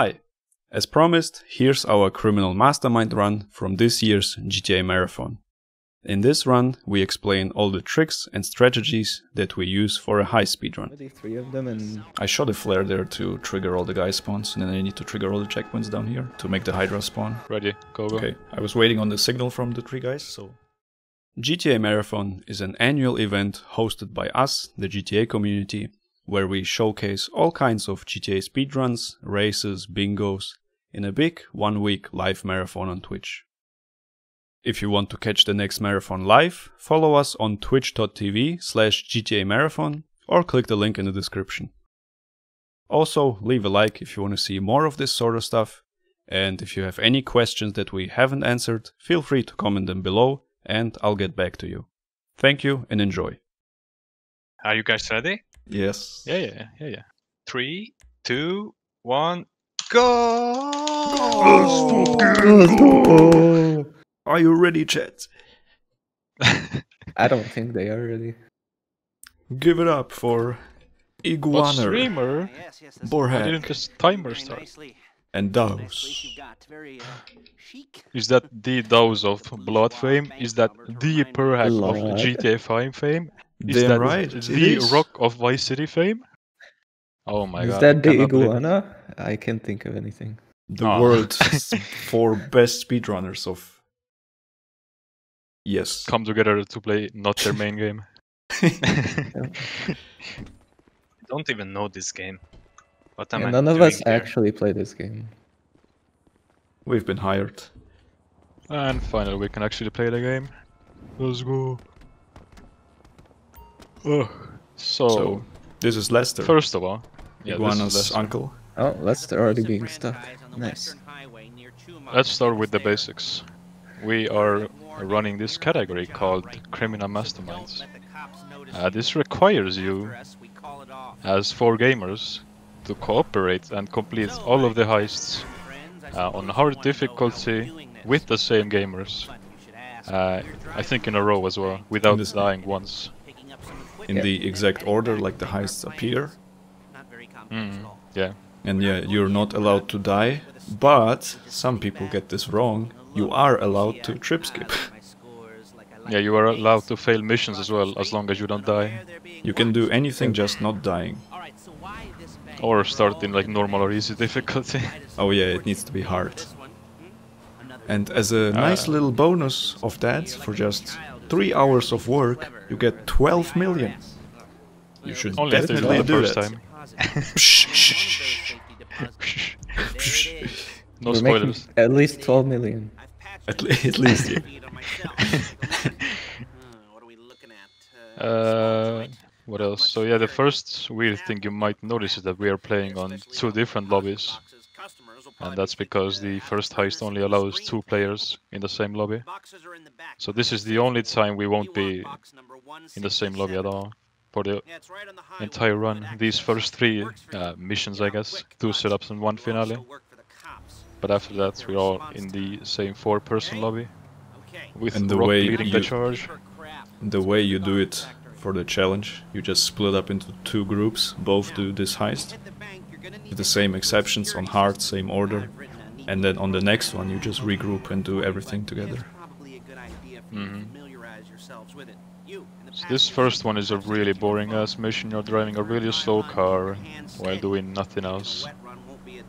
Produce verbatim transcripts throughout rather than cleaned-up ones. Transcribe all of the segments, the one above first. Hi! As promised, here's our Criminal Mastermind run from this year's G T A Marathon. In this run, we explain all the tricks and strategies that we use for a high speed run. Three of them and... I shot a flare there to trigger all the guy spawns, and then I need to trigger all the checkpoints down here to make the Hydra spawn. Ready, go go. Okay, I was waiting on the signal from the three guys, so... G T A Marathon is an annual event hosted by us, the G T A community, where we showcase all kinds of G T A speedruns, races, bingos, in a big one-week live marathon on Twitch. If you want to catch the next marathon live, follow us on twitch dot t v slash G T A marathon or click the link in the description. Also, leave a like if you want to see more of this sort of stuff, and if you have any questions that we haven't answered, feel free to comment them below and I'll get back to you. Thank you and enjoy. Are you guys ready? Yes. Yeah, yeah, yeah, yeah. Three, two, one, go! Let's fucking go! Are you ready, chat? I don't think they are ready. Give it up for Iguana, streamer, yes, yes, Borhack, didn't the timer start? And Dows. Is that the Dows of Blood fame? Is that the Borhack of G T A five fame? Is Damn that right, the is. Rock of Vice City fame? Oh my is god. Is that the Iguana? Live. I can't think of anything. The oh. world's four best speedrunners of... Yes. Come together to play not their main game. I don't even know this game. What am yeah, I none of us here? Actually play this game. We've been hired. And finally we can actually play the game. Let's go. So, so, this is Lester. First of all, yeah, Iguana's uncle. Oh, Lester already being stuck. Nice. Let's start with the basics. We are running this category called Criminal Masterminds. Uh, this requires you, as four gamers, to cooperate and complete all of the heists uh, on hard difficulty with the same gamers. Uh, I think in a row as well, without dying once. In yeah. the exact order, like the heists appear. Mm, yeah. And yeah, you're not allowed to die, but some people get this wrong. You are allowed to trip skip. Yeah, you are allowed to fail missions as well, as long as you don't die. You can do anything, just not dying. Or start in like normal or easy difficulty. Oh yeah, it needs to be hard. And as a nice uh, little bonus of that, for just three hours of work, you get twelve million. You should Only definitely do that. Time. No We're spoilers. At least twelve million. At, le at least, yeah. uh, what else? So yeah, the first weird thing you might notice is that we are playing on two different lobbies. And that's because the first heist only allows two players in the same lobby. So this is the only time we won't be in the same lobby at all for the entire run. These first three uh, missions, I guess, two setups and one finale. But after that, we're all in the same four-person lobby. With and the Rock way leading you, the charge. The way you do it for the challenge, you just split up into two groups, both do this heist. With the same exceptions on hard, same order, and then on the next one you just regroup and do everything together. Mm-hmm. So this first one is a really boring ass mission. You're driving a really slow car while doing nothing else.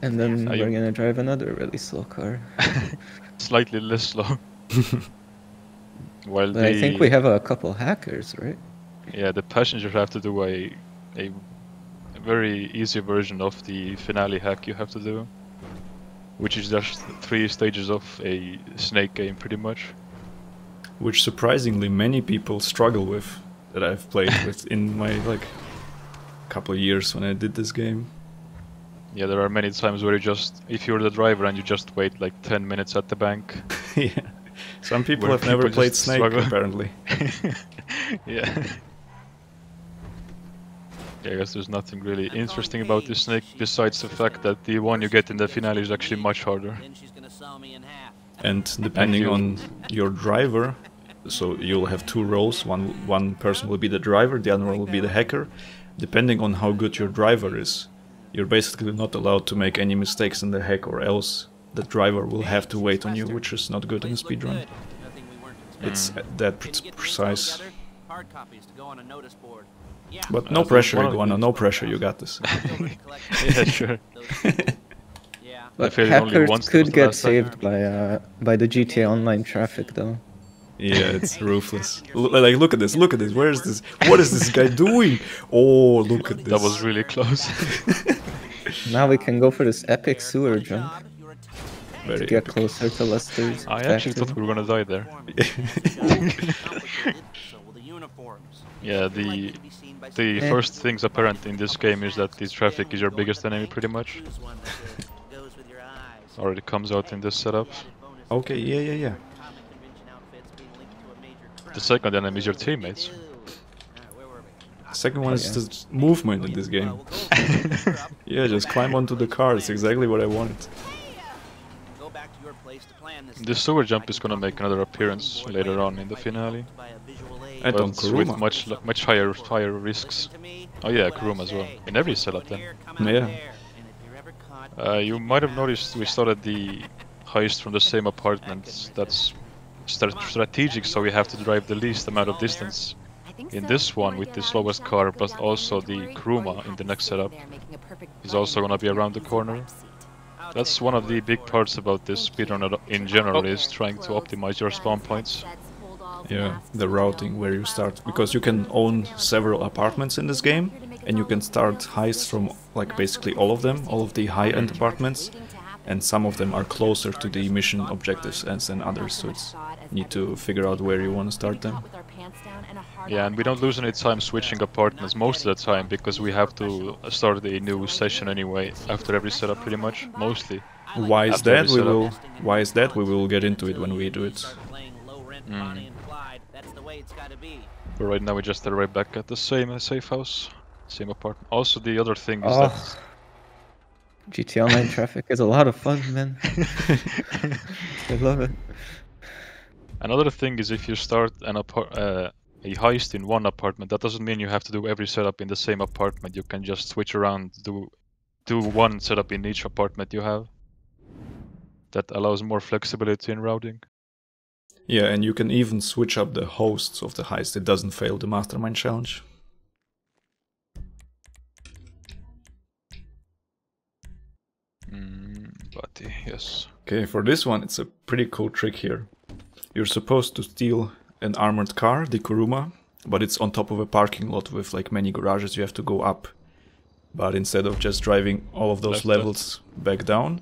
And then we're gonna drive another really slow car. Slightly less slow. While but the... I think we have a couple hackers, right? Yeah, the passengers have to do a... a very easy version of the finale hack you have to do, which is just three stages of a snake game pretty much, which surprisingly many people struggle with, that I've played with in my like couple of years when I did this game. Yeah, there are many times where you just, if you're the driver and you just wait like ten minutes at the bank. Yeah, some people have people never played Snake struggle. Apparently. Yeah. I guess there's nothing really interesting about this snake, besides the fact that the one you get in the finale is actually much harder. And depending on your driver, so you'll have two roles, one, one person will be the driver, the other one will be the hacker. Depending on how good your driver is, You're basically not allowed to make any mistakes in the hack, or else the driver will have to wait on you, which is not good in a speedrun. It's that precise. But no pressure, Iguana, no pressure, you got this. Yeah, sure. But hackers could get saved by uh, by the G T A Online traffic, though. Yeah, it's ruthless. L like, look at this, look at this, where is this? What is this guy doing? Oh, look at this. That was really close. Now we can go for this epic sewer jump. Very to get epic. Closer to Lester's. I actually thought we were gonna die there. Yeah, the the yeah. first things apparent in this game is that this traffic is your biggest enemy, pretty much. Already comes out in this setup. Okay, yeah, yeah, yeah. The second enemy is your teammates. The second one is just movement in this game. Yeah, just climb onto the car, it's exactly what I wanted. The sewer jump is gonna make another appearance later on in the finale. And but on Kuruma. With much, much higher, higher risks. Oh yeah, Kuruma as well. In every setup then. Yeah. Uh, you might have noticed we started the heist from the same apartment. That's strategic, so we have to drive the least amount of distance in this one with the slowest car, but also the Kuruma in the next setup is also gonna be around the corner. That's one of the big parts about this speedrun in general, is trying to optimize your spawn points. Yeah, the routing where you start, because you can own several apartments in this game, and you can start heists from like basically all of them, all of the high-end apartments, and some of them are closer to the mission objectives as than others, so it's need to figure out where you want to start them. Yeah, and we don't lose any time switching apartments most of the time, because we have to start a new session anyway after every setup, pretty much, mostly. Why is that? We will. Why is that? We will get into it when we do it. Mm. But right now we just are right back at the same safe house, same apartment. Also, the other thing is oh. that. G T A Online traffic is a lot of fun, man. I love it. Another thing is, if you start an uh, a heist in one apartment, that doesn't mean you have to do every setup in the same apartment. You can just switch around, do do one setup in each apartment you have. That allows more flexibility in routing. Yeah, and you can even switch up the hosts of the heist. It doesn't fail the Mastermind challenge. Yes. Okay, for this one it's a pretty cool trick here. You're supposed to steal an armored car, the Kuruma, but it's on top of a parking lot with like many garages, you have to go up. But instead of just driving all of those Left levels up. back down,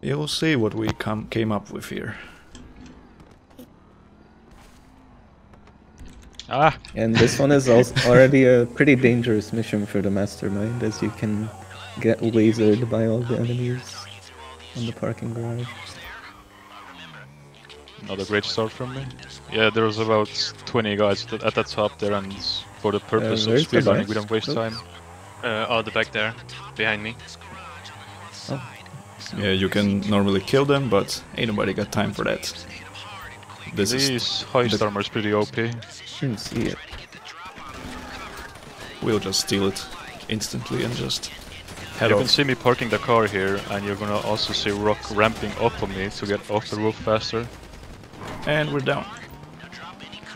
you'll see what we come came up with here. Ah! And this one is also already a pretty dangerous mission for the Mastermind, as you can get lasered by all the enemies on the parking garage. Another great start from me. Yeah, there was about twenty guys at the top there, and for the purpose uh, of speedrunning, we don't waste Oops. time. Uh, oh, the back there, behind me. Oh. Yeah, you can normally kill them, but ain't nobody got time for that. This These heist armor is pretty O P. Shouldn't see it. We'll just steal it instantly and just. You can see me parking the car here, and you're gonna also see Rock ramping up on me to get off the roof faster. And we're down.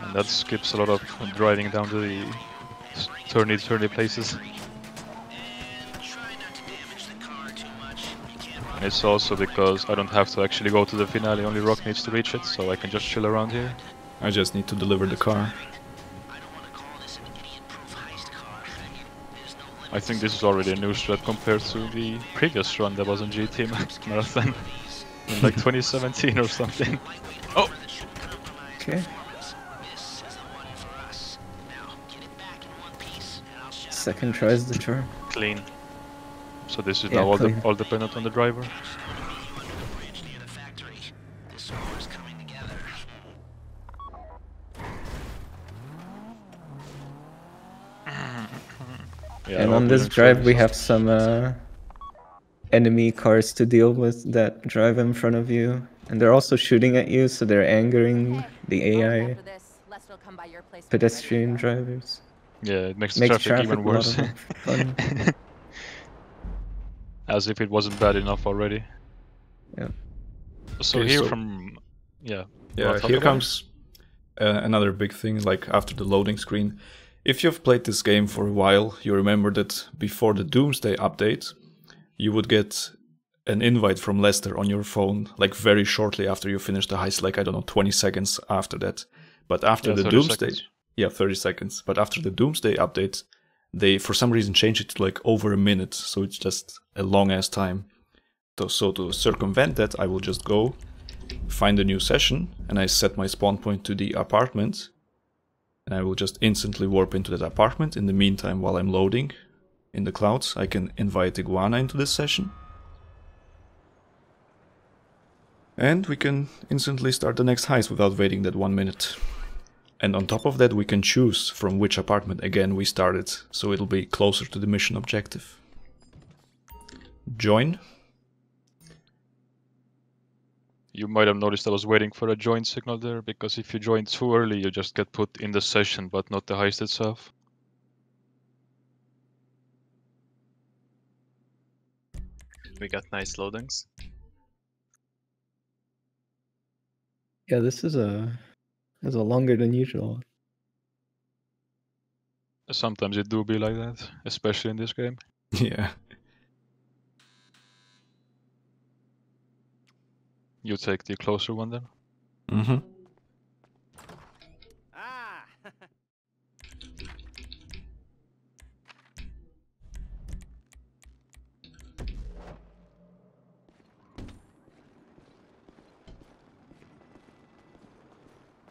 And that skips a lot of driving down to the turny turny places. And it's also because I don't have to actually go to the finale, only Rock needs to reach it, so I can just chill around here. I just need to deliver the car. I think this is already a new strat compared to the previous run that was on G T Marathon in like twenty seventeen or something. Oh! Okay. Second try is the charm. Clean. So this is yeah, now all, de all dependent on the driver. Yeah, and on this drive we have some uh, enemy cars to deal with that drive in front of you, and they're also shooting at you, so they're angering the A I pedestrian drivers. Yeah, it makes the traffic, traffic even worse. As if it wasn't bad enough already. Yeah. So okay, here so from... Yeah. Yeah, here comes uh, another big thing, like after the loading screen. If you've played this game for a while, you remember that before the Doomsday update, you would get an invite from Lester on your phone, like very shortly after you finish the heist, like, I don't know, twenty seconds after that. But after yeah, the Doomsday... Seconds. Yeah, thirty seconds. But after the Doomsday update, they, for some reason, changed it to, like, over a minute. So it's just a long-ass time. So, so to circumvent that, I will just go, find a new session, and I set my spawn point to the apartment. And I will just instantly warp into that apartment. In the meantime, while I'm loading in the clouds, I can invite Iguana into this session. And we can instantly start the next heist without waiting that one minute. And on top of that, we can choose from which apartment again we started, so it'll be closer to the mission objective. Join. You might have noticed I was waiting for a join signal there, because if you join too early, you just get put in the session, but not the heist itself. We got nice loadings. Yeah, this is a... It's a longer than usual. Sometimes it do be like that, especially in this game. Yeah. You take the closer one then? Mm-hmm. Ah.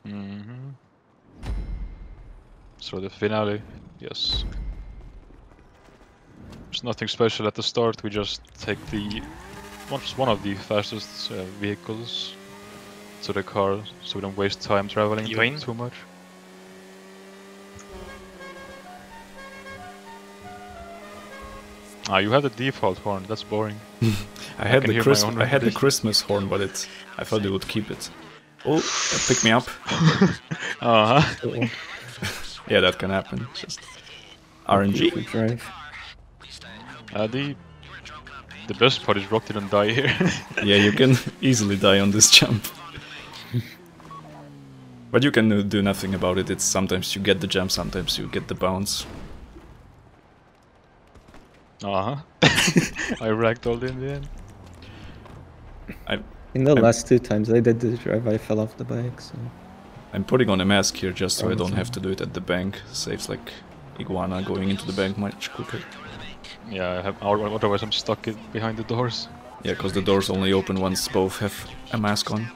Mm-hmm. So the finale, yes. There's nothing special at the start, we just take the one of the fastest uh, vehicles to the car, so we don't waste time traveling too much. Ah, you have the default horn, that's boring. I, I, had the Christmas, I had the Christmas horn, but it, I thought they would keep it. Oh, pick me up. Uh-huh. Yeah, that can happen. Just R N G. Uh, the, the best part is Rock didn't die here. Yeah, you can easily die on this jump. But you can do nothing about it. It's sometimes you get the jump, sometimes you get the bounce. Uh-huh. I ragdolled in the end. I... In the I'm, last two times I did this drive, I fell off the bike, so... I'm putting on a mask here just so I don't have to do it at the bank. Saves, like, Iguana going into the bank much quicker. Yeah, I have, otherwise I'm stuck in, behind the doors. Yeah, because the doors only open once both have a mask on.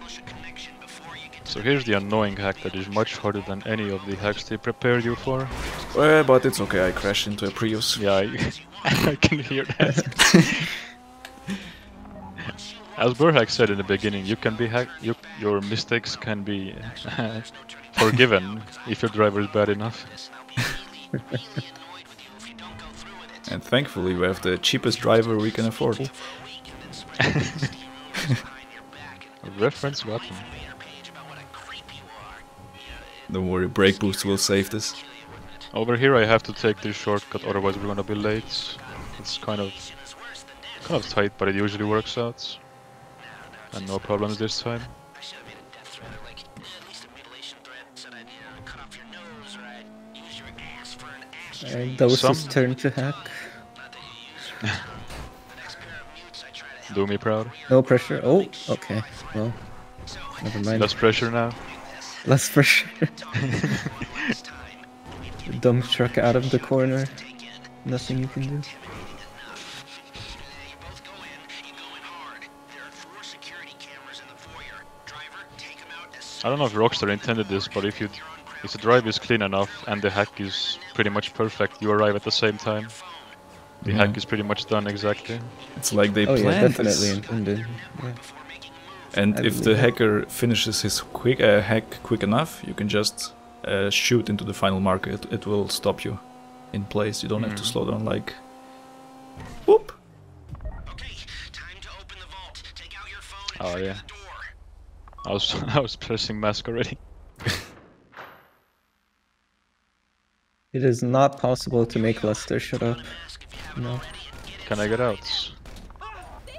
So here's the annoying hack that is much harder than any of the hacks they prepared you for. Well, but it's okay, I crashed into a Prius. Yeah, I, I can hear that. As Burhak said in the beginning, you can be hacked. You, your mistakes can be forgiven if your driver is bad enough. And thankfully, we have the cheapest driver we can afford. A reference weapon. Don't worry, brake boost will save this. Over here, I have to take this shortcut, otherwise we're gonna be late. It's kind of kind of tight, but it usually works out. And no problems this time. And that was Some... his turn to hack. Do me proud. No pressure. Oh, okay. Well, never mind. Less pressure now. Less pressure. Dump truck out of the corner. Nothing you can do. I don't know if Rockstar intended this, but if you, if the drive is clean enough and the hack is pretty much perfect, you arrive at the same time. The yeah. hack is pretty much done exactly. It's like they oh, planned yeah, definitely this. Intended. Yeah. And I if the that. hacker finishes his quick uh, hack quick enough, you can just uh, shoot into the final marker. It, it will stop you in place. You don't mm. have to slow down like... Whoop! Okay, time to open the vault. Take out your phone and oh, yeah. the door. I was, I was pressing mask already. It is not possible to make Lester shut up. No. Can I get out?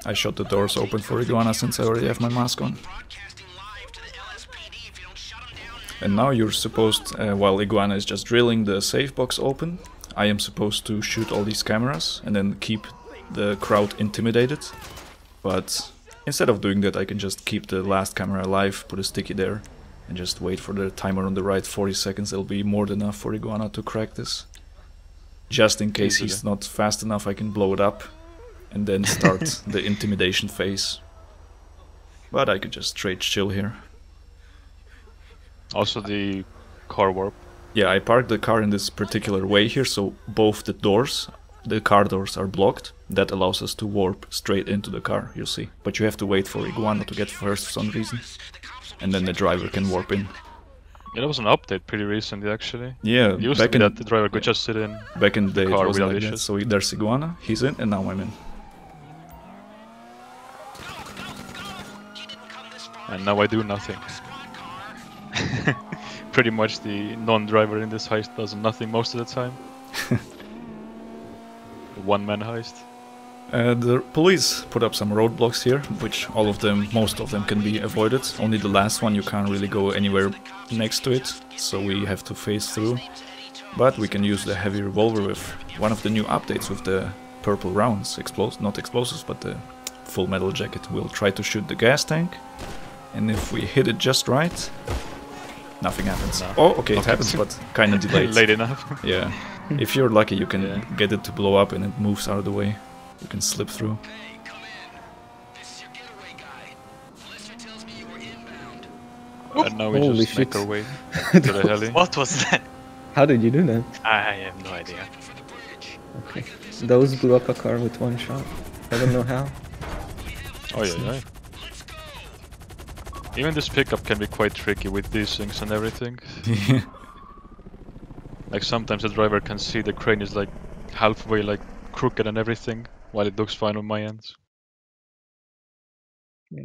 I shot the doors open for Iguana since I already have my mask on. And now you're supposed, uh, while Iguana is just drilling the safe box open, I am supposed to shoot all these cameras and then keep the crowd intimidated. But instead of doing that, I can just keep the last camera alive, put a sticky there, and just wait for the timer on the right. Forty seconds, it'll be more than enough for Iguana to crack this. Just in case he's not fast enough, I can blow it up and then start the intimidation phase. But I could just straight chill here. Also the car warp. Yeah, I parked the car in this particular way here, so both the doors, the car doors, are blocked. That allows us to warp straight into the car, you see. But you have to wait for Iguana to get first for some reason. And then the driver can warp in. Yeah, that was an update pretty recently, actually. Yeah, it used back to be in, that the driver could just sit in back in the, the day car it was without like issues. That. So there's Iguana, he's in, and now I'm in. And now I do nothing. Pretty much the non-driver in this heist does nothing most of the time. One-man heist. Uh, the police put up some roadblocks here, which all of them, most of them, can be avoided. Only the last one, you can't really go anywhere next to it, so we have to phase through. But we can use the heavy revolver with one of the new updates with the purple rounds. Explos- not explosives, but the full metal jacket. We'll try to shoot the gas tank, and if we hit it just right, nothing happens. No. Oh, okay, it happens, but kind of delayed. Late enough. Yeah. If you're lucky, you can yeah. get it to blow up and it moves out of the way. You can slip through. Hey, come in. This is your getaway guy. Lester tells me you were inbound. And now we Holy just make our way to the heli. What was that? How did you do that? I have no idea. Okay. Those blew up a car with one shot. I don't know how. Oh yeah, yeah. Even this pickup can be quite tricky with these things and everything. Like sometimes the driver can see the crane is like halfway like crooked and everything, while it looks fine on my end. Yeah.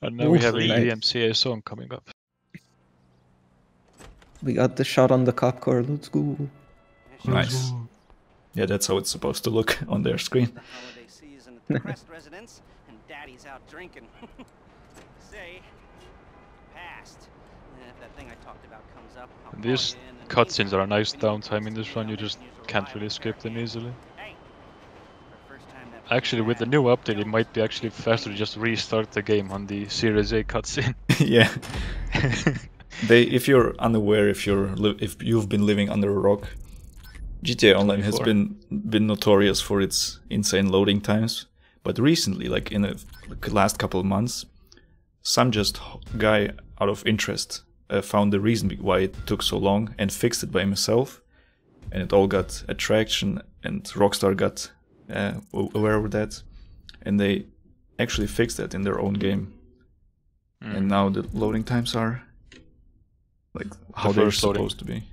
And now Oof, we have the nice. E M C A song coming up. We got the shot on the cop car, let's go. Nice. Yeah, that's how it's supposed to look on their screen. Daddy's out drinking. Say, past. And if that thing I talked about comes up, these cutscenes are a nice downtime in this run. You just can't really skip them easily. Actually, with the new update, it might be actually faster to just restart the game on the Series A cutscene. Yeah. They, if you're unaware, if you're if you've been living under a rock, G T A Online has been been notorious for its insane loading times. But recently, like in the last couple of months, some just guy out of interest uh, found the reason why it took so long and fixed it by himself. And it all got attraction and Rockstar got uh, aware of that. And they actually fixed that in their own game. Mm. And now the loading times are like how they're supposed to be.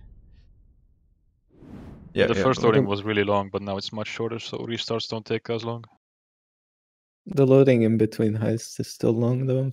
Yeah, the first loading was really long, but now it's much shorter, so restarts don't take as long. The loading in between heists is still long though.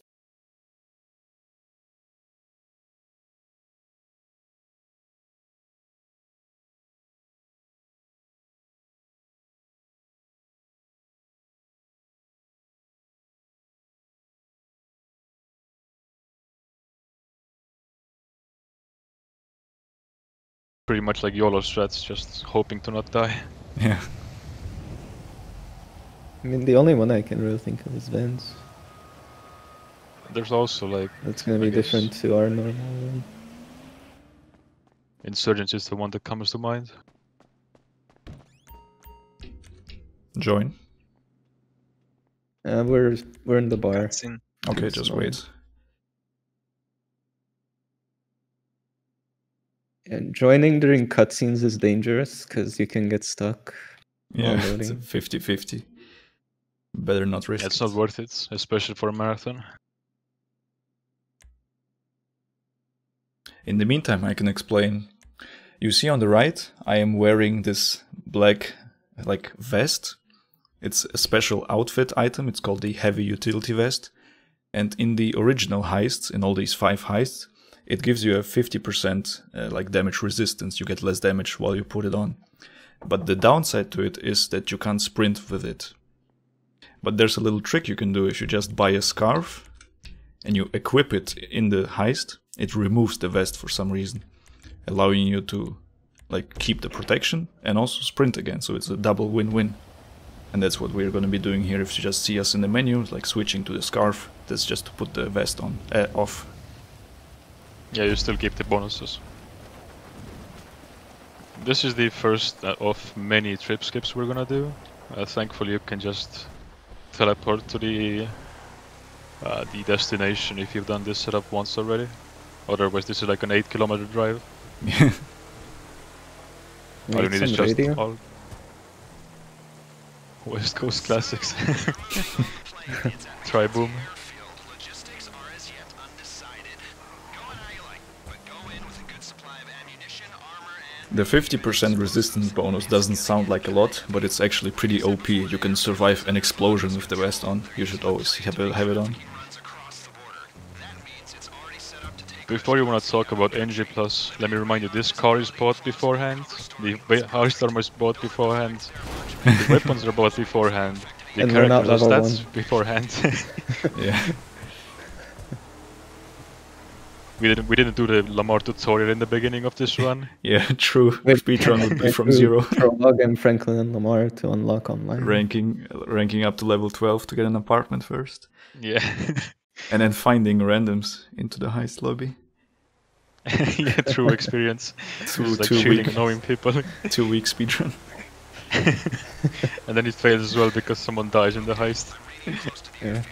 Pretty much like YOLO strats, just hoping to not die. Yeah. I mean, the only one I can really think of is Vans. There's also like... That's gonna I be guess, different to our normal one. Insurgents is the one that comes to mind. Join. Uh, we're we're in the bar. In. Okay, it's just long. Wait. And joining during cutscenes is dangerous, because you can get stuck. Yeah, it's fifty fifty. Better not risk. It's not worth it, especially for a marathon. In the meantime, I can explain. You see on the right, I am wearing this black like vest. It's a special outfit item. It's called the heavy utility vest. And in the original heists, in all these five heists, it gives you a fifty percent uh, like damage resistance. You get less damage while you put it on. But the downside to it is that you can't sprint with it. But there's a little trick you can do. If you just buy a scarf and you equip it in the heist, it removes the vest for some reason, allowing you to like keep the protection and also sprint again. So it's a double win-win. And that's what we're going to be doing here. If you just see us in the menu, like switching to the scarf, that's just to put the vest on, uh, off. Yeah, you still keep the bonuses. This is the first of many trip skips we're gonna do. Uh, thankfully you can just teleport to the uh, the destination if you've done this setup once already. Otherwise this is like an eight kilometer drive. All you need is just all West Coast classics. Tri-boom. The fifty percent resistance bonus doesn't sound like a lot, but it's actually pretty O P. You can survive an explosion with the vest on. You should always have it on. Before you want to talk about N G plus, let me remind you, this car is bought beforehand, the house armor is bought beforehand, the weapons are bought beforehand, the and characters are stats one. beforehand. Yeah. We didn't, we didn't do the Lamar tutorial in the beginning of this run. Yeah, true. Speedrun would be from zero. Prologue and Franklin and Lamar to unlock online. Ranking ranking up to level twelve to get an apartment first. Yeah. And then finding randoms into the heist lobby. Yeah, true experience. two, Just like two shooting week, knowing people. Two week speedrun. And then it fails as well because someone dies in the heist. Yeah.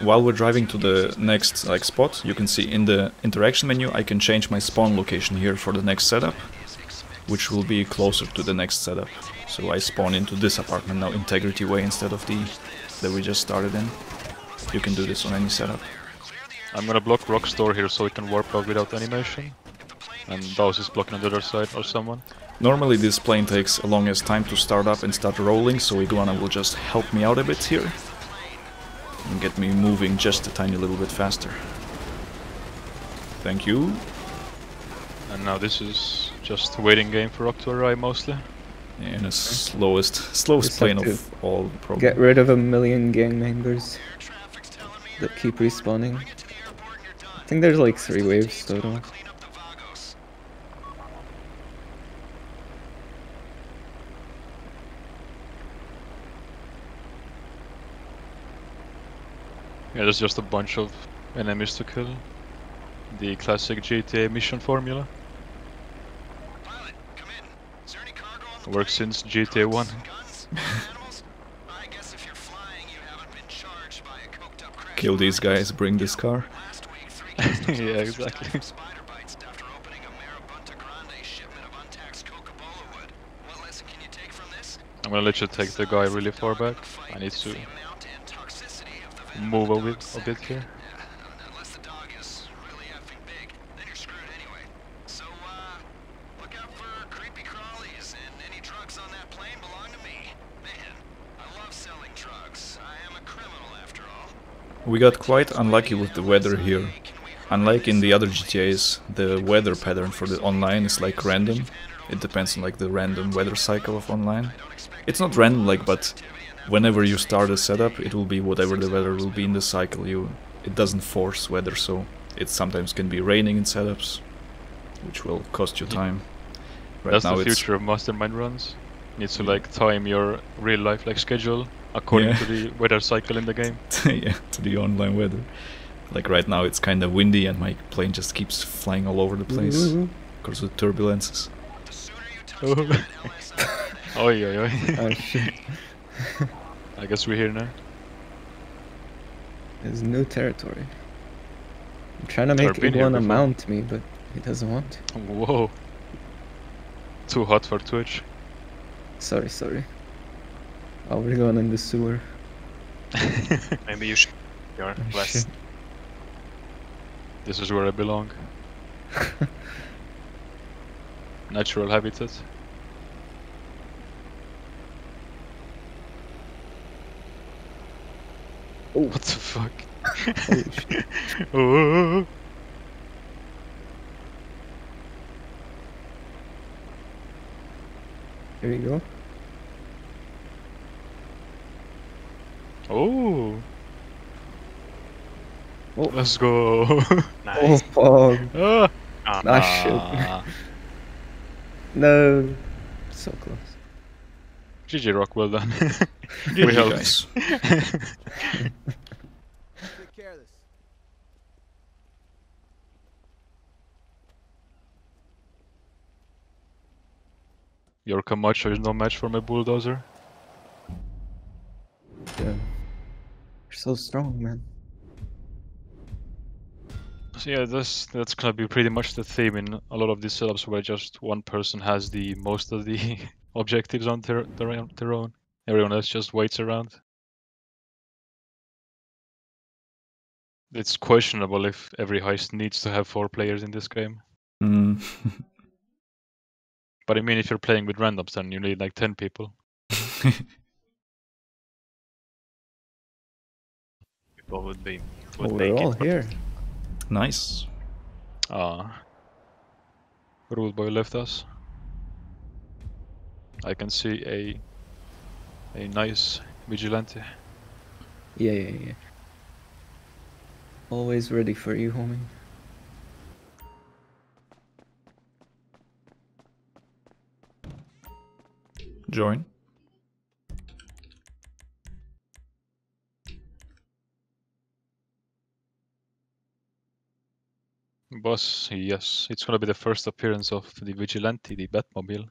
While we're driving to the next like spot, you can see in the interaction menu I can change my spawn location here for the next setup, which will be closer to the next setup. So I spawn into this apartment now, Integrity Way, instead of the that we just started in. You can do this on any setup. I'm gonna block Rockstar here so it can warp out without animation. And Douse is blocking on the other side or someone. Normally this plane takes the longest time to start up and start rolling, so Iguana will just help me out a bit here and get me moving just a tiny little bit faster. Thank you. And now this is just waiting game for Rock to arrive mostly. Yeah, in the slowest, slowest just plane of all, probably. Get rid of a million gang members that keep respawning. I think there's like three waves total. Yeah, there's just a bunch of enemies to kill. The classic G T A mission formula. Pilot, come in. Is there any cargo on the Works since G T A one. Kill these guys, bring this car. Yeah, exactly. I'm gonna let you take the guy really far back. I need to move a bit, a bit here. Unless the dog is really effing big, then you're screwed anyway. So uh, look out for creepy crawlies, and any drugs on that plane belong to me. Man, I love selling drugs. I am a criminal after all. We got quite unlucky with the weather here. Unlike in the other G T As, the weather pattern for the online is like random. It depends on like the random weather cycle of online. It's not random like, but whenever you start a setup, it will be whatever the weather will be in the cycle. You, it doesn't force weather, so it sometimes can be raining in setups, which will cost you time. Right. That's now the future it's... of Mastermind runs. You need to like time your real life like schedule according yeah. to the weather cycle in the game. Yeah, to the online weather. Like right now, it's kind of windy, and my plane just keeps flying all over the place mm-hmm. because of turbulences. Oh yeah, oh shit. I guess we're here now. There's no territory. I'm trying to make Iguana mount me, but he doesn't want to. Whoa. Too hot for Twitch. Sorry, sorry. Oh, we're going in the sewer. Maybe you should go west. This is where I belong. Natural habitat. Oh. What the fuck? Holy shit. Oh. There we go. Oh. Oh. Let's go. Nice. Oh, fuck. Oh. Ah. Nice shit. No. So close. G G Rock, well done. We helped. Your Camacho is no match for my bulldozer. Yeah. You're so strong, man. So yeah, that's that's gonna be pretty much the theme in a lot of these setups where just one person has the most of the objectives on their, their, their own. Everyone else just waits around. It's questionable if every heist needs to have four players in this game. Mm. But I mean, if you're playing with randoms, then you need like ten people. People would be. Would well, we're all it, here. Nice. Ah. Rude boy left us. I can see a a nice vigilante. Yeah, yeah, yeah. Always ready for you, homie. Join. Boss, yes, it's gonna be the first appearance of the Vigilante, the Batmobile.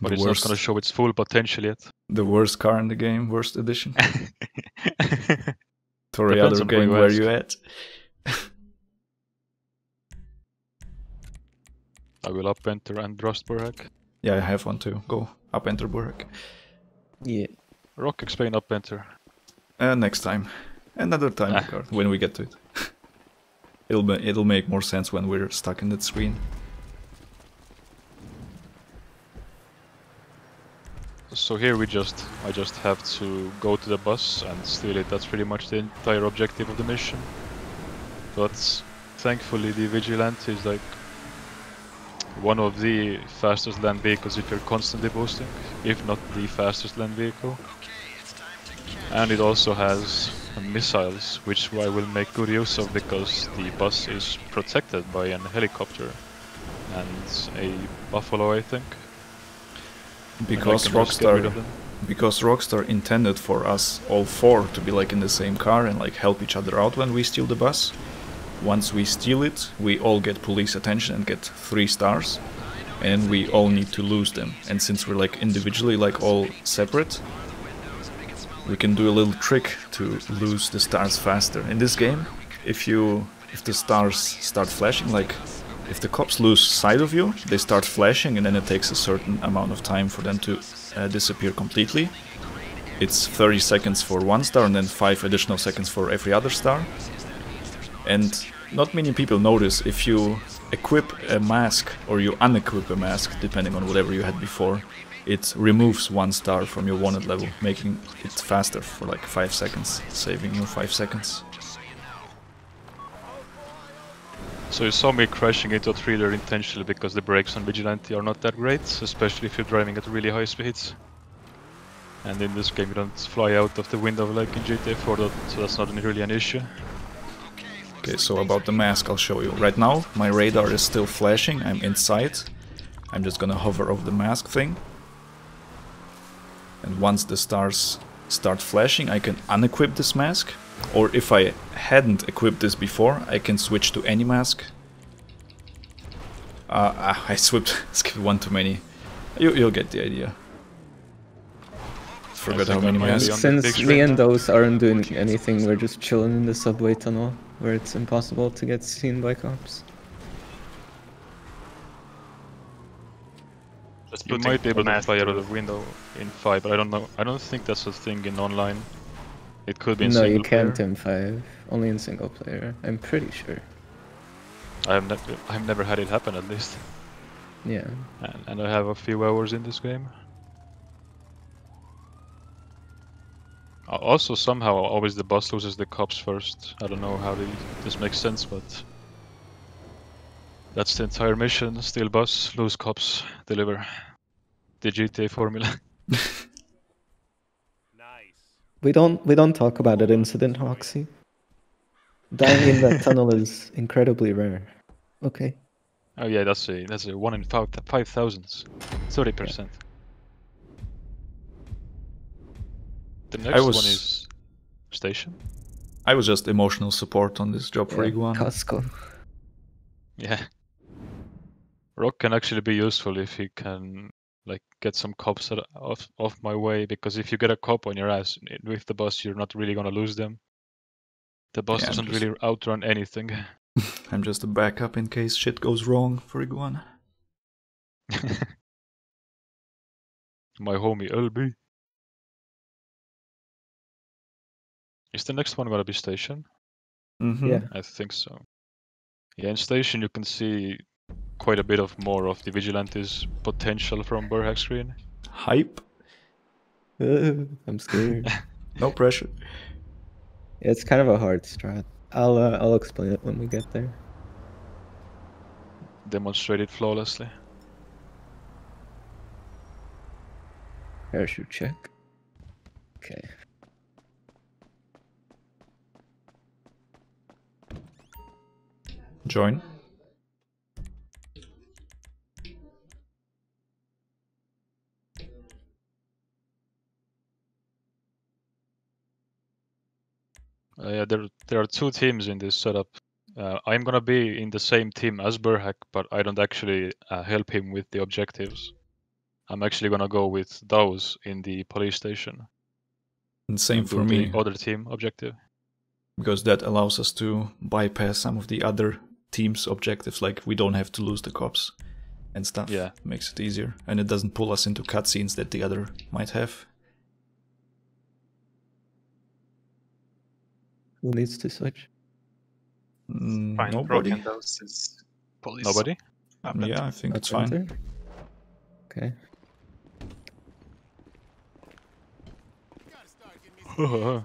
But the it's worst. Not gonna show its full potential yet. The worst car in the game, worst edition. Tory other game, where you at? I will up enter and thrust Burak. Yeah, I have one too. Go up enter Burak. Yeah. Rock, explain up enter. Uh, next time, another time ah. card when we get to it. It'll be, it'll make more sense when we're stuck in that screen. So here we just, I just have to go to the bus and steal it. That's pretty much the entire objective of the mission. But thankfully the Vigilante is like one of the fastest land vehicles if you're constantly boosting, if not the fastest land vehicle. And it also has missiles, which I will make good use of because the bus is protected by an helicopter and a Buffalo, I think. Because Rockstar, because Rockstar intended for us all four to be like in the same car and like help each other out when we steal the bus. Once we steal it, we all get police attention and get three stars, and we all need to lose them. And since we're like individually like all separate, we can do a little trick to lose the stars faster. In this game, if you if the stars start flashing, like. If the cops lose sight of you, they start flashing and then it takes a certain amount of time for them to uh, disappear completely. It's thirty seconds for one star and then five additional seconds for every other star. And not many people notice if you equip a mask or you unequip a mask, depending on whatever you had before, it removes one star from your wanted level, making it faster for like five seconds, saving you five seconds. So you saw me crashing into a trailer intentionally because the brakes on Vigilante are not that great, especially if you're driving at really high speeds. And in this game you don't fly out of the window like in G T A four, so that's not really an issue. Okay, so about the mask I'll show you. Right now my radar is still flashing, I'm inside. I'm just gonna hover over the mask thing. And once the stars start flashing I can unequip this mask. Or if I hadn't equipped this before, I can switch to any mask. Uh, I swept, skipped one too many. You, you'll get the idea. Forgot how many masks. Since me and those aren't doing anything, we're just chilling in the subway tunnel, where it's impossible to get seen by cops. You might be able to fly out of the window in five, but I don't know. I don't think that's a thing in online. It could be in no, single player. No, you can't M five. Only in single player. I'm pretty sure. I've never, I've never had it happen, at least. Yeah. And, and I have a few hours in this game. Also, somehow, always the boss loses the cops first. I don't know how they, this makes sense, but that's the entire mission. Steal bus, lose cops, deliver. the G T A formula. Nice. We don't we don't talk about that incident, Hoxie. Dying in that tunnel is incredibly rare. Okay. Oh yeah, that's a that's a one in five five thousands, thirty percent. The next was, one is station. I was just emotional support on this job yeah, for Iguana. Casco. Yeah. Rock can actually be useful if he can like get some cops off off my way, because if you get a cop on your ass with the bus, you're not really gonna lose them. The bus yeah, doesn't just... really outrun anything. I'm just a backup in case shit goes wrong for Iguana. My homie L B. Is the next one gonna be station? Mm-hmm. Yeah, I think so. Yeah, in station you can see quite a bit of more of the vigilante's potential from Burhak screen. Hype. Uh, I'm scared. No pressure. Yeah, it's kind of a hard strat. I'll uh, I'll explain it when we get there. Demonstrate it flawlessly. Parachute check. Okay. Join. Uh, yeah, there there are two teams in this setup. Uh, I'm gonna be in the same team as Burhak, but I don't actually uh, help him with the objectives. I'm actually gonna go with Dauz in the police station. And same for me. The other team objective. Because that allows us to bypass some of the other team's objectives, like we don't have to lose the cops and stuff. Yeah. Makes it easier. And it doesn't pull us into cutscenes that the other might have. Who needs to switch? Mm, fine, nobody. Is police. Nobody? I'm yeah, I think it's fine. There? Okay. Oh,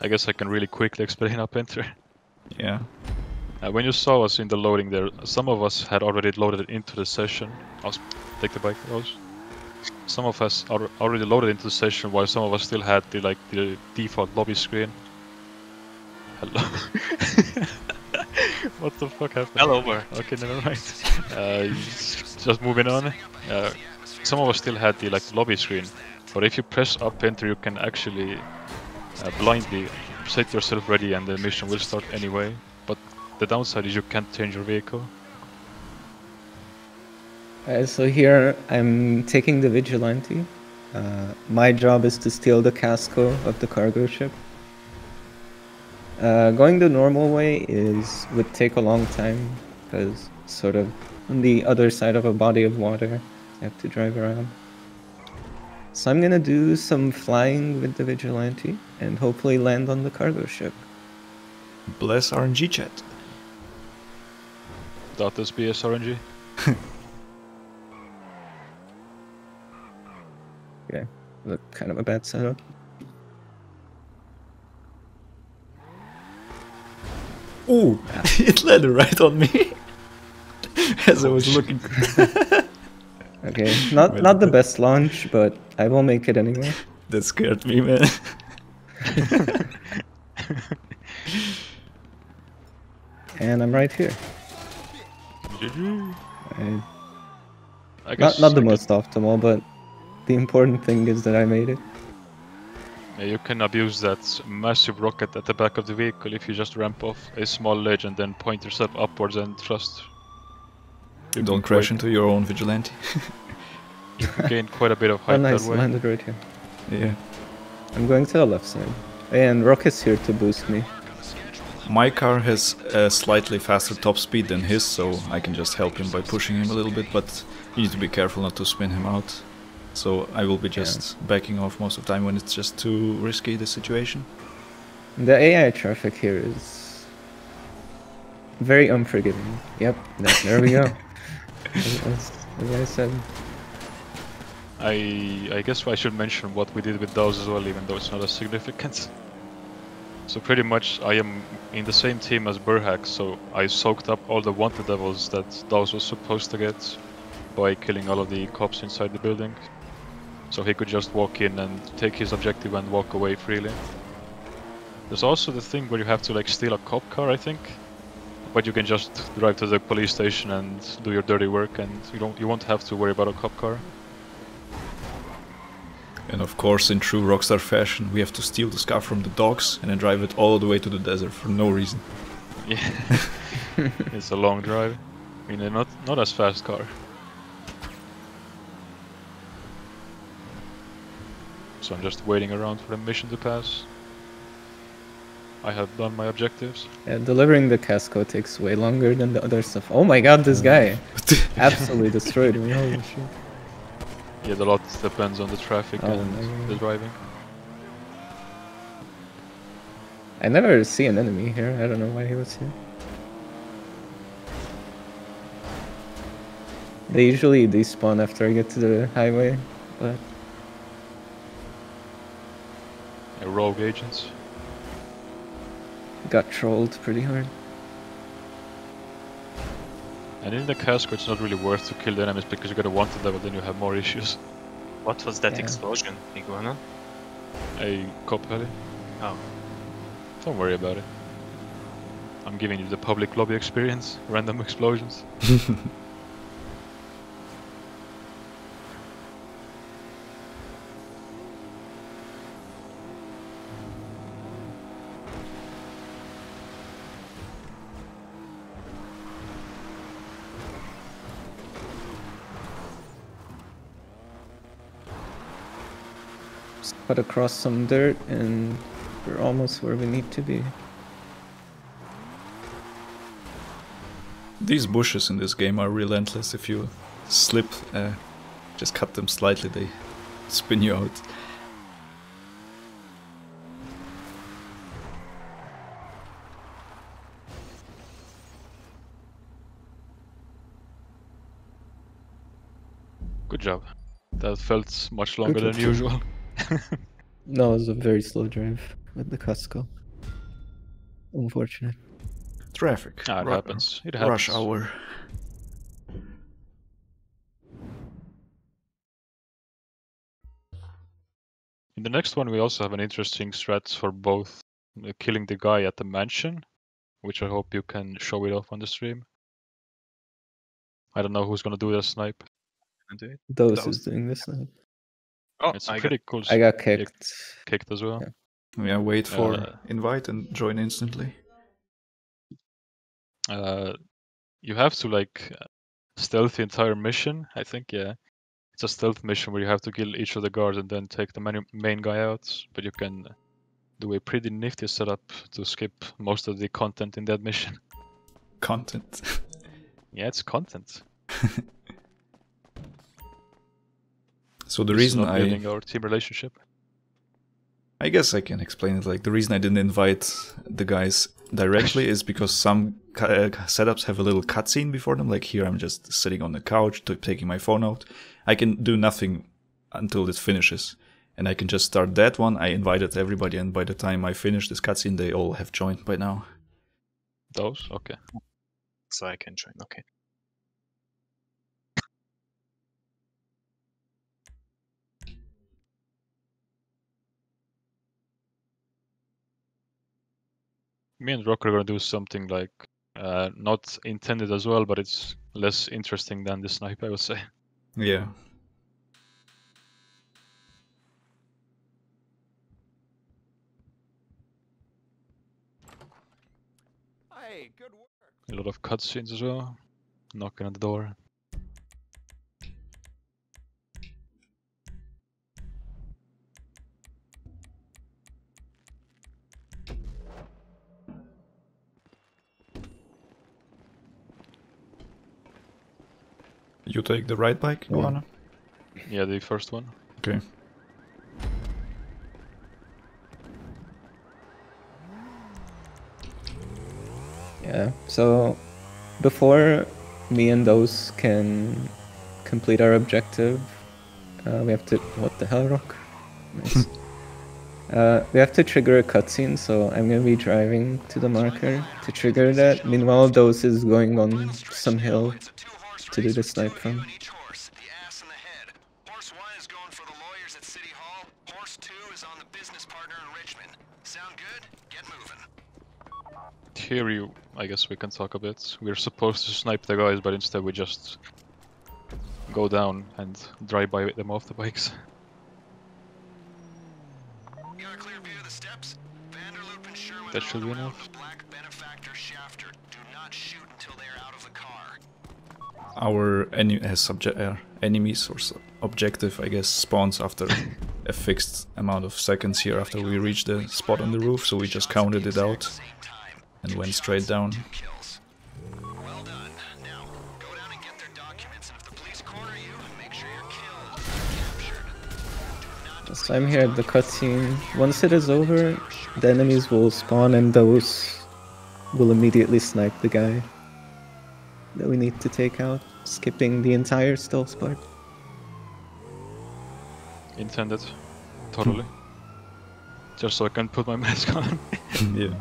I guess I can really quickly explain up enter. Yeah. Uh, when you saw us in the loading there, some of us had already loaded into the session. I'll take the bike, Rose. Some of us are already loaded into the session, while some of us still had the like the default lobby screen. Hello. What the fuck happened? Hello, over. Okay, never mind. Uh, just moving on. Uh, some of us still had the like lobby screen, but if you press up enter, you can actually uh, blindly set yourself ready, and the mission will start anyway. But the downside is you can't change your vehicle. Uh, so here I'm taking the vigilante. Uh, my job is to steal the casco of the cargo ship. Uh, going the normal way is would take a long time, because sort of on the other side of a body of water I have to drive around. So I'm gonna do some flying with the vigilante and hopefully land on the cargo ship. Bless R N G chat. Dot this B S R N G. Okay, look, kind of a bad setup. Ooh, ah. It landed right on me as I was looking. Okay, not not the best launch, but I will make it anyway. That scared me, man. And I'm right here. I, I guess not not the I most optimal, but. The important thing is that I made it. Yeah, you can abuse that massive rocket at the back of the vehicle if you just ramp off a small ledge and then point yourself upwards and thrust. You don't crash into your own vigilante. You gain quite a bit of height. Oh, nice, that way. Landed right here. Yeah. I'm going to the left side. And Rocket's here to boost me. My car has a slightly faster top speed than his, so I can just help him by pushing him a little bit, but you need to be careful not to spin him out. So I will be just yeah. backing off most of the time when it's just too risky, the situation. The A I traffic here is very unforgiving. Yep, that, there we go. As, as I said. I I guess I should mention what we did with those as well, even though it's not as significant. So pretty much I am in the same team as Burhak, so I soaked up all the wanted levels that Dauz was supposed to get. by killing all of the cops inside the building. So he could just walk in and take his objective and walk away freely. There's also the thing where you have to like steal a cop car, I think. But you can just drive to the police station and do your dirty work, and you don't you won't have to worry about a cop car. And of course, in true Rockstar fashion, we have to steal this car from the docks and then drive it all the way to the desert for no reason. Yeah, it's a long drive. I mean, not not as fast car. So I'm just waiting around for the mission to pass. I have done my objectives. Yeah, delivering the casco takes way longer than the other stuff. Oh my god, this guy absolutely destroyed me. Holy shit. Yeah, a lot depends on the traffic oh, and no. the driving. I never see an enemy here. I don't know why he was here. They usually despawn after I get to the highway, but... Yeah, rogue agents. Got trolled pretty hard. And in the casco it's not really worth to kill the enemies because you got a wanted level, then you have more issues. What was that yeah. explosion, Iguana? A cop heli. Oh. Don't worry about it. I'm giving you the public lobby experience, random explosions. Cut across some dirt and we're almost where we need to be. These bushes in this game are relentless. If you slip, uh, just cut them slightly, they spin you out. Good job. That felt much longer than usual. No, it was a very slow drive with the casco. Unfortunate. Traffic. Ah, it Ru happens. It happens. Rush hour. In the next one, we also have an interesting strat for both killing the guy at the mansion, which I hope you can show it off on the stream. I don't know who's gonna do that snipe. Those is doing this snipe. Oh, it's I pretty got, cool. I got kicked. Kicked as well. Yeah, yeah wait for uh, invite and join instantly. Uh, you have to like stealth the entire mission, I think. Yeah, it's a stealth mission where you have to kill each of the guards and then take the main, main guy out. But you can do a pretty nifty setup to skip most of the content in that mission. Content. Yeah, it's content. So the reason I building our team relationship. I guess I can explain it. Like the reason I didn't invite the guys directly is because some uh, setups have a little cutscene before them. Like here, I'm just sitting on the couch, taking my phone out. I can do nothing until it finishes, and I can just start that one. I invited everybody, and by the time I finish this cutscene, they all have joined by now. Those okay. So I can join. Okay. Me and Rock are gonna do something like uh, not intended as well, but it's less interesting than the snipe, I would say. Yeah. Hey, good work. A lot of cutscenes as well. Knocking at the door. You take the right bike, Iguana? Yeah, the first one. Okay. Yeah, so before me and those can complete our objective, uh, we have to... What the hell, Rock? Nice. uh, we have to trigger a cutscene, so I'm gonna be driving to the marker to trigger that. Meanwhile, those is going on some hill to do the snipe from. Richmond. Sound good? Get moving. Here you, I guess we can talk a bit. We're supposed to snipe the guys, but instead we just go down and drive by them off the bikes. You got a clear view of the steps? Vanderloop and Sherman. That should be enough. The Black Benefactor Shafter. Do not shoot until they're out of the car. Our enemy uh, subject uh, enemies or sub objective, I guess, spawns after a fixed amount of seconds here after we reach the spot on the roof, so we just counted it out and went straight down. Well done. Now go down and get their documents, and if the police corner you, make sure you're killed or captured. So I'm here at the cutscene. Once it is over, the enemies will spawn and those will immediately snipe the guy that we need to take out, skipping the entire stealth part. Intended. Totally. Just so I can put my mask on. Yeah.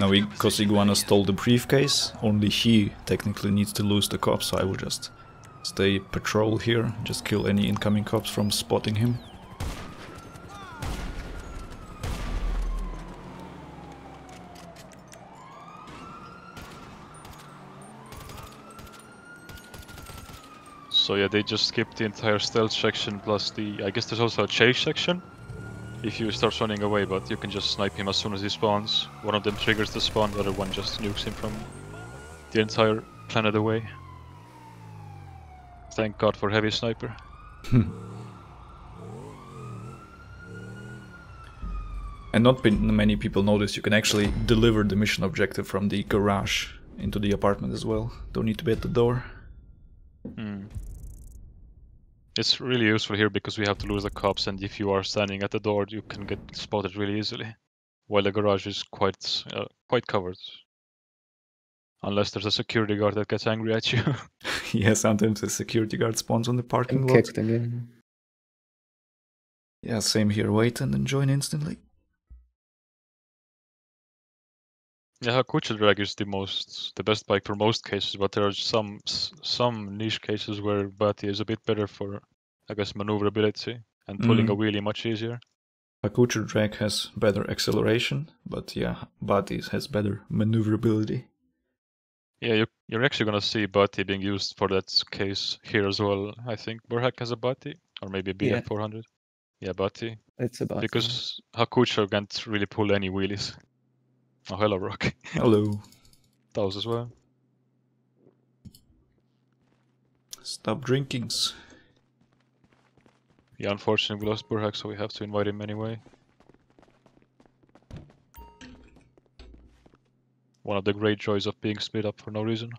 Now, because Iguana stole the briefcase, only he technically needs to lose the cops, so I will just stay patrol here, just kill any incoming cops from spotting him. So yeah, they just skip the entire stealth section plus the... I guess there's also a chase section if you start running away, but you can just snipe him as soon as he spawns. One of them triggers the spawn, the other one just nukes him from the entire planet away. Thank God for heavy sniper. And not many people notice you can actually deliver the mission objective from the garage into the apartment as well. Don't need to be at the door. Hmm. It's really useful here because we have to lose the cops, and if you are standing at the door, you can get spotted really easily. While the garage is quite uh, quite covered, unless there's a security guard that gets angry at you. Yeah, sometimes the security guard spawns on the parking lot. Kicked again. Yeah, same here. Wait and then join instantly. Yeah, Hakucha Drag is the most, the best bike for most cases, but there are some some niche cases where Bati is a bit better for, I guess, maneuverability and pulling mm. a wheelie much easier. Hakucha Drag has better acceleration, but yeah, Bati has better maneuverability. Yeah, you're, you're actually gonna see Bati being used for that case here as well. I think Burhak has a Bati, or maybe a B M four hundred. Yeah, yeah, Bati. It's a Bati. Because Hakucha can't really pull any wheelies. Oh, hello, Rock. Hello. Those as well. Stop drinkings. Yeah, unfortunately, we lost Burhak, so we have to invite him anyway. One of the great joys of being split up for no reason.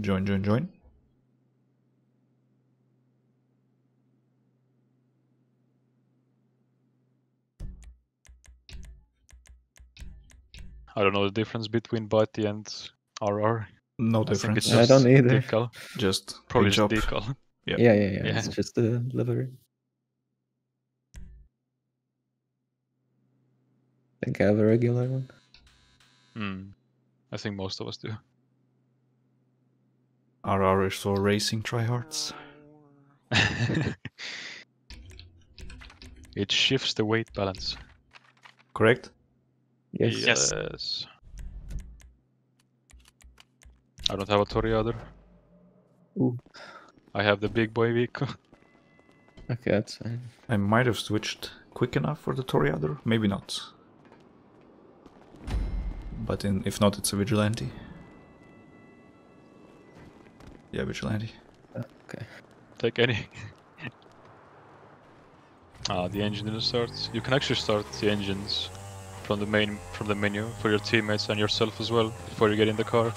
Join, join, join. I don't know the difference between Bati and R R. No difference. I, I don't either. Decal. Just probably just decal. Yeah. Yeah, yeah, yeah, yeah. It's just the livery. I think I have a regular one. Hmm. I think most of us do. R R is for racing tryhards. It shifts the weight balance. Correct? Yes. Yes. Yes. I don't have a Toriader. Ooh. I have the big boy vehicle. Okay, that's fine. I might have switched quick enough for the Toriader, maybe not. But in, if not, it's a Vigilante. Yeah, Vigilante. Okay. Take any. Ah, the engine didn't start. You can actually start the engines from the main from the menu for your teammates and yourself as well before you get in the car,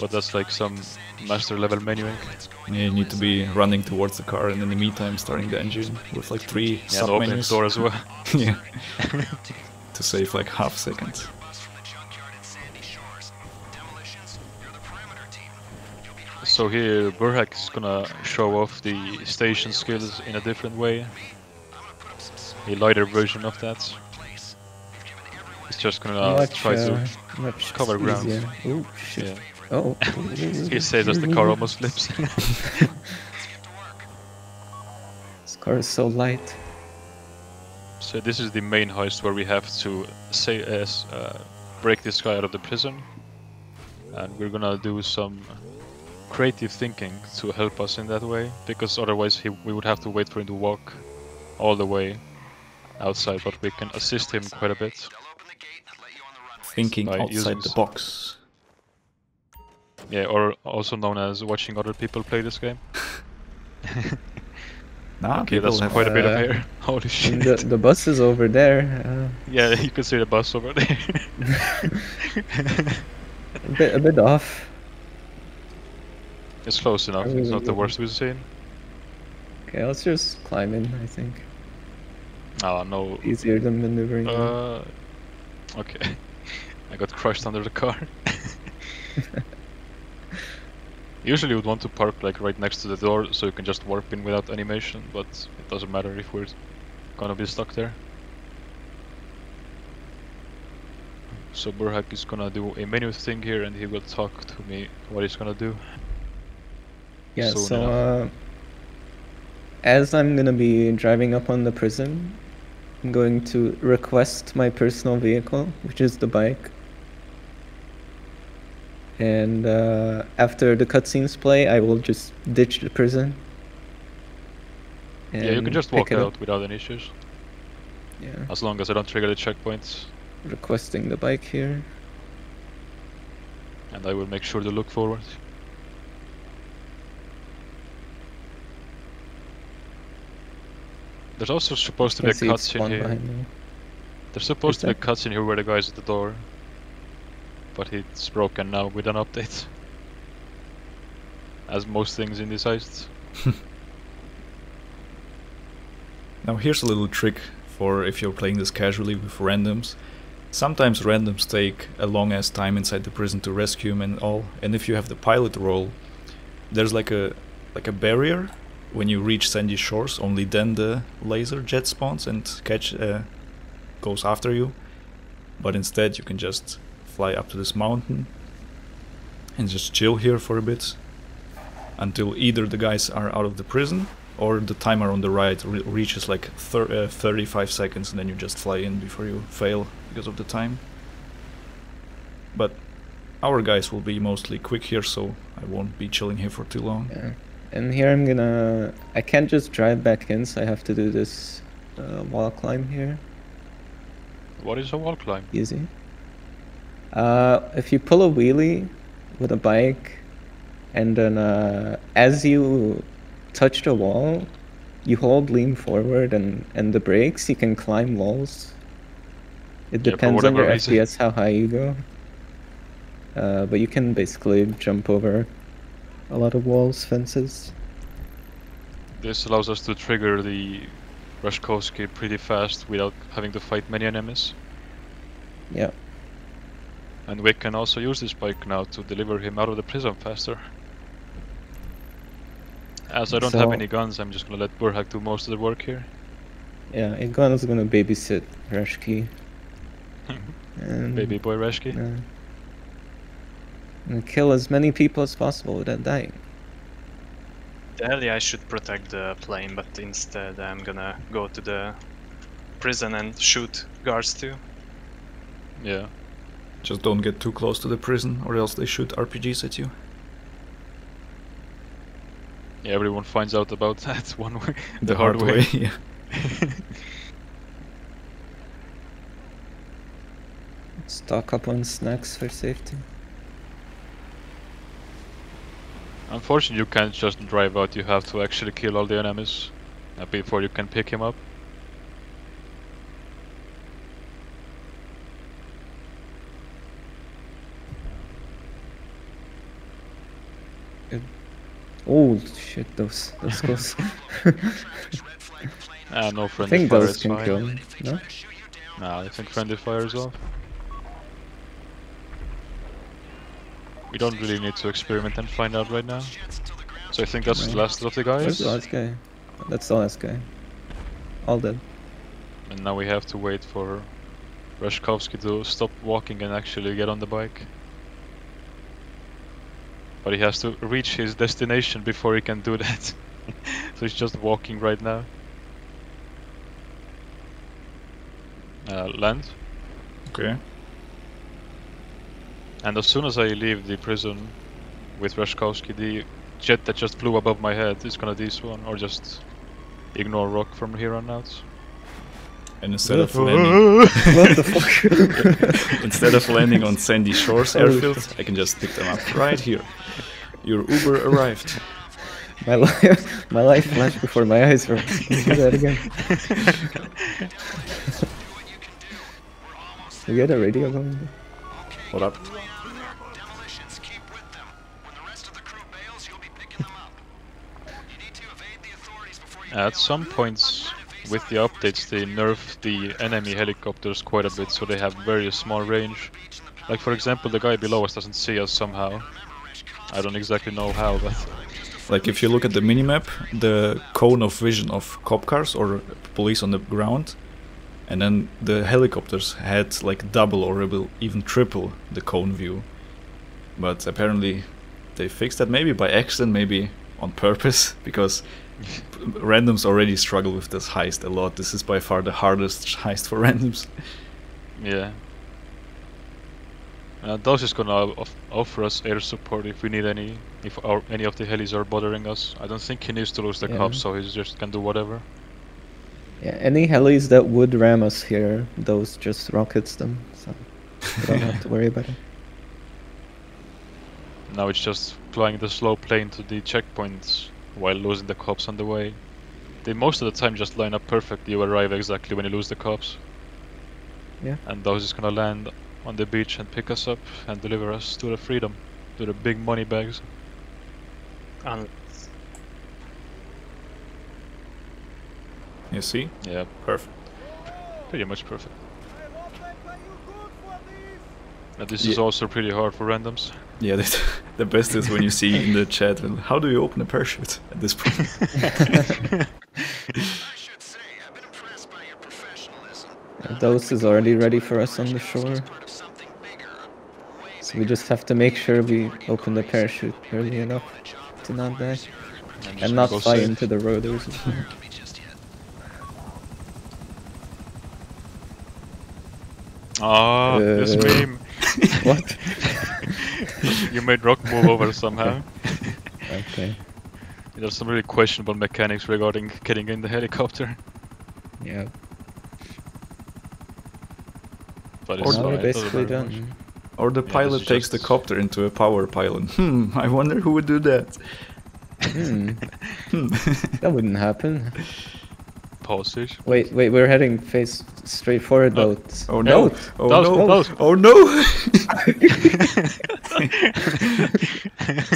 but that's like some master level menuing. Yeah, you need to be running towards the car and in the meantime starting the engine with like three yeah, sub menus. Yeah, open the door as well. Yeah, to save like half seconds. So here Burhak is gonna show off the station skills in a different way, a lighter version of that. He's just gonna much, try to uh, cover ground. Ooh, shit. Yeah. Oh. He saves us, the car almost flips. car is so light. So this is the main heist where we have to say as uh, break this guy out of the prison, and we're gonna do some creative thinking to help us in that way, because otherwise he, we would have to wait for him to walk all the way outside, but we can assist him quite a bit. Thinking outside the box. Yeah, or also known as watching other people play this game. Nah, okay, that's quite a bit uh, of air. Holy shit. The, the bus is over there. Uh, yeah, you can see the bus over there. a, bit, a bit off. It's close enough, it's not the worst we've seen. Okay, let's just climb in, I think. Oh, no. Easier than maneuvering. Uh, okay. I got crushed under the car. Usually you would want to park like right next to the door so you can just warp in without animation, but it doesn't matter if we're gonna be stuck there. So Burhak is gonna do a menu thing here and he will talk to me what he's gonna do. Yeah, soon so uh, as I'm gonna be driving up on the prison, I'm going to request my personal vehicle, which is the bike. And uh, after the cutscenes play, I will just ditch the prison. Yeah, you can just walk out without any issues. Yeah. As long as I don't trigger the checkpoints. Requesting the bike here. And I will make sure to look forward. There's also supposed to be a cutscene here. There's supposed to be a cutscene here where the guy's at the door. But it's broken now with an update. As most things in this heist. Now here's a little trick for if you're playing this casually with randoms. Sometimes randoms take a long ass time inside the prison to rescue him and all, and if you have the pilot role, there's like a like a barrier. When you reach sandy shores, only then the laser jet spawns and catch uh, goes after you. But instead you can just fly up to this mountain and just chill here for a bit until either the guys are out of the prison or the timer on the right re reaches like thir uh, thirty-five seconds, and then you just fly in before you fail because of the time. But our guys will be mostly quick here, so I won't be chilling here for too long. Yeah. And here I'm gonna... I can't just drive back in, so I have to do this uh, wall climb here. What is a wall climb? Easy. Uh, if you pull a wheelie with a bike, and then uh, as you touch the wall, you hold lean forward and, and the brakes, you can climb walls. It depends yeah, on your F P S how high you go. Uh, but you can basically jump over a lot of walls, fences. This allows us to trigger the Rashkovsky pretty fast without having to fight many enemies. Yeah. And we can also use this bike now to deliver him out of the prison faster. As I don't so, have any guns, I'm just gonna let Burhak do most of the work here. Yeah, a gun is gonna babysit Rashki. Baby boy Rashki. Uh, and kill as many people as possible without dying. Ideally, I should protect the plane, but instead I'm gonna go to the prison and shoot guards too. Yeah. Just don't get too close to the prison, or else they shoot R P Gs at you. Yeah, everyone finds out about that one way. The, the hard, hard way. way yeah. Stock up on snacks for safety. Unfortunately, you can't just drive out, you have to actually kill all the enemies before you can pick him up. Oh shit, those those goes. Ah, no friendly fire is fine. I think those can kill him, no? Nah, I think friendly fire is off. We don't really need to experiment and find out right now. So I think that's right. The last of the guys. That's the last guy. That's the last guy. All dead. And now we have to wait for Rashkovsky to stop walking and actually get on the bike. But he has to reach his destination before he can do that. So he's just walking right now. uh, land. Okay. And as soon as I leave the prison with Rashkowski, the jet that just flew above my head is gonna despawn, or just ignore rock from here on out. And instead of landing, what the fuck? Instead of landing on Sandy Shores airfield, I can just pick them up right here. Your Uber arrived. My life, my life flashed before my eyes. Can you do that again? You got a radio going? What up? At some points with the updates, they nerf the enemy helicopters quite a bit, so they have very small range. Like for example, the guy below us doesn't see us somehow. I don't exactly know how, but... Like if you look at the minimap, the cone of vision of cop cars or police on the ground, and then the helicopters had like double or even triple the cone view. But apparently they fixed that, maybe by accident, maybe on purpose, because randoms already struggle with this heist a lot. This is by far the hardest heist for randoms. Yeah. Uh, Doss is gonna off offer us air support if we need any, if our, any of the helis are bothering us. I don't think he needs to lose the yeah. cops, so he just can do whatever. Yeah, any helis that would ram us here, those just rockets them, so we don't have to worry about it. Now it's just flying the slow plane to the checkpoints while losing the cops on the way. They most of the time just line up perfectly. You arrive exactly when you lose the cops. Yeah. And those is gonna land on the beach and pick us up and deliver us to the freedom, to the big money bags. Um. You see? Yeah, perfect. Pretty much perfect. Now this yeah. is also pretty hard for randoms. Yeah, that, the best is when you see in the chat, how do you open a parachute at this point? Those is already ready for us on the shore. So we just have to make sure we open the parachute early enough to not die. And, and not fly safe. into the road or something. Ah, oh, uh, this meme. What? You made Rock move over somehow. Okay. There's some really questionable mechanics regarding getting in the helicopter. Yeah. But it's or, right. basically done. or the yeah, pilot takes just... the copter into a power pylon. Hmm, I wonder who would do that. Hmm. That wouldn't happen. Postage. Wait, wait, we're heading face straight forward, though. Oh, oh no! Oh no! Oh no!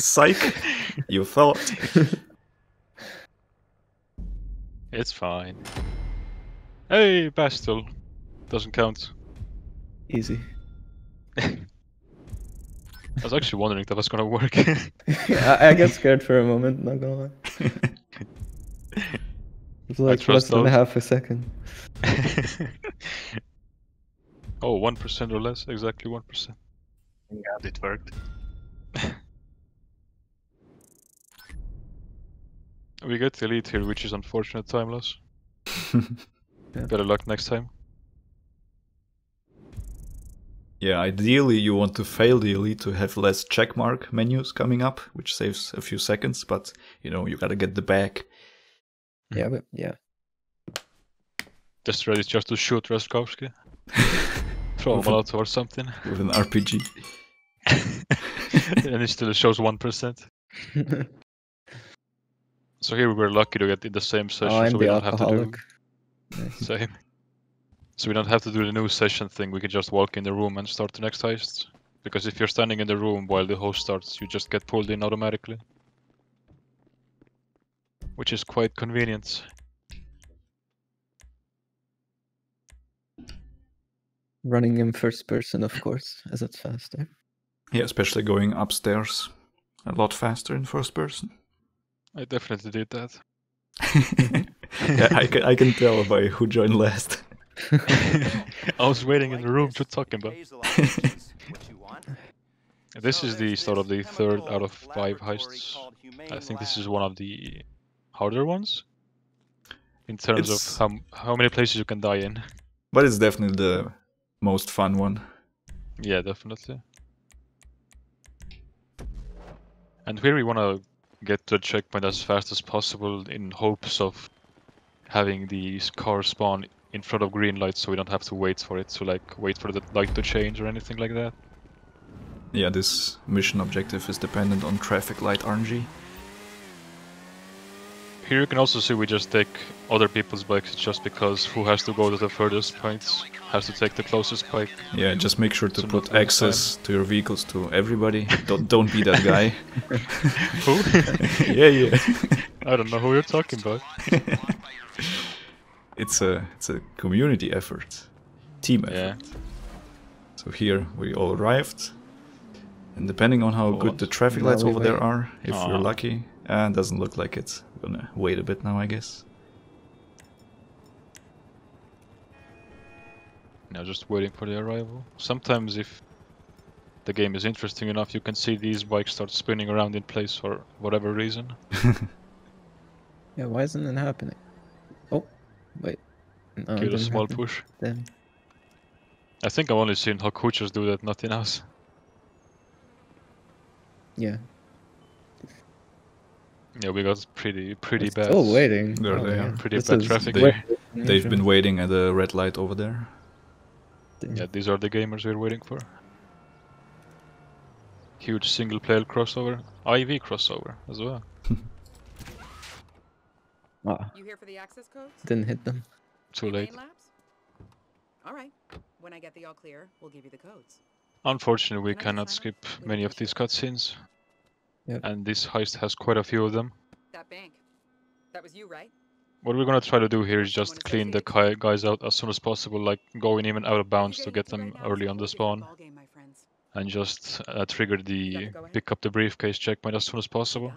Psych! You thought. It's fine. Hey, Bastille. Doesn't count. Easy. I was actually wondering if that was gonna work. Yeah, I, I got scared for a moment, not gonna lie. It was like less those. than half a second. Oh, one percent or less, exactly one percent. Yeah, it worked. We got the lead here, which is unfortunate time loss. Yeah. Better luck next time. Yeah, ideally you want to fail the elite to have less checkmark menus coming up, which saves a few seconds, but you know, you gotta get the bag. Yeah, but yeah. This thread is just to shoot Rashkowski. Throw him out or something. With an R P G. And it still shows one percent. So here we were lucky to get in the same session, oh, so we don't alcoholic. have to do... Same. So we don't have to do the new session thing, we can just walk in the room and start the next heist. Because if you're standing in the room while the host starts, you just get pulled in automatically. Which is quite convenient. Running in first person, of course, as it's faster. Yeah, especially going upstairs. A lot faster in first person. I definitely did that. Yeah, I can, I can tell by who joined last. I was waiting in the room to talk about. This is the start of the third out of five heists. I think this is one of the harder ones in terms it's... of how, how many places you can die in. But it's definitely the most fun one. Yeah, definitely. And here we want to get to a checkpoint as fast as possible in hopes of having the car spawn in front of green lights, so we don't have to wait for it to, like, wait for the light to change or anything like that. Yeah, this mission objective is dependent on traffic light R N G. Here you can also see we just take other people's bikes just because who has to go to the furthest points has to take the closest bike. Yeah, just make sure to so put access time. to your vehicles to everybody. Don't don't be that guy. Who? Yeah, yeah. I don't know who you're talking about. It's a it's a community effort, team effort. Yeah. So here we all arrived, and depending on how oh, good the traffic lights over there are, if Aww. you're lucky, and uh, doesn't look like it. We're gonna wait a bit now, I guess. Now just waiting for the arrival. Sometimes, if the game is interesting enough, you can see these bikes start spinning around in place for whatever reason. Yeah, why isn't it happening? Oh. Wait. No, Give it a small happen. push. Damn. I think I've only seen Hakuchas do that, nothing else. Yeah. Yeah, we got pretty pretty bad. Still waiting. There oh, they yeah. are. Pretty this bad traffic. They, they've been waiting at the red light over there. Damn. Yeah, these are the gamers we're waiting for. Huge single player crossover. I V crossover as well. Ah. You here for the access codes? Didn't hit them. Too late. All right. When I get the all clear, we'll give you the codes. Unfortunately, we cannot skip many of these cutscenes. Yep. And this heist has quite a few of them. That bank. That was you, right? What we're gonna try to do here is just clean the guys out as soon as possible, like going even out of bounds to get them early on the spawn. And just uh, trigger the pick up the briefcase checkpoint as soon as possible.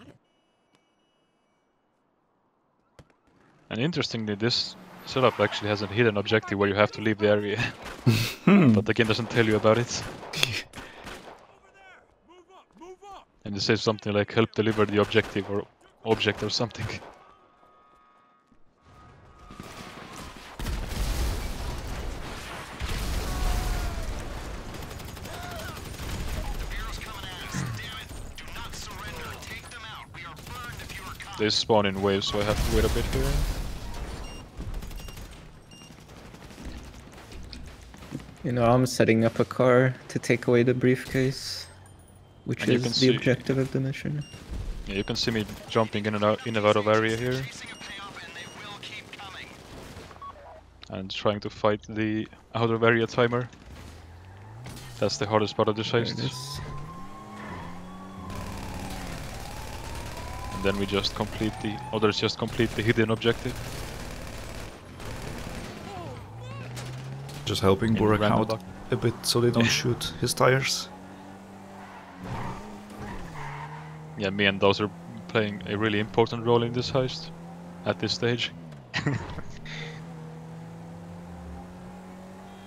And interestingly, this setup actually has a hidden objective where you have to leave the area, but the game doesn't tell you about it. And it says something like, help deliver the objective or object or something. They spawn in waves, so I have to wait a bit here. You know, I'm setting up a car to take away the briefcase, which and is the see, objective of the mission. Yeah, you can see me jumping in and out, in and out of area here. And trying to fight the out of area timer. That's the hardest part of the heist. And then we just complete the... others just complete the hidden objective. Just helping Burak out a bit so they don't shoot his tires. Yeah, me and those are playing a really important role in this heist at this stage.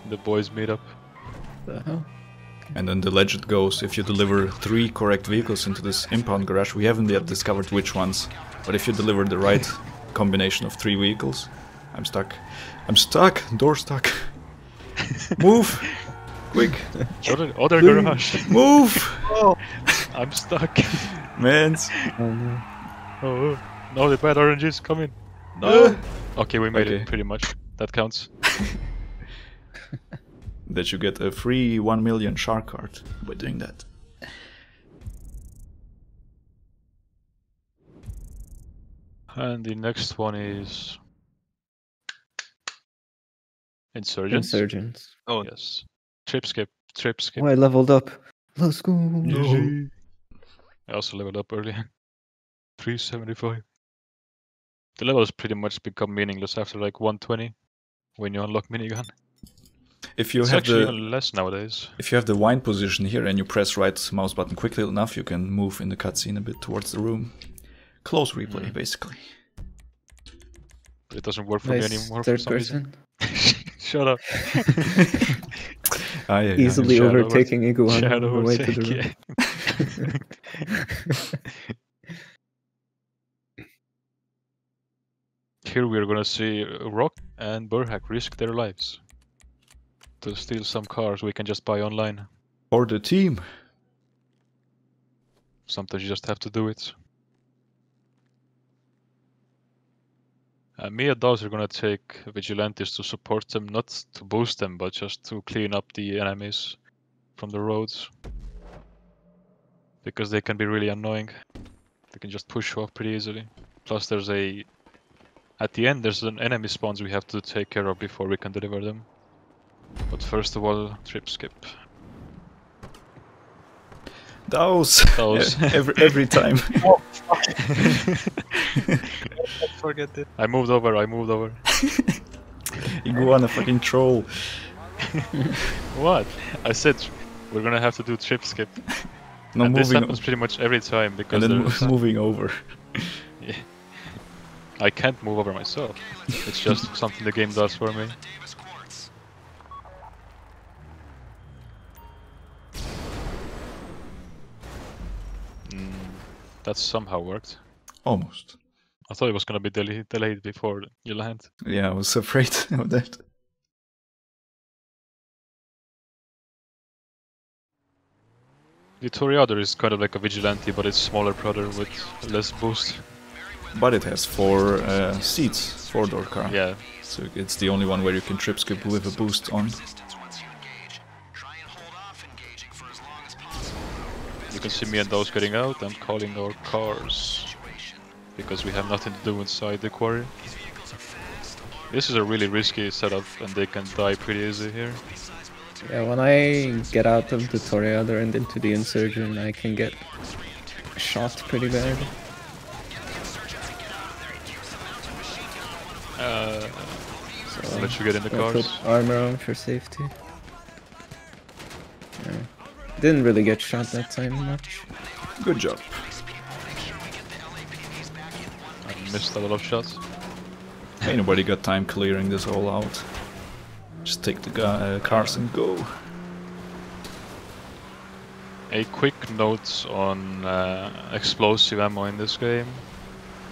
The boys meet up. The hell? And then the legend goes, if you deliver three correct vehicles into this impound garage, we haven't yet discovered which ones, but if you deliver the right combination of three vehicles, I'm stuck. I'm stuck! Door stuck! Move! Quick! Other, other garage! Move! Oh, I'm stuck! Mans! Oh no. Oh, no, the bad R N G is coming! No! Okay, we made okay. it pretty much. That counts. That you get a free one million shark card by doing that. And the next one is... Insurgents. Insurgents. Oh yes. Trip skip. Trip skip. Oh, I leveled up. Let's go. No. I also leveled up earlier. three seventy-five. The levels pretty much become meaningless after like one twenty when you unlock minigun. If you it's have actually the, less nowadays. If you have the wind position here and you press right mouse button quickly enough, you can move in the cutscene a bit towards the room. Close replay, mm. basically. But it doesn't work for nice me anymore. Third for some person. Reason. Shut up. ah, yeah, Easily yeah. overtaking Iguana Shadow on the way to the room. Yeah. Here we are gonna see Rock and Burhak risk their lives. to steal some cars we can just buy online. Or the team. Sometimes you just have to do it. Uh, me and Dawes are gonna take vigilantes to support them, not to boost them, but just to clean up the enemies from the roads. Because they can be really annoying. They can just push off pretty easily. Plus there's a... At the end there's an enemy spawns we have to take care of before we can deliver them. But first of all, trip skip. Those, Those. every, every time. Oh, fuck. Forget it. I moved over, I moved over. Iguana fucking troll. What? I said we're gonna have to do trip skip. No, and moving this happens pretty much every time because and then mo moving over. Yeah. I can't move over myself. It's just something the game does for me. Mm, that somehow worked. Almost. I thought it was gonna be del delayed before you land. Yeah, I was afraid of that. The Toreador is kind of like a vigilante, but it's smaller brother with less boost. But it has four uh, seats, four door car. Yeah. So it's the only one where you can trip skip with a boost on. You can see me and those getting out and calling our cars. Because we have nothing to do inside the quarry. This is a really risky setup and they can die pretty easy here. Yeah, when I get out of the Toreador and into the Insurgent, I can get shot pretty bad. Uh, so let you get in the cars. I put armor on for safety. Yeah. Didn't really get shot that time much. Good job. I missed a lot of shots. Ain't nobody got time clearing this all out. Just take the uh, cars and go. A quick note on uh, explosive ammo in this game,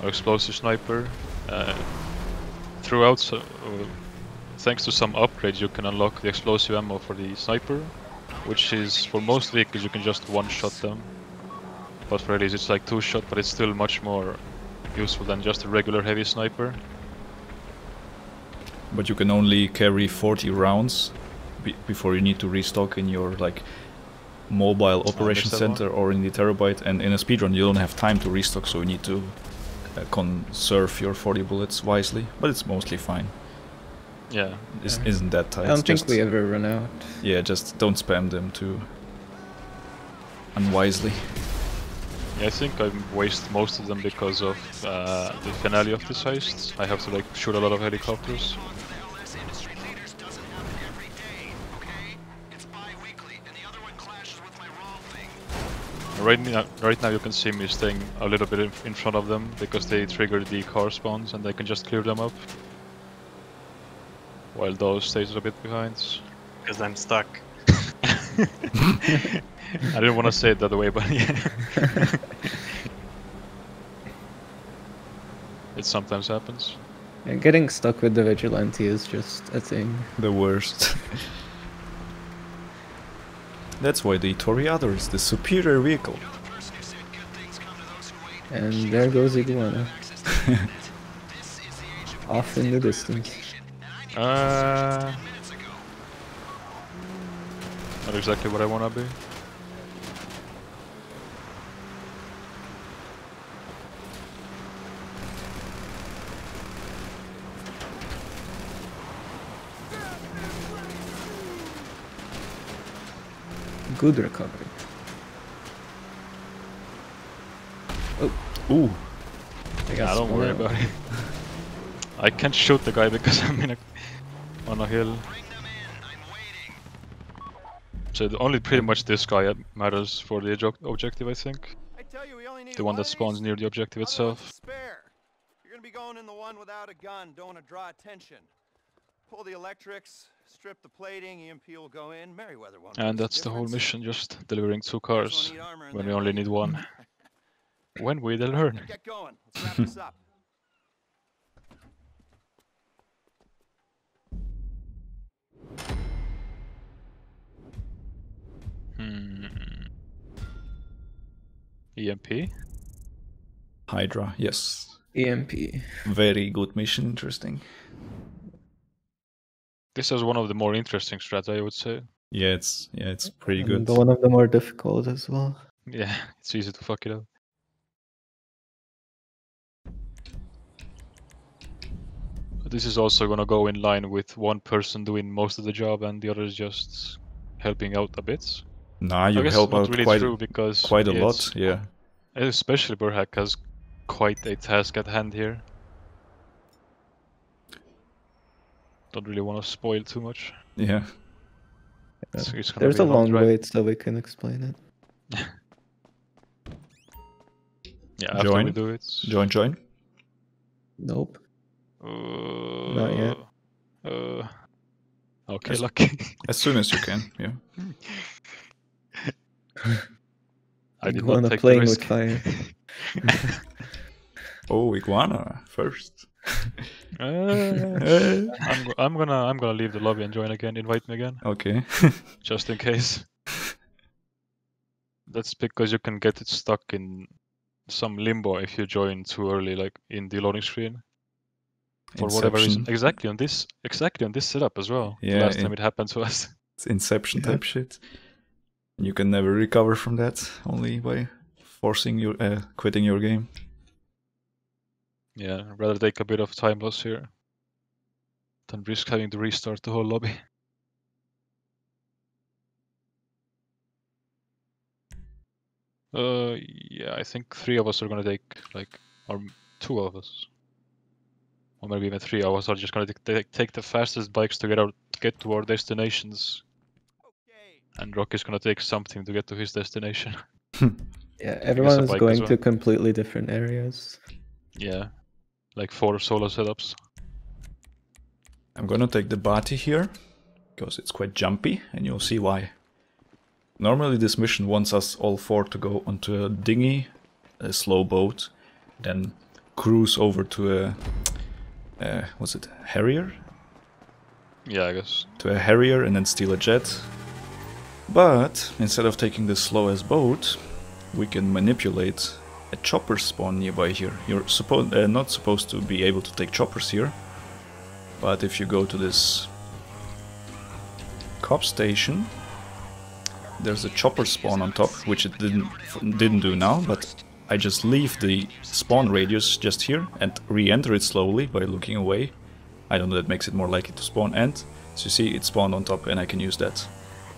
or explosive sniper. Uh, throughout, so, uh, thanks to some upgrades, you can unlock the explosive ammo for the sniper, which is for most vehicles you can just one-shot them. But for Elise it's like two-shot, but it's still much more useful than just a regular heavy sniper. But you can only carry forty rounds be before you need to restock in your like mobile operation center or in the terabyte. And in a speedrun, you don't have time to restock, so you need to uh, conserve your forty bullets wisely. But it's mostly fine. Yeah, it's, yeah. Isn't that tight? I don't just, think we ever run out. Yeah, just don't spam them too unwisely. I think I waste most of them because of uh, the finale of this heist. I have to like shoot a lot of helicopters. Right now, right now you can see me staying a little bit in, in front of them because they trigger the car spawns and I can just clear them up. While those stays a bit behind. Because I'm stuck. I didn't want to say it that way, but yeah. It sometimes happens. Yeah, getting stuck with the vigilante is just a thing. The worst. That's why the Toreador is the superior vehicle. And there goes Iguana. Off in the distance. Uh, not exactly what I want to be. Good recovery. Oh. Ooh. I nah, don't worry about it. I can't shoot the guy because I'm in a, on a hill. So the only pretty much this guy matters for the objective, I think. I tell you, we only need the one that spawns near the objective itself. Spare. You're gonna be going in the one without a gun. Don't want to draw attention. Pull the electrics. Strip the plating, E M P will go in, Merryweather won't. And that's the whole mission, just delivering two cars, when we only need one. When we learn. Get going. Let's wrap this up. E M P? Hydra, yes. E M P. Very good mission, interesting. This is one of the more interesting strats, I would say. Yeah, it's yeah, it's pretty good. And one of the more difficult as well. Yeah, it's easy to fuck it up. This is also gonna go in line with one person doing most of the job and the other is just helping out a bit. Nah, you help out really quite, because quite a lot, yeah. Especially Burhak has quite a task at hand here. Don't really want to spoil too much. Yeah. It's, it's gonna There's a long ride. wait, so we can explain it. Yeah, join. After we do it. Join, join. Nope. Uh, Not yet. Uh, okay, as, lucky. As soon as you can, yeah. I iguana did not take playing the risk. With fire. Oh, iguana first. uh, I'm, go I'm gonna, I'm gonna leave the lobby and join again. Invite me again. Okay. Just in case. That's because you can get it stuck in some limbo if you join too early, like in the loading screen. For Inception. Whatever reason, exactly on this, exactly on this setup as well. Yeah, the last it, time it happened to us, it's Inception type yeah. shit. You can never recover from that, only by forcing your uh, quitting your game. Yeah, I'd rather take a bit of time loss here than risk having to restart the whole lobby. Uh, yeah, I think three of us are gonna take like, or two of us. Or maybe even three hours are just gonna take, take the fastest bikes to get out, get to our destinations. Okay. And Rocky's gonna take something to get to his destination. Yeah, everyone is going well. to completely different areas. Yeah, like four solo setups. I'm gonna take the Bati here, because it's quite jumpy, and you'll see why. Normally this mission wants us all four to go onto a dinghy, a slow boat, then cruise over to a... Uh, was it a Harrier? Yeah, I guess. To a Harrier and then steal a jet. But instead of taking the slowest boat, we can manipulate a chopper spawn nearby here. You're suppo uh, not supposed to be able to take choppers here, but if you go to this cop station, there's a chopper spawn on top, which it didn't didn't do now, but. I just leave the spawn radius just here and re-enter it slowly by looking away. I don't know, that makes it more likely to spawn, and as you see it spawned on top and I can use that.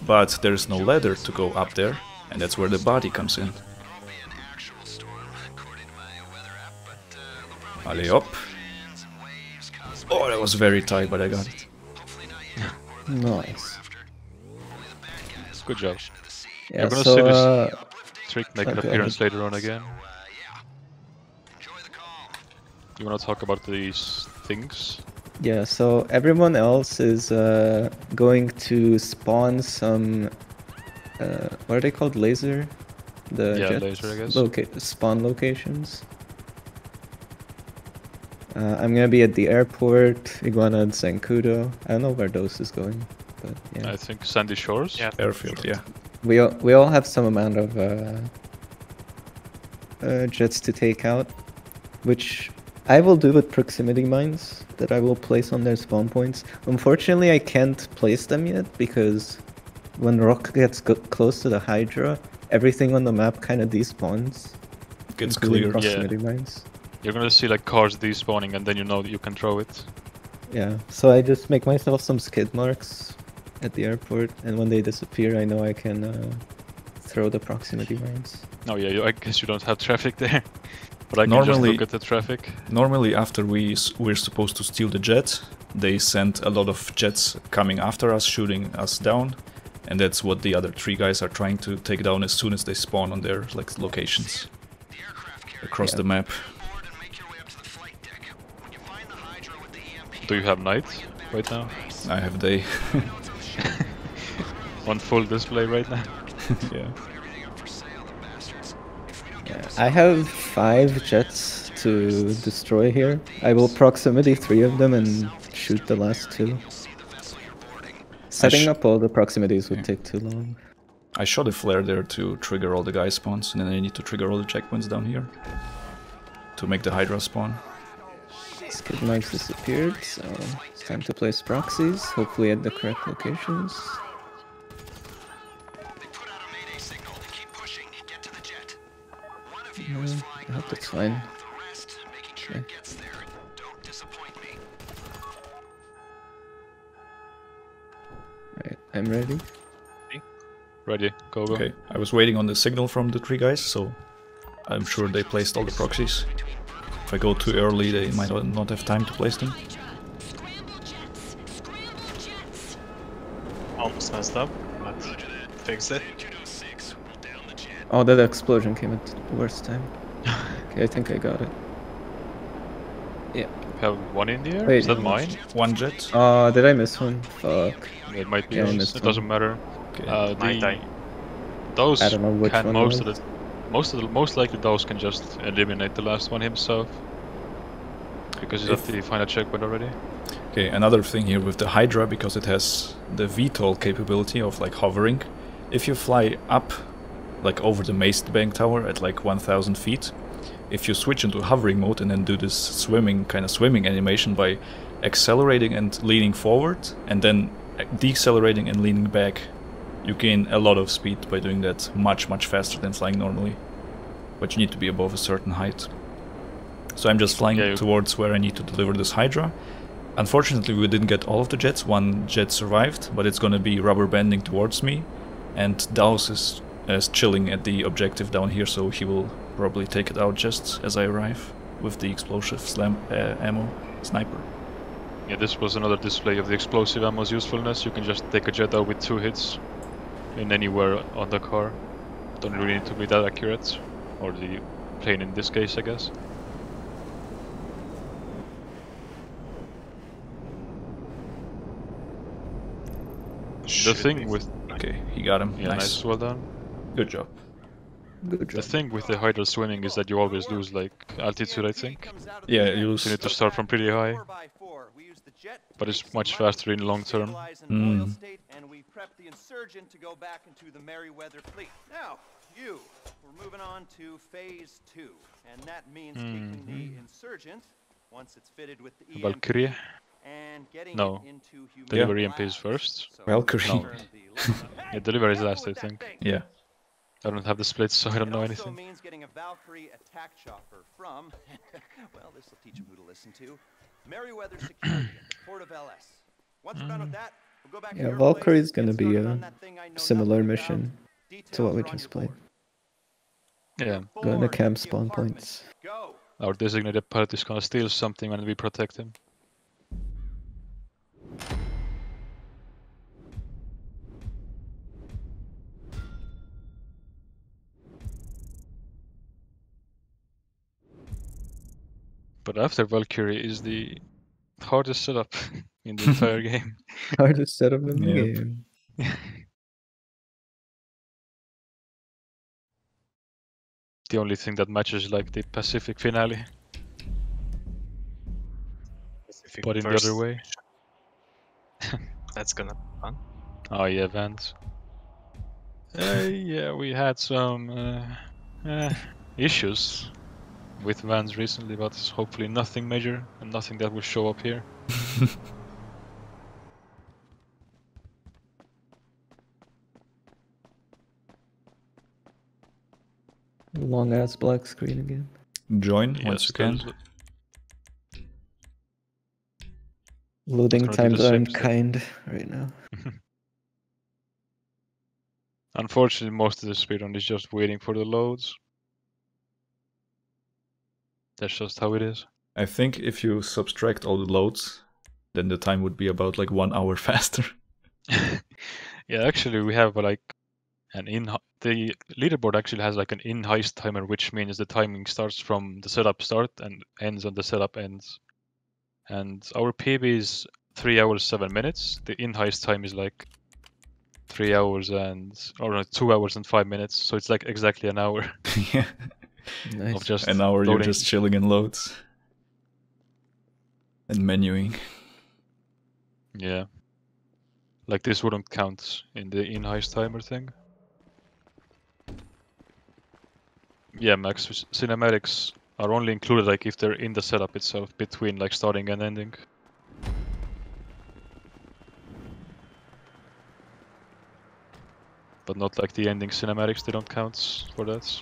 But there is no ladder to go up there, and that's where the Bati comes in. Alley up. Oh, that was very tight, but I got it. Nice. Good job. Yeah, I'm gonna so, see this. Uh... Trick make okay. an appearance later on again. You want to talk about these things? Yeah, so everyone else is uh, going to spawn some... Uh, what are they called? Laser? The yeah, jets? laser, I guess. Loca spawn locations. Uh, I'm gonna be at the airport, Iguana and Zancudo. I don't know where Dose is going, but yeah. I think Sandy Shores? Yeah, airfield, yeah. We all, we all have some amount of uh, uh, jets to take out, which I will do with proximity mines that I will place on their spawn points. Unfortunately, I can't place them yet because when Rock gets go close to the Hydra, everything on the map kind of despawns. Gets clear. Proximity yeah. mines. You're gonna see like cars despawning, and then you know that you can throw it. Yeah. So I just make myself some skid marks at the airport, and when they disappear I know I can uh, throw the proximity mines. Oh yeah, you, I guess you don't have traffic there, but I can normally, just look at the traffic. Normally after we, we're supposed to steal the jet, they send a lot of jets coming after us, shooting us down, and that's what the other three guys are trying to take down as soon as they spawn on their like locations across yeah. the map. Do you have night right now? I have day. On full display right now. Yeah. Yeah. I have five jets to destroy here. I will proximity three of them and shoot the last two. Setting up all the proximities would yeah. take too long. I shot a flare there to trigger all the guy spawns, and then I need to trigger all the checkpoints down here to make the Hydra spawn. Skid Mike's disappeared, so it's time to place proxies, hopefully at the correct locations. No, I hope that's fine. Okay. Alright, I'm ready. Ready, go, go. Okay, I was waiting on the signal from the three guys, so I'm sure they placed all the proxies. If I go too early, they might not have time to place them. Almost messed up, but fixed it. Oh, that explosion came at the worst time. Okay, I think I got it. Yeah. We have one in the air? Wait. Is that mine? One jet? Uh, did I miss one? Fuck. It might be, yeah, it one. Doesn't matter. Okay. Uh, the, those I don't know which can one most of the, most of the, most likely those can just eliminate the last one himself, because he's at the final checkpoint already. Okay, another thing here with the Hydra, because it has the V TOL capability of like hovering. If you fly up, like over the Maced Bank Tower at like one thousand feet, if you switch into hovering mode and then do this swimming kind of swimming animation by accelerating and leaning forward, and then decelerating and leaning back. You gain a lot of speed by doing that, much, much faster than flying normally. But you need to be above a certain height. So I'm just flying yeah, towards where I need to deliver this Hydra. Unfortunately, we didn't get all of the jets. One jet survived, but it's gonna be rubber banding towards me. And Daos is, is chilling at the objective down here, so he will probably take it out just as I arrive with the explosive slam uh, ammo sniper. Yeah, this was another display of the explosive ammo's usefulness. You can just take a jet out with two hits. In anywhere on the car. Don't really need to be that accurate. Or the plane in this case, I guess. Should the thing be... with... Okay, he got him. Yeah, nice. nice, well done. Good job. Good job. The thing with the hydro swimming is that you always lose, like, altitude, I think. Yeah, you lose... You need to start from pretty high. But it's much faster in the long term. Mm. The insurgent to go back into the Merryweather fleet. Now, you, we're moving on to phase two, and that means mm-hmm. taking the insurgent once it's fitted with the E M P Valkyrie. And getting no. it into human delivery E M P is first. So Valkyrie. No. Yeah, delivery is last, I think. Yeah. I don't have the splits, so I don't it know anything. Means getting a Valkyrie attack chopper from. Well, this will teach them who to listen to. Merryweather Security, Port of L S. Once mm. done with that. We'll yeah, Valkyrie is going to be a similar mission to what we just played. Yeah. Going to camp spawn points. Our designated pilot is going to steal something and we protect him. But after Valkyrie is the hardest setup. In the entire game. Hardest setup in the yep. game. The only thing that matches like the Pacific finale. Pacific but in first. The other way. That's gonna be fun. Oh yeah, Vans. Uh, yeah, we had some uh, uh, issues with Vans recently, but hopefully nothing major and nothing that will show up here. Long ass black screen again. Join yes, once you can. can. Loading times are unkind thing. Right now. Unfortunately, most of the speedrun is just waiting for the loads. That's just how it is. I think if you subtract all the loads, then the time would be about like one hour faster. Yeah, actually, we have like. And in the leaderboard actually has like an in-heist timer, which means the timing starts from the setup start and ends on the setup ends. And our P B is three hours seven minutes. The in-heist time is like three hours and or no, two hours and five minutes. So it's like exactly an hour. Yeah, nice. Of just an hour loading. You're just chilling in loads and menuing. Yeah, like this wouldn't count in the in-heist timer thing. Yeah, Max, cinematics are only included like if they're in the setup itself, between like starting and ending. But not like the ending cinematics, they don't count for that.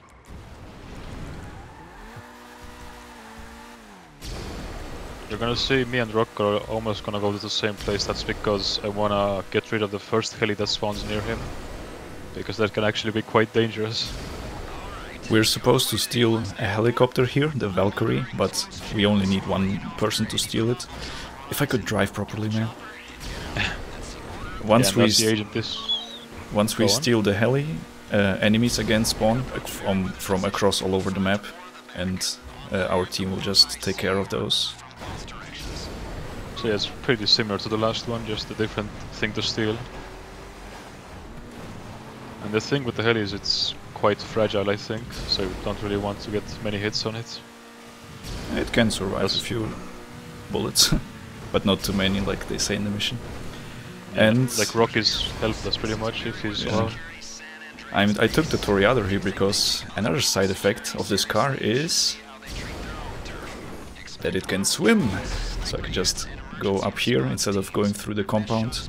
You're gonna see me and Rock are almost gonna go to the same place. That's because I wanna get rid of the first heli that spawns near him, because that can actually be quite dangerous. We're supposed to steal a helicopter here, the Valkyrie, but we only need one person to steal it. If I could drive properly, man. Once yeah, we the agent is... Once we steal the heli, uh, enemies again spawn from, from across all over the map, and uh, our team will just take care of those. So yeah, it's pretty similar to the last one, just a different thing to steal. And the thing with the heli is it's quite fragile, I think, so you don't really want to get many hits on it. It can survive That's a few bullets, but not too many like they say in the mission. And like Rock is helpless pretty much if he's yeah. allowed. I mean, I took the Toreador here because another side effect of this car is that it can swim. So I can just go up here instead of going through the compound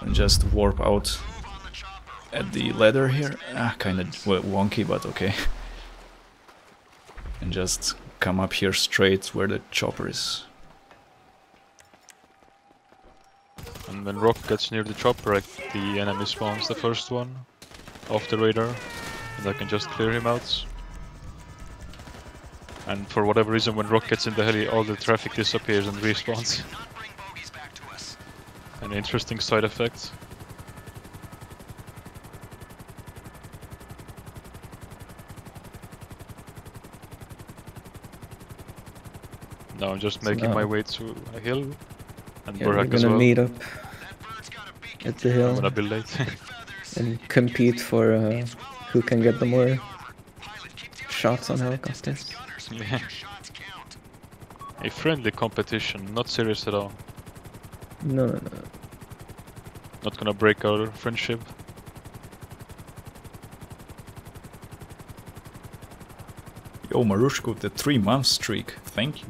and just warp out at the ladder here. Ah, kind of wonky, but okay. And just come up here straight where the chopper is. And when Rock gets near the chopper, the enemy spawns the first one off the radar, and I can just clear him out. And for whatever reason, when Rock gets in the heli, all the traffic disappears and respawns. An interesting side effect. Now I'm just making no. my way to a hill. And yeah, we're gonna well. meet up at the hill. I'm gonna be late. And compete for uh, who can get the more shots on helicopters. Yeah. A friendly competition, not serious at all. No, no, no. Not gonna break our friendship. Yo, Marushko, the three month streak. Thank you.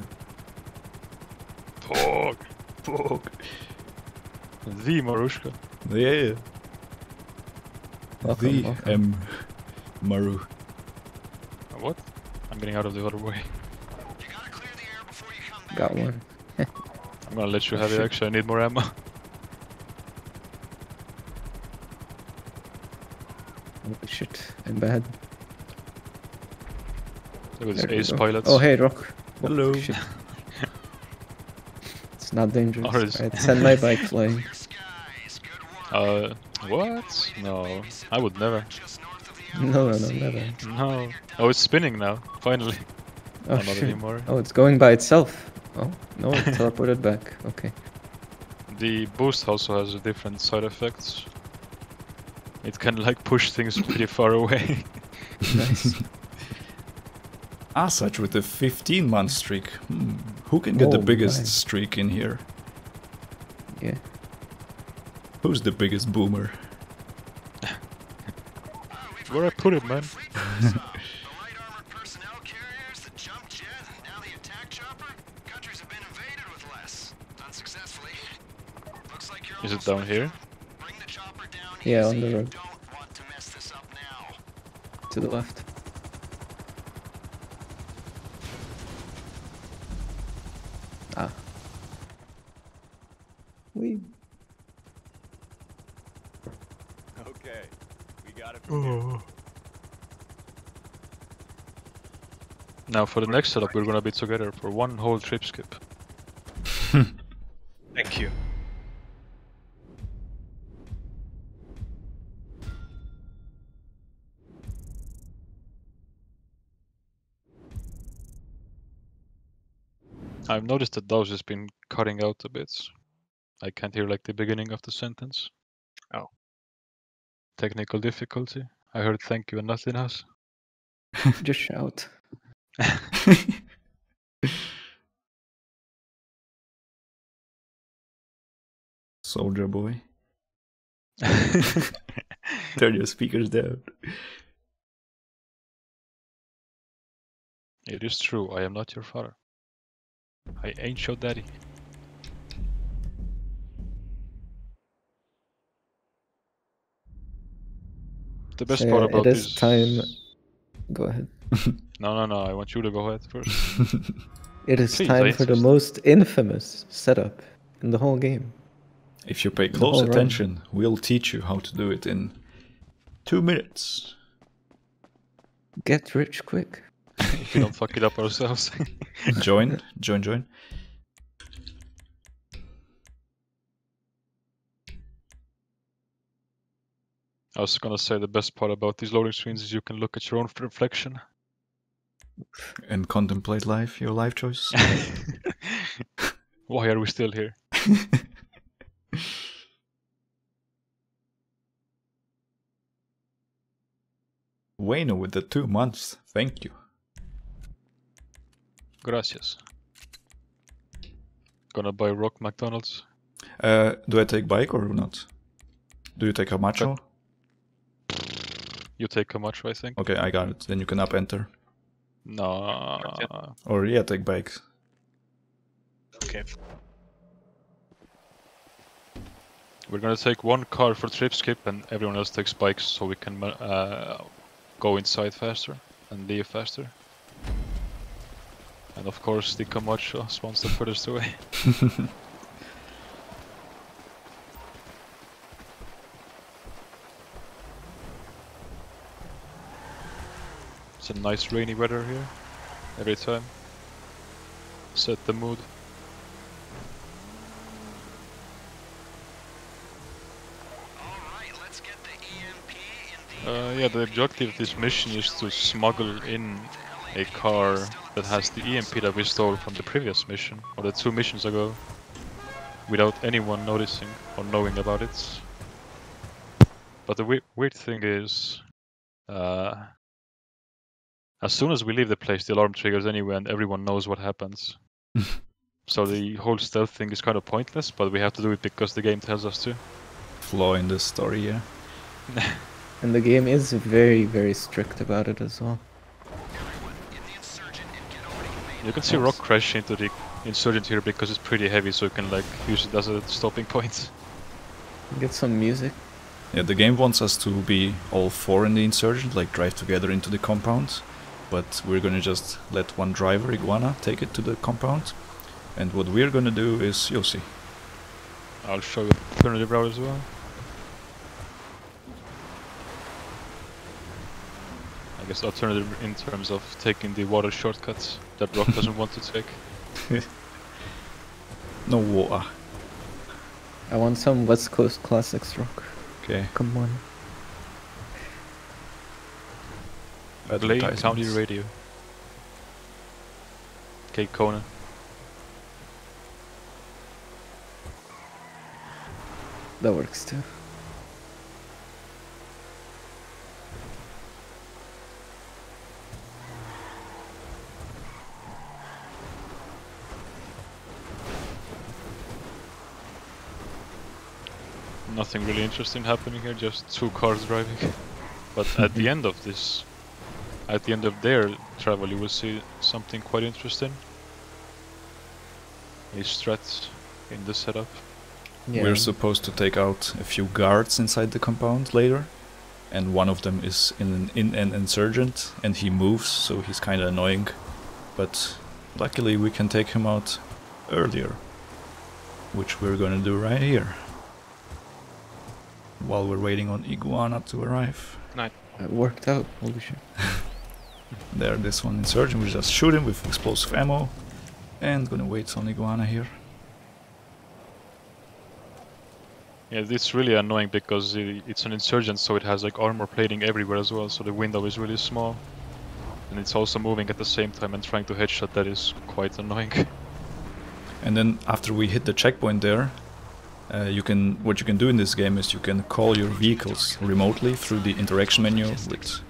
Fuck. Fuck. The Marushka. Yeah. Welcome, the welcome. M. Maru. What? I'm getting out of the other way. You gotta clear the air before you come back. Got one. I'm gonna let you have it, actually. I need more ammo. Oh shit, I'm bad. Look at this ace pilot. Oh hey, Rock. Hello. Shit. Not dangerous. I'd send my bike flying. Uh, what? No, I would never. No, no, no, never. No. Oh, it's spinning now. Finally. Oh, no, not anymore. Oh, it's going by itself. Oh no, it teleported back. Okay. The boost also has a different side effects. It can like push things pretty far away. Nice. As such, with a fifteen month streak. Hmm. Who can get oh, the biggest nice. streak in here? Yeah. Who's the biggest boomer? Where I put it, man? Is it down here? Yeah, on the road. To the left. Now for the next setup we're gonna be together for one whole trip skip. Thank you. I've noticed that Dows has been cutting out a bit. I can't hear like the beginning of the sentence. Oh. Technical difficulty. I heard thank you and nothing else. Just shout. Soldier boy. Turn your speakers down. It is true, I am not your father. I ain't your daddy. The best so part yeah, about this is... time. Go ahead. No, no, no, I want you to go ahead first. It is Please, time for the most infamous setup in the whole game. If you pay close attention, run. we'll teach you how to do it in two minutes. Get rich quick. If we don't fuck it up ourselves. Join, join, join. I was gonna say the best part about these loading screens is you can look at your own reflection. And contemplate life, your life choice. Why are we still here? Wayno with the two months, thank you. Gracias. Gonna buy Rock McDonald's. Uh, do I take bike or not? Do you take a macho? You take a macho, I think. Okay, I got it. Then you can up enter. No. Or yeah, take bike. Okay. We're gonna take one car for trip skip and everyone else takes bikes so we can uh, go inside faster and leave faster. And of course, the Camacho spawns the furthest away. It's a nice rainy weather here, every time. Set the mood. Alright, let's get the E M P in the uh, yeah, the objective of this mission is to smuggle in a car that has the E M P that we stole from the previous mission, or the two missions ago, without anyone noticing or knowing about it. But the we weird thing is... Uh, As soon as we leave the place, the alarm triggers anyway, and everyone knows what happens. So the whole stealth thing is kind of pointless, but we have to do it because the game tells us to. Flaw in the story, yeah. And the game is very, very strict about it as well. You can see Rock crash into the insurgent here because it's pretty heavy, so you can like use it as a stopping point. Get some music. Yeah, the game wants us to be all four in the insurgent, like drive together into the compound. But we're gonna just let one driver, Iguana, take it to the compound. And what we're gonna do is, you'll see. I'll show you the alternative route as well. I guess alternative in terms of taking the water shortcuts that Rock doesn't want to take. No water. I want some West Coast classics, Rock. Okay. Come on. Play County Radio. Okay, Conan. That works too. Nothing really interesting happening here, just two cars driving. But at the end of this At the end of their travel, you will see something quite interesting. A strat in the setup. Yeah. We're supposed to take out a few guards inside the compound later, and one of them is in an, in an insurgent, and he moves, so he's kind of annoying. But luckily, we can take him out earlier, which we're gonna do right here, while we're waiting on Iguana to arrive. Night. It worked out. Holy shit. There, this one insurgent, we just shoot him with explosive ammo, and gonna wait on Iguana here. Yeah, it's really annoying because it's an insurgent, so it has like armor plating everywhere as well, so the window is really small. And it's also moving at the same time and trying to headshot, that is quite annoying. And then after we hit the checkpoint there, Uh, you can what you can do in this game is you can call your vehicles remotely through the interaction menu with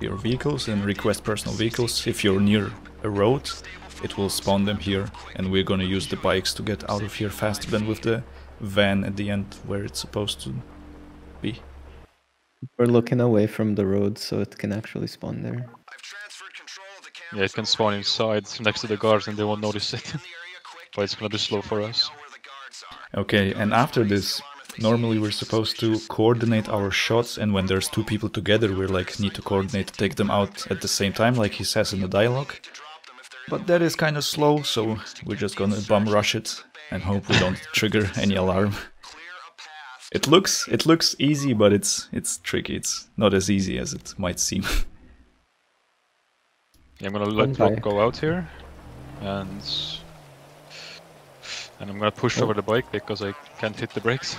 your vehicles and request personal vehicles. If you're near a road, it will spawn them here, and we're gonna use the bikes to get out of here faster than with the van at the end where it's supposed to be. We're looking away from the road so it can actually spawn there. I've transferred control of the Yeah, it can spawn inside next to the guards and they won't notice it. But it's gonna be slow for us. Okay, and after this, normally we're supposed to coordinate our shots, and when there's two people together we're like, need to coordinate to take them out at the same time, like he says in the dialogue. But that is kinda slow, so we're just gonna bum rush it and hope we don't trigger any alarm. It looks it looks easy, but it's it's tricky. It's not as easy as it might seem. Yeah, I'm gonna let Rob go out here, and and I'm gonna push oh. over the bike because I can't hit the brakes.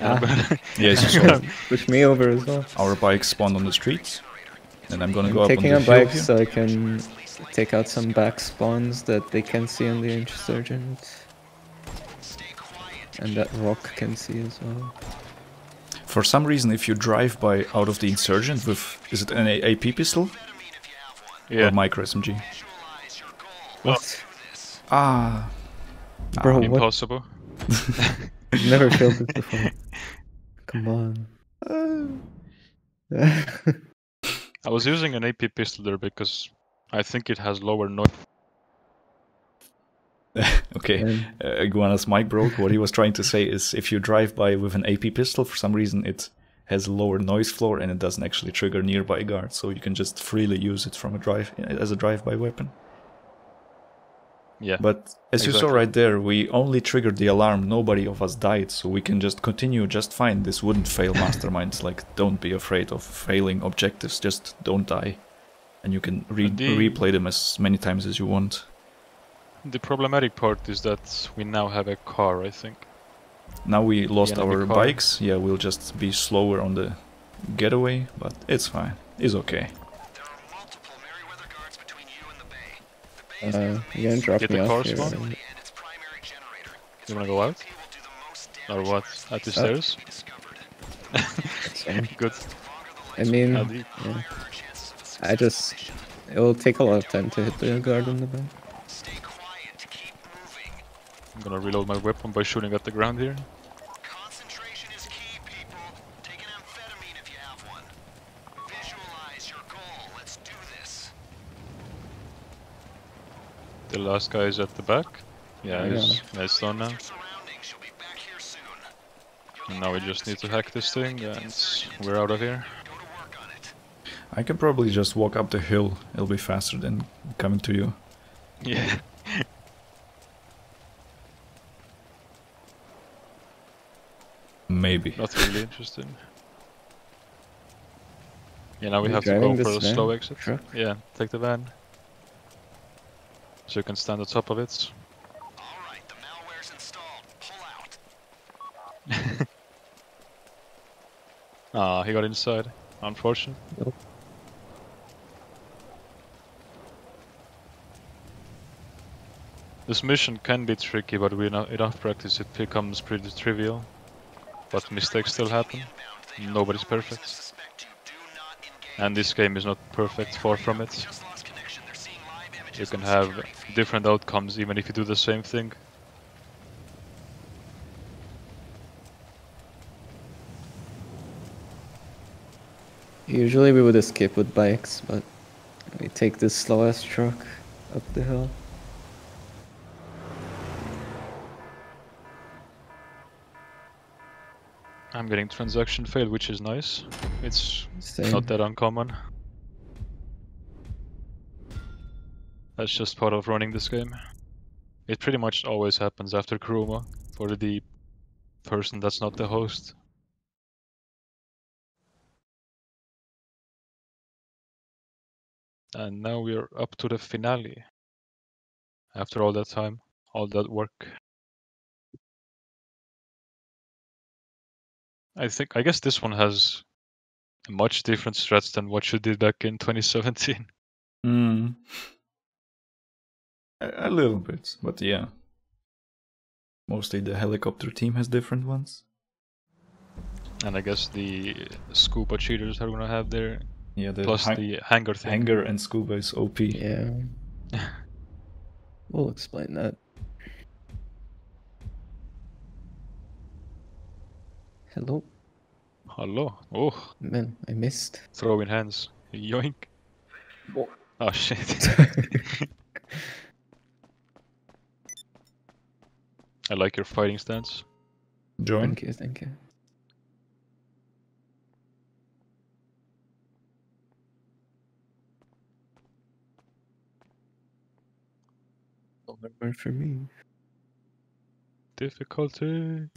Ah. Gonna... yeah, so push me over as well. Our bike spawned on the street, and I'm gonna I'm go up on the hill. Taking a bike here. So I can take out some back spawns that they can see on the insurgent. And that rock can see as well. For some reason, if you drive by out of the insurgent with, is it an A P pistol? Yeah. Or micro S M G? What? Ah. Bro, ah, impossible. I've never failed this before. Come on. I was using an A P pistol there because I think it has lower noise. Okay, uh, Iguana's mic broke. What he was trying to say is if you drive by with an A P pistol, for some reason it has lower noise floor and it doesn't actually trigger nearby guards, so you can just freely use it from a drive as a drive-by weapon. Yeah. But as exactly. you saw right there, we only triggered the alarm, nobody of us died, so we can just continue just fine. This wouldn't fail Masterminds, like don't be afraid of failing objectives, just don't die. And you can re replay them as many times as you want. The problematic part is that we now have a car, I think. Now we lost our bikes, yeah, we'll just be slower on the getaway, but it's fine, it's okay. Uh, you can drop me off here. You wanna go out? Or what? At the stairs? Good. I mean, yeah. I just... it will take a lot of time to hit the guard on the back. I'm gonna reload my weapon by shooting at the ground here. Concentration is key, people. Take an amphetamine if you have one. Visualize your goal. Let's do this. The last guy is at the back. Yeah, yeah. he's nice done now. And now we just need to hack this thing and we're out of here. I can probably just walk up the hill. It'll be faster than coming to you. Yeah. Maybe. Not really interesting. Yeah, now we You're have to go for a slow exit. Truck? Yeah, take the van. So you can stand on top of it. Alright, the malware's installed. Pull out. Ah, oh, he got inside. Unfortunate. Nope. This mission can be tricky, but we know enough practice it becomes pretty trivial. But mistakes still happen, nobody's perfect. And this game is not perfect, far from it. You can have different outcomes even if you do the same thing. Usually we would escape with bikes, but we take this slow ass truck up the hill. I'm getting transaction failed, which is nice. It's Same. not that uncommon. That's just part of running this game. It pretty much always happens after Kuruma for the person that's not the host. And now we're up to the finale. After all that time, all that work. I think, I guess this one has much different strats than what you did back in twenty seventeen. Mm. A, a little bit, but yeah. Mostly the helicopter team has different ones. And I guess the scuba cheaters are gonna have their... Yeah, the plus hang the hangar thing. Hangar and scuba is O P. Yeah. We'll explain that. Hello. Hello. Oh. Man, I missed. Throwing hands. Yoink. Oh. Oh shit. I like your fighting stance. Join. Thank you, thank you. Over for me. Difficulty.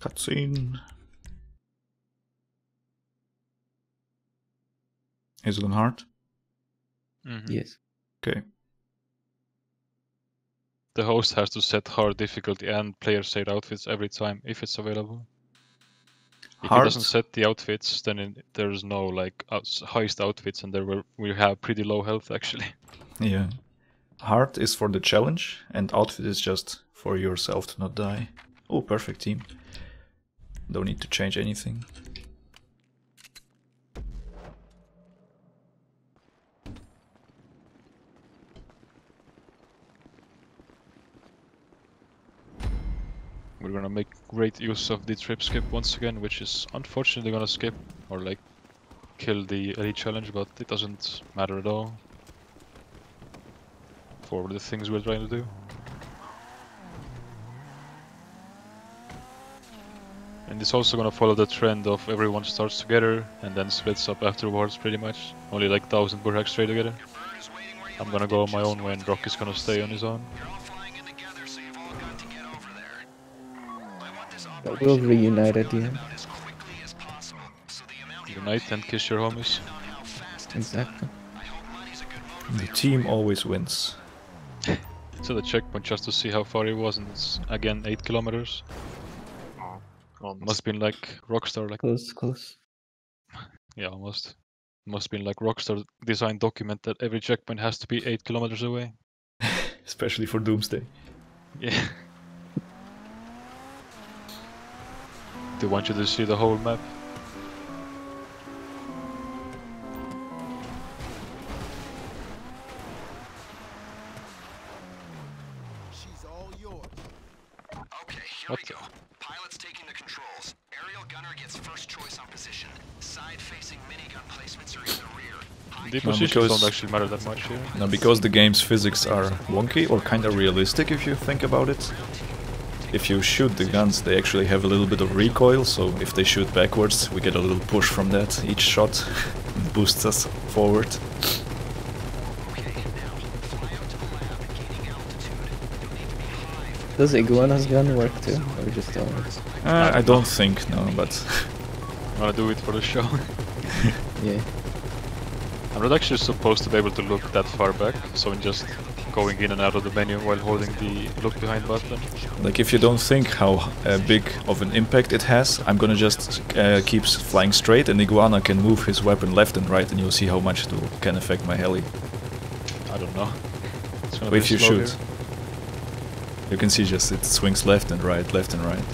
Cutscene. Is it on hard? Mm-hmm. Yes. Okay. The host has to set hard difficulty and player set outfits every time if it's available. If it doesn't set the outfits, then it, there's no like highest outfits, and there will we have pretty low health actually. Yeah. Hard is for the challenge, and outfit is just for yourself to not die. Oh, perfect team. Don't need to change anything. We're gonna make great use of the trip skip once again, which is unfortunately gonna skip or like kill the elite challenge, but it doesn't matter at all for the things we're trying to do. And it's also gonna follow the trend of everyone starts together and then splits up afterwards pretty much. Only like thousand Burhak stay together. I'm gonna go my own way and Rock is gonna stay on his own. But we'll reunite at the end. Unite and kiss your homies. Exactly. The team always wins. So the checkpoint just to see how far it was, and it's again eight kilometers. Almost. Must been like Rockstar, like close, close. Yeah, almost. Must been like Rockstar design document that every checkpoint has to be eight kilometers away. Especially for Doomsday. Yeah. They want you to see the whole map. She's all yours. Okay, here what we the? go. Pilot's taking the controls. Aerial gunner gets first choice on position. Side-facing minigun placements are in the rear. High the positions because, don't actually matter that much here. No, because the game's physics are wonky or kinda realistic if you think about it. If you shoot the guns, they actually have a little bit of recoil, so if they shoot backwards, we get a little push from that. Each shot boosts us forward. Does Iguana's gun work too, or just ours? Uh, I don't think, no, but... I wanna do it for the show. Yeah. I'm not actually supposed to be able to look that far back, so I'm just... going in and out of the menu while holding the look behind button. Like if you don't think how uh, big of an impact it has, I'm gonna just uh, keep flying straight, and Iguana can move his weapon left and right, and you'll see how much it will, can affect my heli. I don't know. If you shoot, here. you can see just it swings left and right, left and right.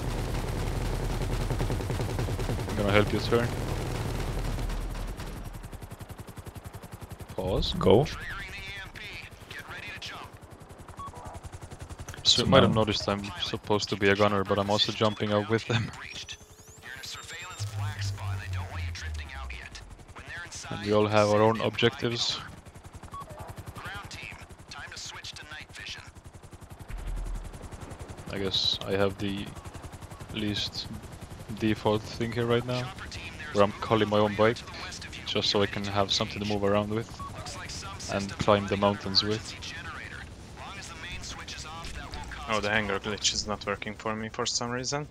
I'm gonna help you turn. Pause. Go. So you might have noticed I'm supposed to be a gunner, but I'm also jumping out with them. And we all have our own objectives. I guess I have the least default thing here right now, where I'm calling my own bike, just so I can have something to move around with and climb the mountains with. Oh, the hangar glitch is not working for me for some reason.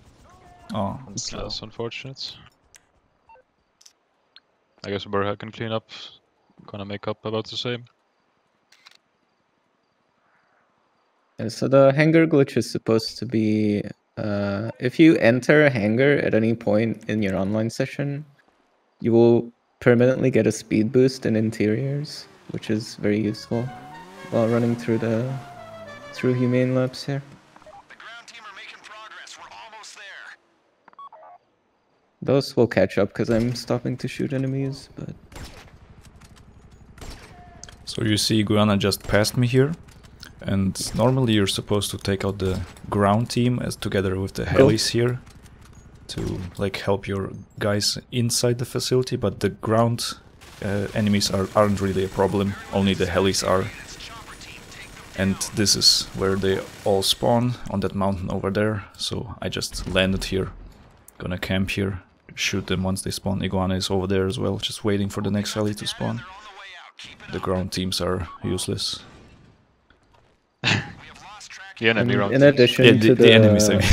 Oh, so. That's unfortunate. I guess Burhak can clean up. Gonna make up about the same. Yeah, so the hangar glitch is supposed to be... Uh, if you enter a hangar at any point in your online session, you will permanently get a speed boost in interiors, which is very useful while running through the... through humane labs here. The ground team are making progress. We're almost there. Those will catch up because I'm stopping to shoot enemies, but... So you see Iguana just passed me here, and normally you're supposed to take out the ground team as together with the helis oh. here to like help your guys inside the facility, but the ground uh, enemies are, aren't really a problem, only the helis are. And this is where they all spawn, on that mountain over there, so I just landed here. Gonna camp here, shoot them once they spawn. Iguana is over there as well, just waiting for the next heli to spawn. The ground teams are useless. The enemy in, in addition yeah, the, to the, the enemies, I mean.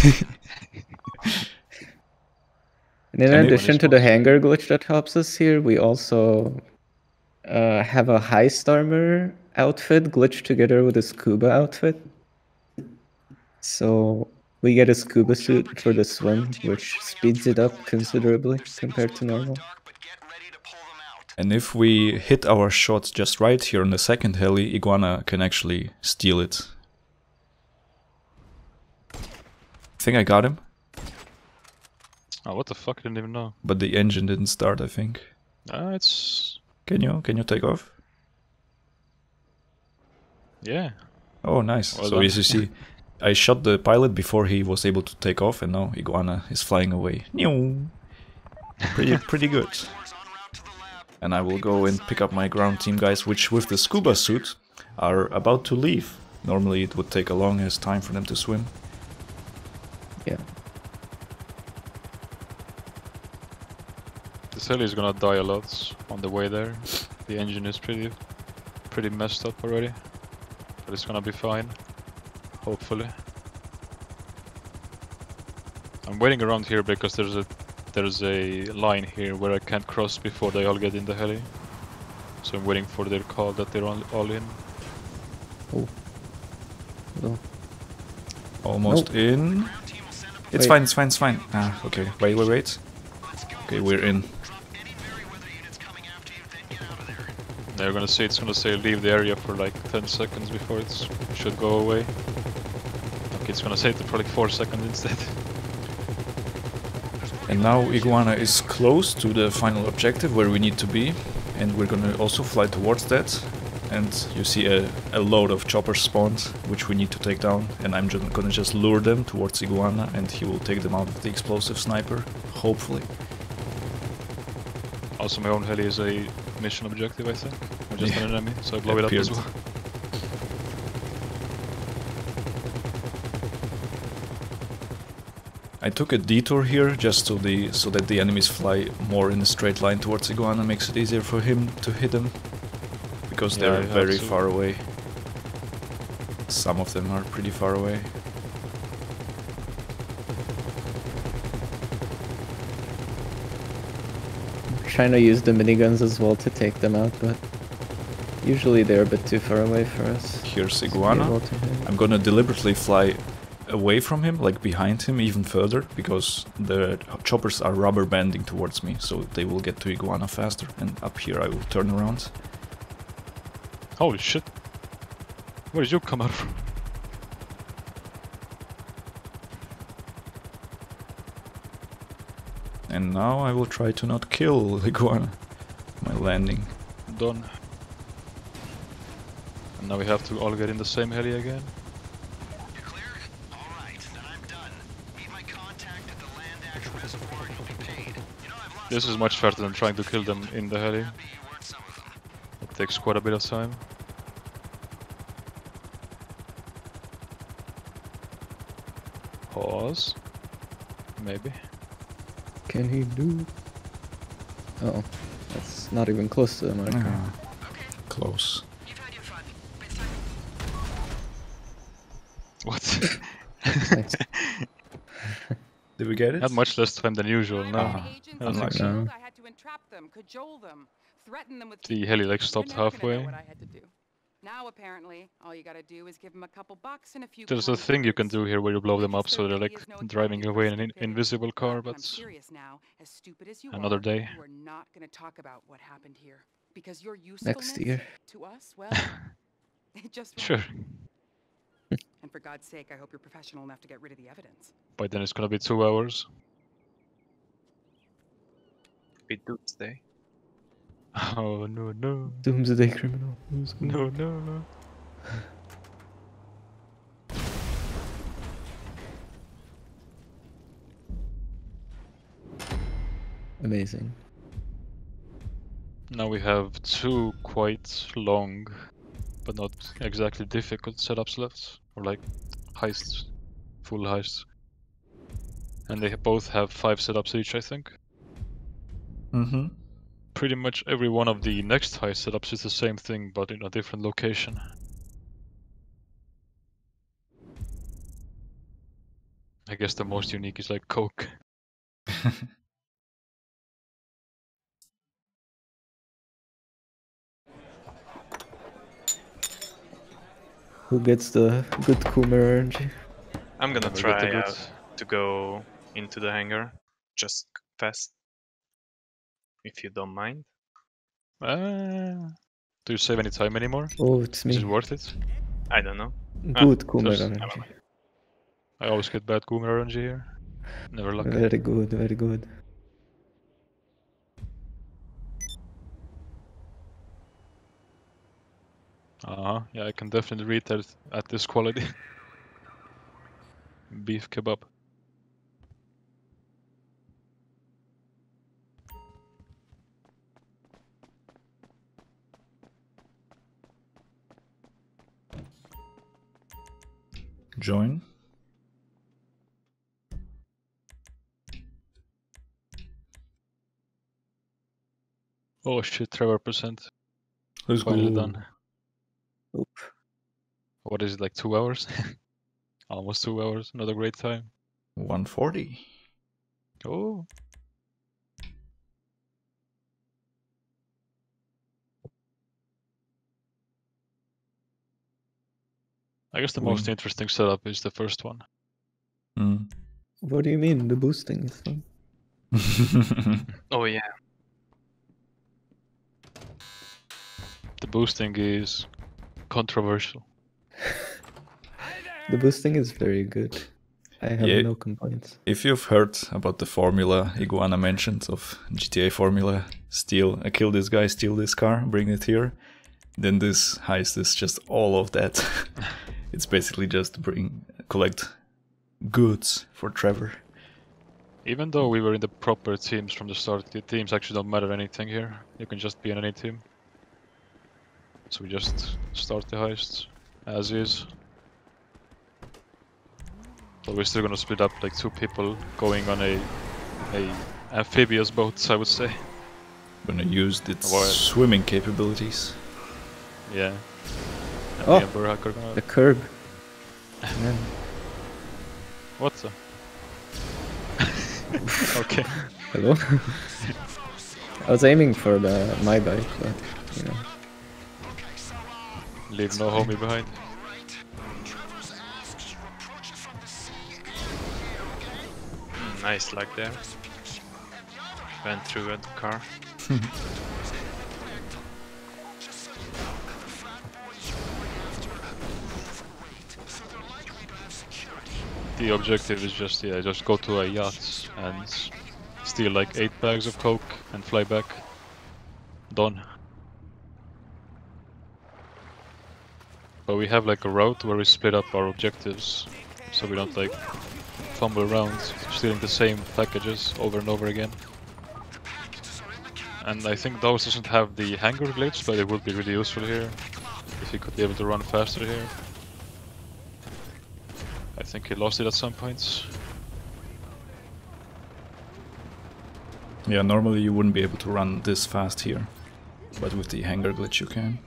In addition to the hangar glitch that helps us here, we also uh, have a heist armor outfit glitched together with a scuba outfit. So we get a scuba suit for the swim, which speeds it up considerably compared to normal. And if we hit our shots just right here on the second heli, Iguana can actually steal it. I think I got him. Oh, what the fuck? I didn't even know. But the engine didn't start, I think. Uh, it's... Can you, can you take off? Yeah. Oh, nice. Well, so as you see, I shot the pilot before he was able to take off, and now Iguana is flying away. Pretty, pretty good. And I will go and pick up my ground team guys, which with the scuba suit are about to leave. Normally it would take a long as time for them to swim. Yeah. This heli is gonna die a lot on the way there. The engine is pretty pretty messed up already. But it's gonna be fine. Hopefully. I'm waiting around here because there's a there's a line here where I can't cross before they all get in the heli. So I'm waiting for their call that they're all in. Oh. No. Almost nope. in. It's wait. fine, it's fine, it's fine. Ah, okay. Wait, wait, wait. Okay, we're in. They're gonna say, it's gonna say leave the area for like ten seconds before it's, it should go away. Okay, it's gonna say it for like four seconds instead. And now Iguana is close to the final objective where we need to be. And we're gonna also fly towards that. And you see a, a load of choppers spawned, which we need to take down, and I'm just gonna just lure them towards Iguana, and he will take them out with the explosive sniper, hopefully. Also, my own heli is a mission objective, I think, or just yeah. an enemy, so I blow it, it up as well. I took a detour here just so the so that the enemies fly more in a straight line towards Iguana, makes it easier for him to hit them. Because yeah, they're very so. far away. Some of them are pretty far away. I'm trying to use the miniguns as well to take them out, but usually they're a bit too far away for us. Here's Iguana. I'm gonna deliberately fly away from him, like behind him, even further, because the choppers are rubber banding towards me, so they will get to Iguana faster. And up here I will turn around. Holy shit! Where did you come out from? And now I will try to not kill Iguana. My landing. Done. And now we have to all get in the same heli again. You're clear? Alright, then I'm done. Meet my contact at the Landash Reservoir, you'll be paid. You know, I've lost this is much faster than trying to kill them in the heli. Takes quite a bit of time. Pause. Maybe. Can he do? Oh, that's not even close to the marker. Uh, okay. Close. You've had your fun. What? Did we get it? Not much less time than usual. No. Uh, I don't like that. I had to entrap them, cajole them. Them with the heli like stopped halfway. Now apparently, all you gotta do is give them a couple bucks and a few. There's a thing you can do here where you blow them up, so they're like driving away in an invisible car. But another day. We're not gonna talk about what happened here because you're next year to us. Well, just sure. And for God's sake, I hope you're professional enough to get rid of the evidence. By then, it's gonna be two hours. Be Tuesday. Oh no no! Doomsday criminal. Doomsday. No no no! Amazing. Now we have two quite long, but not exactly difficult setups left, or like heists, full heists. And they both have five setups each, I think. Mm-hmm. Pretty much every one of the next heist setups is the same thing, but in a different location. I guess the most unique is like coke. Who gets the good Kummer energy? I'm gonna try uh, to go into the hangar, just fast, if you don't mind. Uh, do you save any time anymore? Oh, it's me. Is it worth it? I don't know. Good ah, Kummer energy. I always get bad Kummer R N G here. Never lucky. Very good, very good. Uh-huh, yeah, I can definitely read that at this quality. Beef kebab. Join. Oh shit, Trevor percent. Who's done? Oop. What is it, like two hours? Almost two hours, not a great time. one forty. Oh. I guess the mm. most interesting setup is the first one. Mm. What do you mean, the boosting is fun? Oh yeah. The boosting is controversial. The boosting is very good. I have yeah, no complaints. If you've heard about the formula Iguana mentioned of G T A formula, steal, uh, kill this guy, steal this car, bring it here, then this heist is just all of that. It's basically just bring, collect goods for Trevor. Even though we were in the proper teams from the start, the teams actually don't matter anything here. You can just be in any team. So we just start the heist as is. But we're still gonna split up like two people going on a a amphibious boat, I would say. Gonna use its Wild. swimming capabilities. Yeah. And oh, are gonna... the curb. Man. What the? Okay. Hello. I was aiming for the my bike, but you know. Leave no homie behind. Nice luck there. Went through the car. The objective is just, yeah, just go to a yacht and steal like eight bags of coke and fly back. Done. But we have like a route where we split up our objectives, so we don't like fumble around stealing the same packages over and over again. And I think those doesn't have the hangar glitch, but it would be really useful here if he could be able to run faster here. I think he lost it at some points. Yeah, normally you wouldn't be able to run this fast here, but with the hangar glitch you can.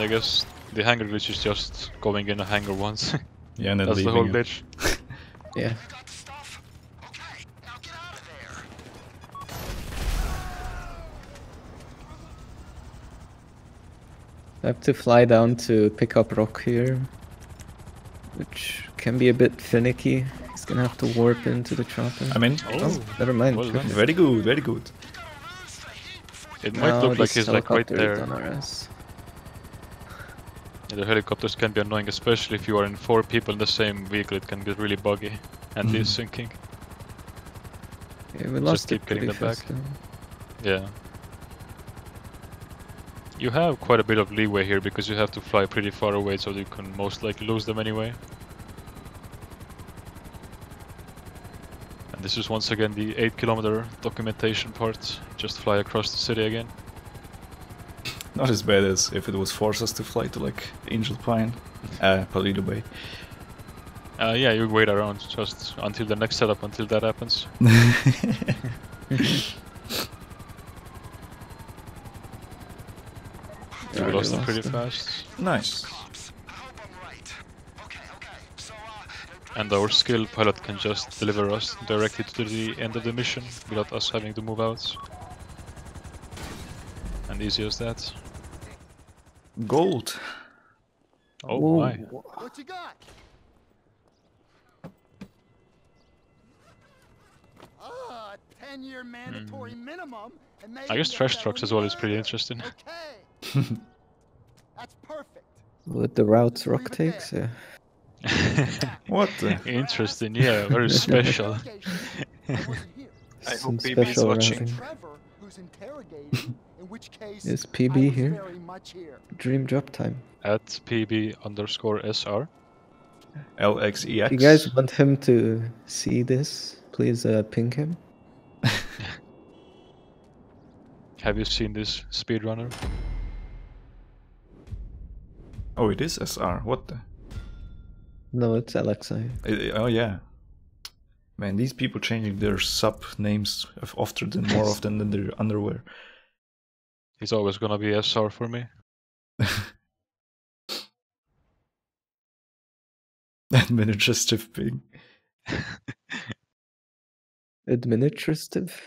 I guess the hangar glitch is just going in a hangar once. Yeah, and then that's the whole glitch. Yeah. I have to fly down to pick up Rock here, which can be a bit finicky. He's gonna have to warp into the chopper. I mean, oh, oh, never mind. Well done. Very good, very good. It might no, look like he's like right there. The helicopters can be annoying, especially if you are in four people in the same vehicle. It can get really buggy and mm. be sinking. Yeah, we lost just keep getting them back. Though. Yeah. You have quite a bit of leeway here because you have to fly pretty far away, so you can most likely lose them anyway. And this is once again the eight kilometer documentation part. Just fly across the city again. Not as bad as if it would force us to fly to like Angel Pine, uh, Palito Bay. Uh, yeah, you wait around just until the next setup, until that happens. Yeah, we lost them pretty them. fast. Nice. And our skilled pilot can just deliver us directly to the end of the mission without us having to move out. And easy as that. Gold! Oh Whoa. my. What you got? Ah, ten year mandatory mm. minimum. And I guess trash trucks as well is pretty interesting. Okay. That's perfect. With the routes Rock takes, yeah. What the? Interesting, yeah, very special. I hope P B is watching. Trevor, who's interrogating, in which case is P B here? here? Dream job time. At P B underscore S R. L X E X. If you guys want him to see this, please uh, ping him. Have you seen this speedrunner? Oh, it is S R, what the? No, it's Alexei. It, oh yeah, man, these people changing their sub names ofter than more often than their underwear. He's always gonna be S R for me. Administrative ping. Administrative.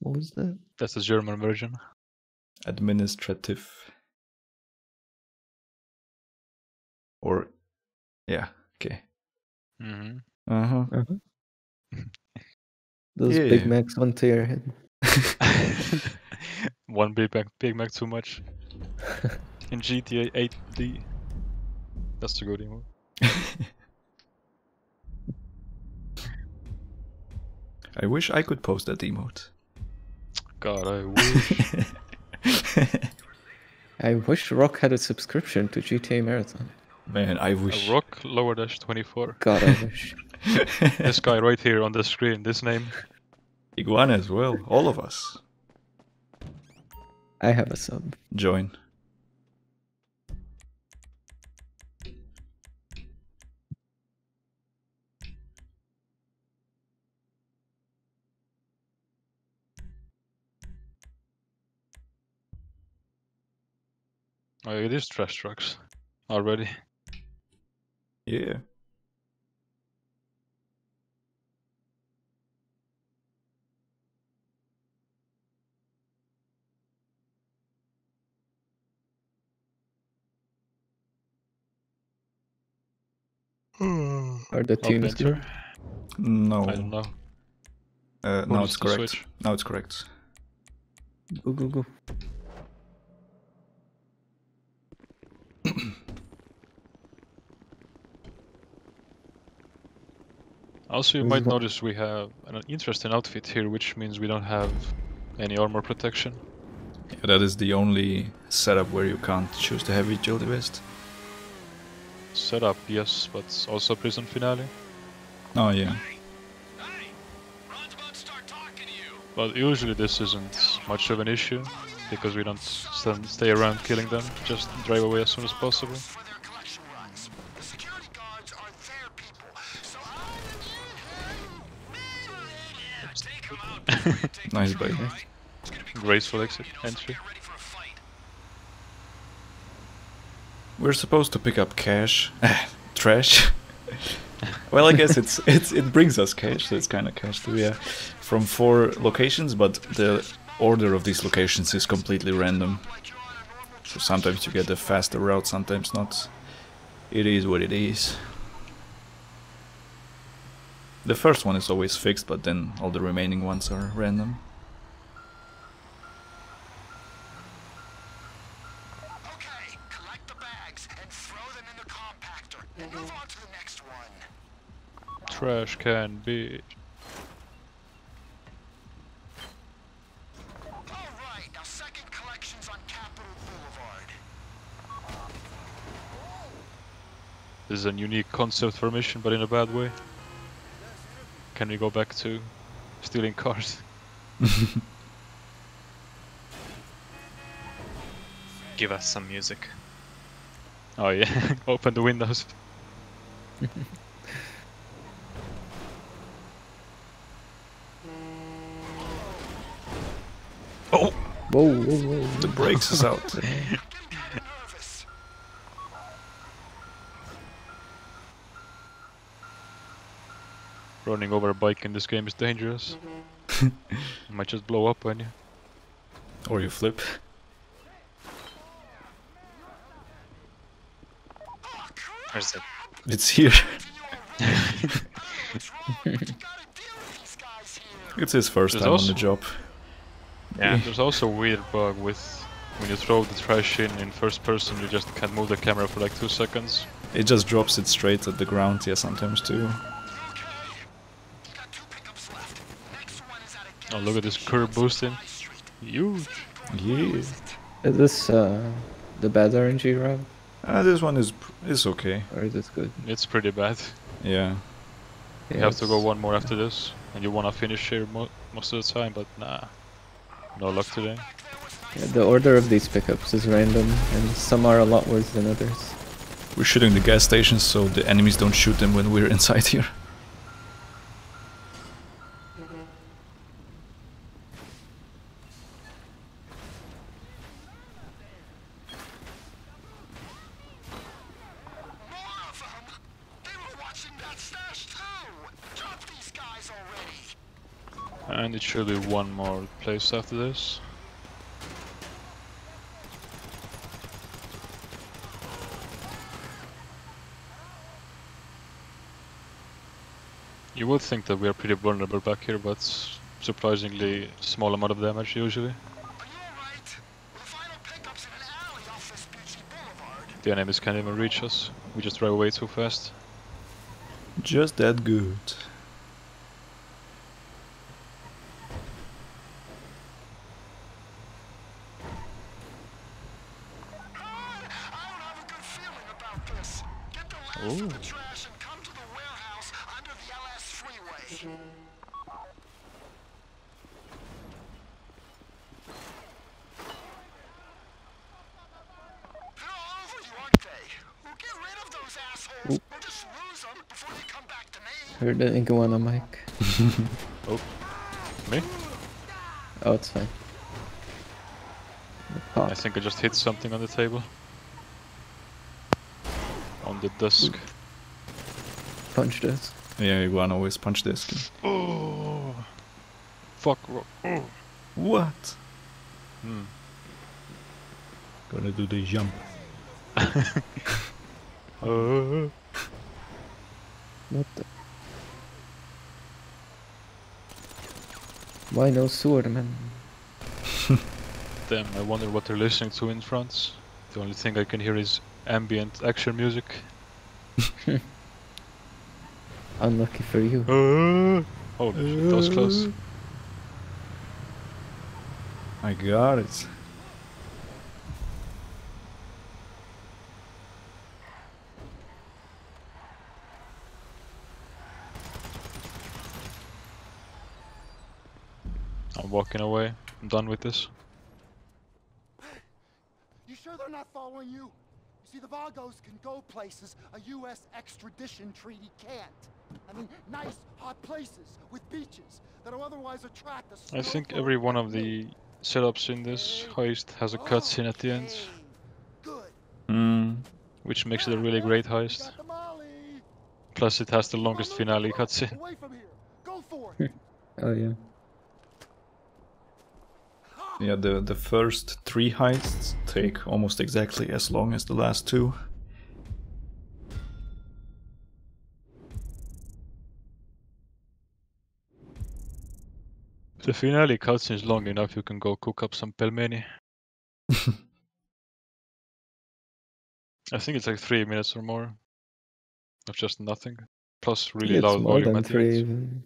What was that? That's the German version. Administrative. Or. Yeah, okay. Mm-hmm. Uh-huh. Uh-huh. Those yeah. Big Macs onto your head. One Big Mac, Big Mac too much. In G T A eight D. That's the good anymore. I wish I could post that emote. God, I wish. I wish Rock had a subscription to G T A Marathon. Man, I wish. A rock lower dash twenty-four. God, I wish. This guy right here on the screen, this name. Iguana as well, all of us. I have a sub. Join. Oh, it is trash trucks already. Yeah. Are the tunes good? No. I don't know. Uh, now it's correct. Switch? Now it's correct. Go, go, go. Also, you might notice we have an interesting outfit here, which means we don't have any armor protection. Yeah, that is the only setup where you can't choose the heavy duty vest. Setup, yes, but also prison finale. Oh yeah. But usually this isn't much of an issue, because we don't stand, stay around killing them, just drive away as soon as possible. Nice baby. Graceful exit entry. We're supposed to pick up cash, trash. Well, I guess it's it's it brings us cash, so it's kind of cash too. Yeah, from four locations, but the order of these locations is completely random. So sometimes you get a faster route, sometimes not. It is what it is. The first one is always fixed, but then all the remaining ones are random. Okay, collect the bags and throw them in the compactor. Move on to the next one. Trash can be. All right, now second collection's on Capitol Boulevard. This is a unique concept for mission, but in a bad way. can we go back to stealing cars? Give us some music. Oh yeah, open the windows. Oh! Whoa, whoa, whoa, whoa. The brakes is out. Running over a bike in this game is dangerous. You might just blow up, won't you? Or you flip. Where's it? It's here. It's his first there's time also... on the job. Yeah, there's also a weird bug with when you throw the trash in in first person, you just can't move the camera for like two seconds. It just drops it straight at the ground, yeah, sometimes too. Oh, look at this curb boosting. Huge. Yeah. Is this uh, the bad R N G, Rob? Uh, this one is is okay. Or is it good? It's pretty bad. Yeah. You yeah, have to go one more after this, and you want to finish here mo most of the time, but nah. No luck today. Yeah, the order of these pickups is random, and some are a lot worse than others. We're shooting the gas stations so the enemies don't shoot them when we're inside here. And it should be one more place after this. You would think that we are pretty vulnerable back here, but surprisingly small amount of damage usually. The enemies can't even reach us. We just drive away too fast. Just that good. Ooh. Heard that go on a mic. Oh, me? Oh, it's fine. I think I just hit something on the table. On the desk. Punch desk. Yeah, you wanna always punch desk. Oh, fuck! Oh. What? Hmm. Gonna do the jump. uh. What the? Why no sword, man? Damn, I wonder what they're listening to in France. The only thing I can hear is ambient action music. Unlucky for you. Uh, oh, uh, shit, that was close. I got it. I'm walking away. I'm done with this. You sure they're not following you? You see, the Vagos can go places a U S extradition treaty can't. I mean, nice, hot places with beaches that'll otherwise attract us. I think every one of the setups in this heist has a cutscene at the end. Mm, which makes it a really great heist. Plus, it has the longest finale cutscene. Oh, yeah. Yeah, the, the first three heists take almost exactly as long as the last two. The finale cutscene is long enough, you can go cook up some pelmeni. I think it's like three minutes or more of just nothing. Plus really it's loud volume at the end.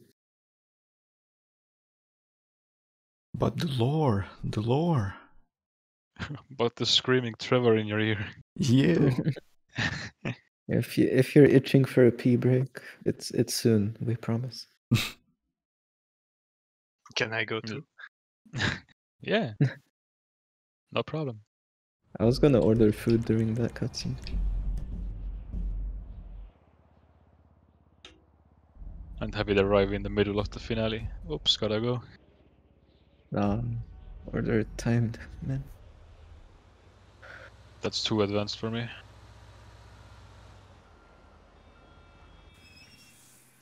But the lore, the lore. But the screaming Trevor in your ear. Yeah. if you if you're itching for a pee break, it's it's soon, we promise. Can I go too? Yeah. No problem. I was gonna order food during that cutscene. And have it arrive in the middle of the finale. Oops, gotta go. Um, order timed, man. That's too advanced for me.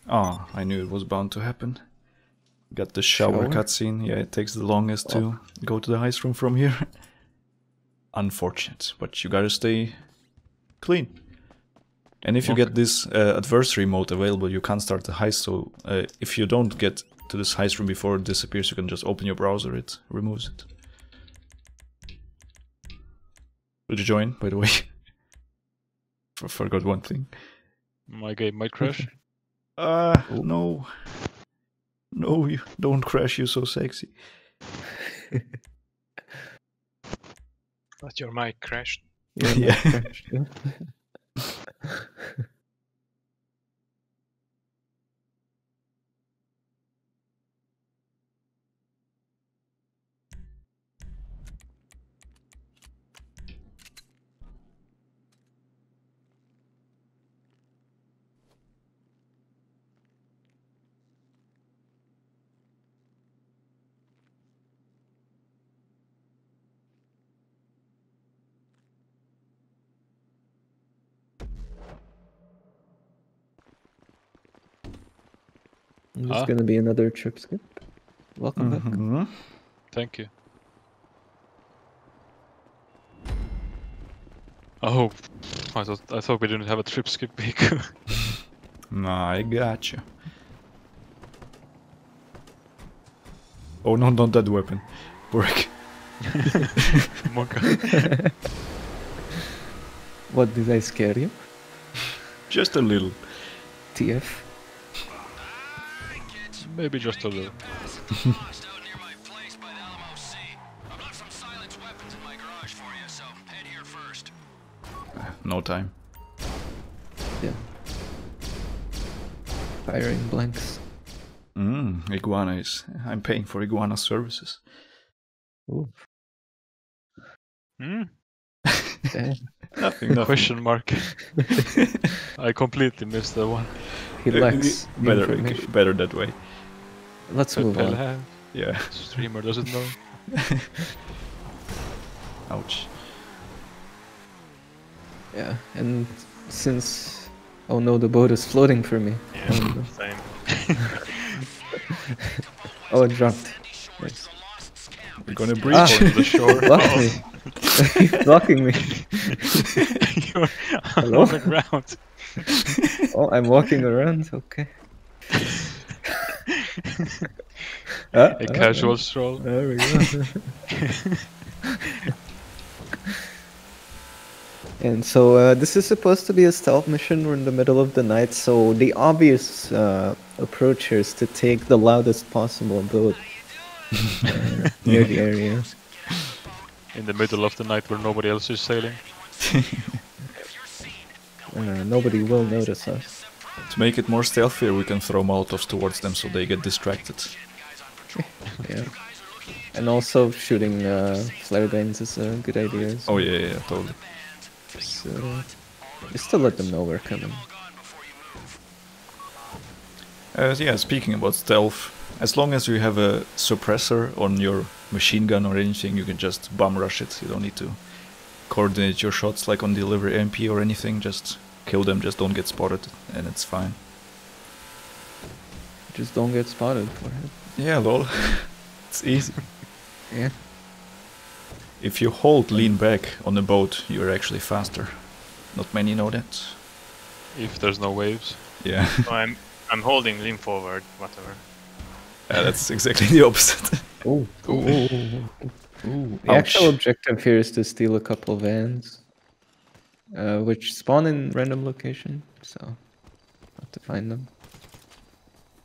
Oh, I knew it was bound to happen. Got the shower, shower? cutscene. Yeah, it takes the longest oh. to go to the heist room from here. Unfortunate, but you gotta stay clean. And if you okay. get this uh, adversary mode available, you can't start the heist, so uh, if you don't get to this heist room before it disappears, you can just open your browser, it removes it. Did you join, by the way? I forgot one thing. My game might crash. Uh, oh. no. No, you don't crash, you're so sexy. But your mic crashed. Your yeah. mic crashed, yeah. There's ah. gonna be another trip skip. Welcome mm-hmm. back. Thank you. Oh, I thought I thought we didn't have a trip skip vehicle. Nah, I got you. Oh no, not that weapon. Brick. What, did I scare you? Just a little. T F. Maybe just a little. No time. Yeah. Firing blanks. Mmm, iguana is. I'm paying for iguana services. Ooh. Hmm? Nothing, no question mark. I completely missed that one. He lacks better, better that way. Let's move on. Have. Yeah. Streamer doesn't know. Ouch. Yeah, and since... Oh no, the boat is floating for me. Yeah, um, same. Oh, it dropped. Yes. We're gonna breach ah. on the shore. Block me. He's blocking me. You're Hello? on the ground. Oh, I'm walking around, okay. Uh, a casual uh, stroll. There we go. And so uh, this is supposed to be a stealth mission. We're in the middle of the night, so the obvious uh, approach here is to take the loudest possible boat uh, near the area. In the middle of the night where nobody else is sailing. uh, nobody will notice us. To make it more stealthier, we can throw molotovs towards them so they get distracted. Yeah. And also shooting uh, flare guns is a good idea. So. Oh yeah, yeah, totally. So, just to let them know we're coming. Uh, yeah, speaking about stealth, as long as you have a suppressor on your machine gun or anything, you can just bomb rush it. You don't need to coordinate your shots like on delivery M P or anything. Just kill them, just don't get spotted, and it's fine. Just don't get spotted for it. Yeah, lol. It's easy. Yeah. If you hold lean back on the boat, you're actually faster. Not many know that. If there's no waves. Yeah. Oh, I'm I'm holding lean forward, whatever. Yeah, that's exactly the opposite. Oh. The actual objective here is to steal a couple of vans, uh, which spawn in random location, so have to find them.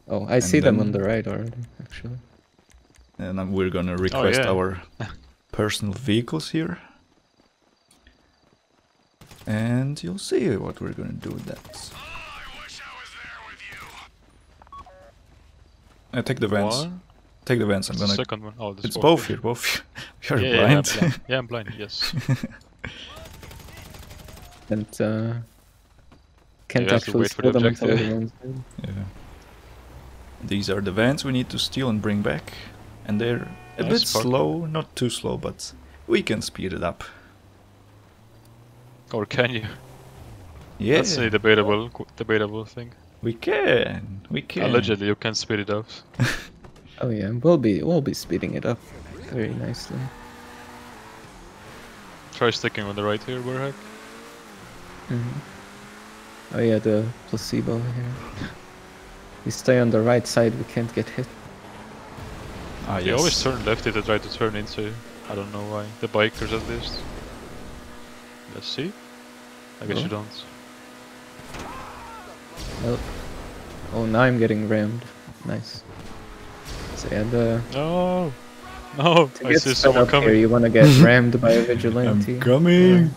Oh, I and see them on the right already, actually. And then we're gonna request oh, yeah. our personal vehicles here. And you'll see what we're gonna do with that. Oh, I wish I was there with you. I take the vans. What? Take the vents. I'm gonna. Second one. Oh, it's both here. Both. You're yeah, blind. Yeah, yeah, I'm blind. Yeah, I'm blind. Yes. And uh, can't yeah, actually steal them until everyone's dead. Yeah. These are the vans we need to steal and bring back, and they're a nice bit spark. slow. Not too slow, but we can speed it up. Or can you? Yeah. That's a debatable, debatable thing. We can. We can. Allegedly, you can speed it up. Oh yeah, we'll be we'll be speeding it up very nicely. Try sticking on the right here, Warhack. Mm-hmm. Oh yeah, the placebo here. We stay on the right side, we can't get hit. Ah, yes. They always turn left if they try to turn into. I don't know why. The bikers at least. Let's see. I guess oh. you don't. Oh. Oh, now I'm getting rammed. Nice. So yeah, the... No! No! To I get see someone coming. Here, you wanna get rammed by a vigilante. I'm coming!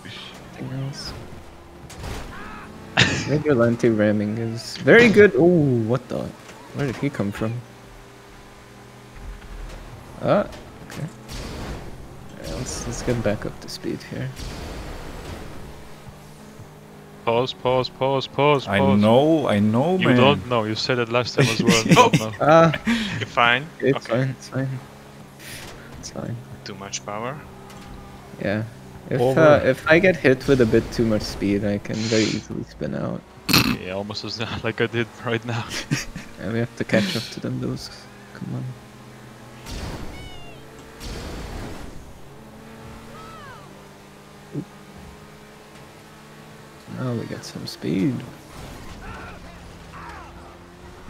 Else. Vigilante ramming is very good. Oh, what the? Where did he come from? Ah, okay. Right, let's, let's get back up to speed here. Pause, pause, pause, pause, pause. I know, I know, you man. You don't know, you said it last time as well. No. Ah. You're fine. It's okay. fine, it's fine. It's fine. Too much power? Yeah. If, uh, if I get hit with a bit too much speed, I can very easily spin out. Yeah, almost as like I did right now. Yeah, we have to catch up to them, those. Come on. Now we got some speed.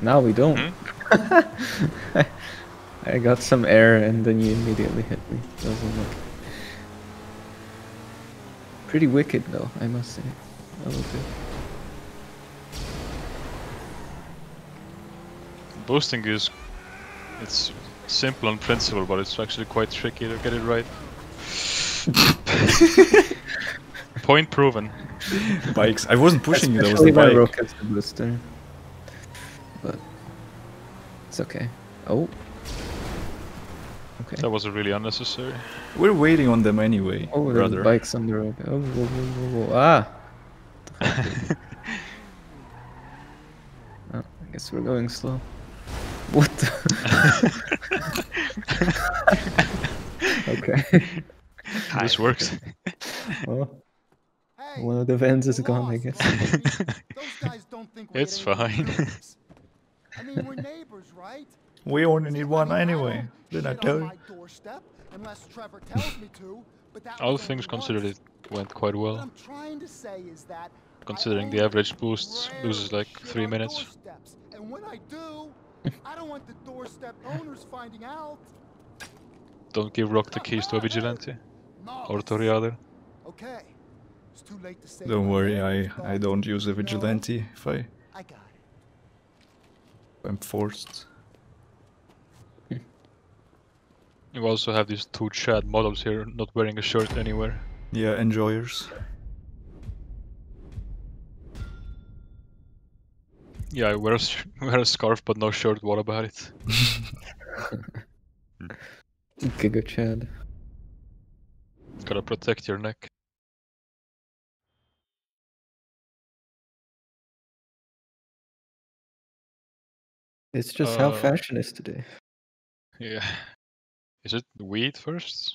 Now we don't. Hmm? I got some air and then you immediately hit me. Doesn't look. Pretty wicked though, I must say. A little bit. Boosting is... It's simple on principle, but it's actually quite tricky to get it right. Point proven. Bikes. I wasn't pushing you, that was the bike. Rockets the booster. But... It's okay. Oh. Okay. That wasn't really unnecessary. We're waiting on them anyway. Oh, there's bikes on the road. Oh, whoa, whoa, whoa, whoa. Ah! Oh, I guess we're going slow. What the? Okay. This works. Well, one of the vans is gone, I guess. It's fine. I mean, we're neighbors, right? We only need one anyway. Did I tell you? All things considered, it went quite well. Considering the average boost loses like three minutes. Don't give Rock the keys to a vigilante or to the other. Don't worry, I I don't use a vigilante if I if I'm forced. You also have these two Chad models here, not wearing a shirt anywhere. Yeah, enjoyers. Yeah, I wear a, wear a scarf but no shirt, what about it? Giga Chad. Gotta protect your neck. It's just uh, how fashion is today. Yeah. Is it weed first?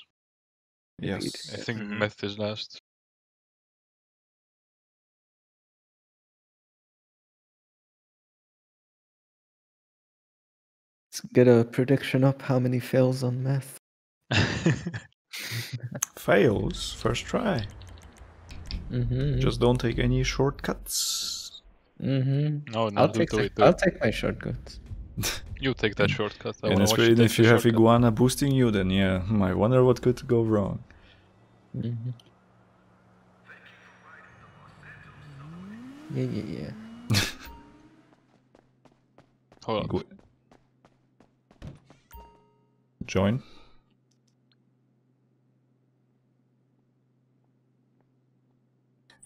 Yes. Weed. I think mm-hmm. meth is last. Let's get a prediction up how many fails on meth. Fails? First try. Mm-hmm. Just don't take any shortcuts. Mm-hmm. No, no, I'll, do, take do, the, do. I'll take my shortcuts. You take that shortcut. I and especially if you have shortcut. Iguana boosting you, then yeah, I wonder what could go wrong. Mm-hmm. Yeah, yeah, yeah. Hold on. Join.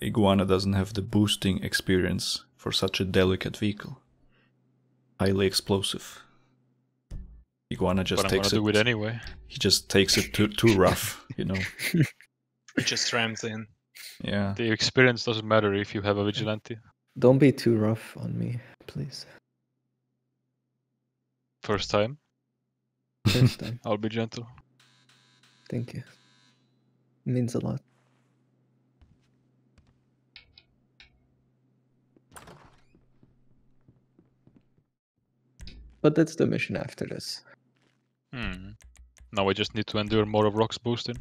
Iguana doesn't have the boosting experience for such a delicate vehicle. Highly explosive. Iguana just but takes I'm gonna it. Do it anyway. He just takes it too too rough, you know. It just rams in. Yeah. The experience doesn't matter if you have a vigilante. Don't be too rough on me, please. First time. First time. I'll be gentle. Thank you. It means a lot. But that's the mission after this. Hmm. Now we just need to endure more of Rock's boosting.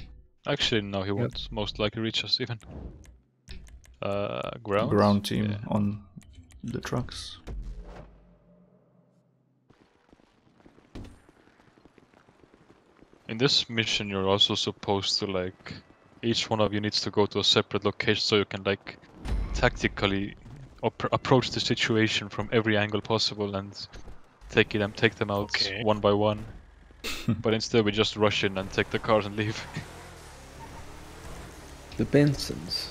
Actually, no, he won't yep. most likely reach us even. Uh, ground? Ground team yeah. on the trucks. In this mission, you're also supposed to, like, each one of you needs to go to a separate location so you can, like, tactically approach the situation from every angle possible and take them, take them out okay. one by one. But instead, we just rush in and take the cars and leave. The Bensons.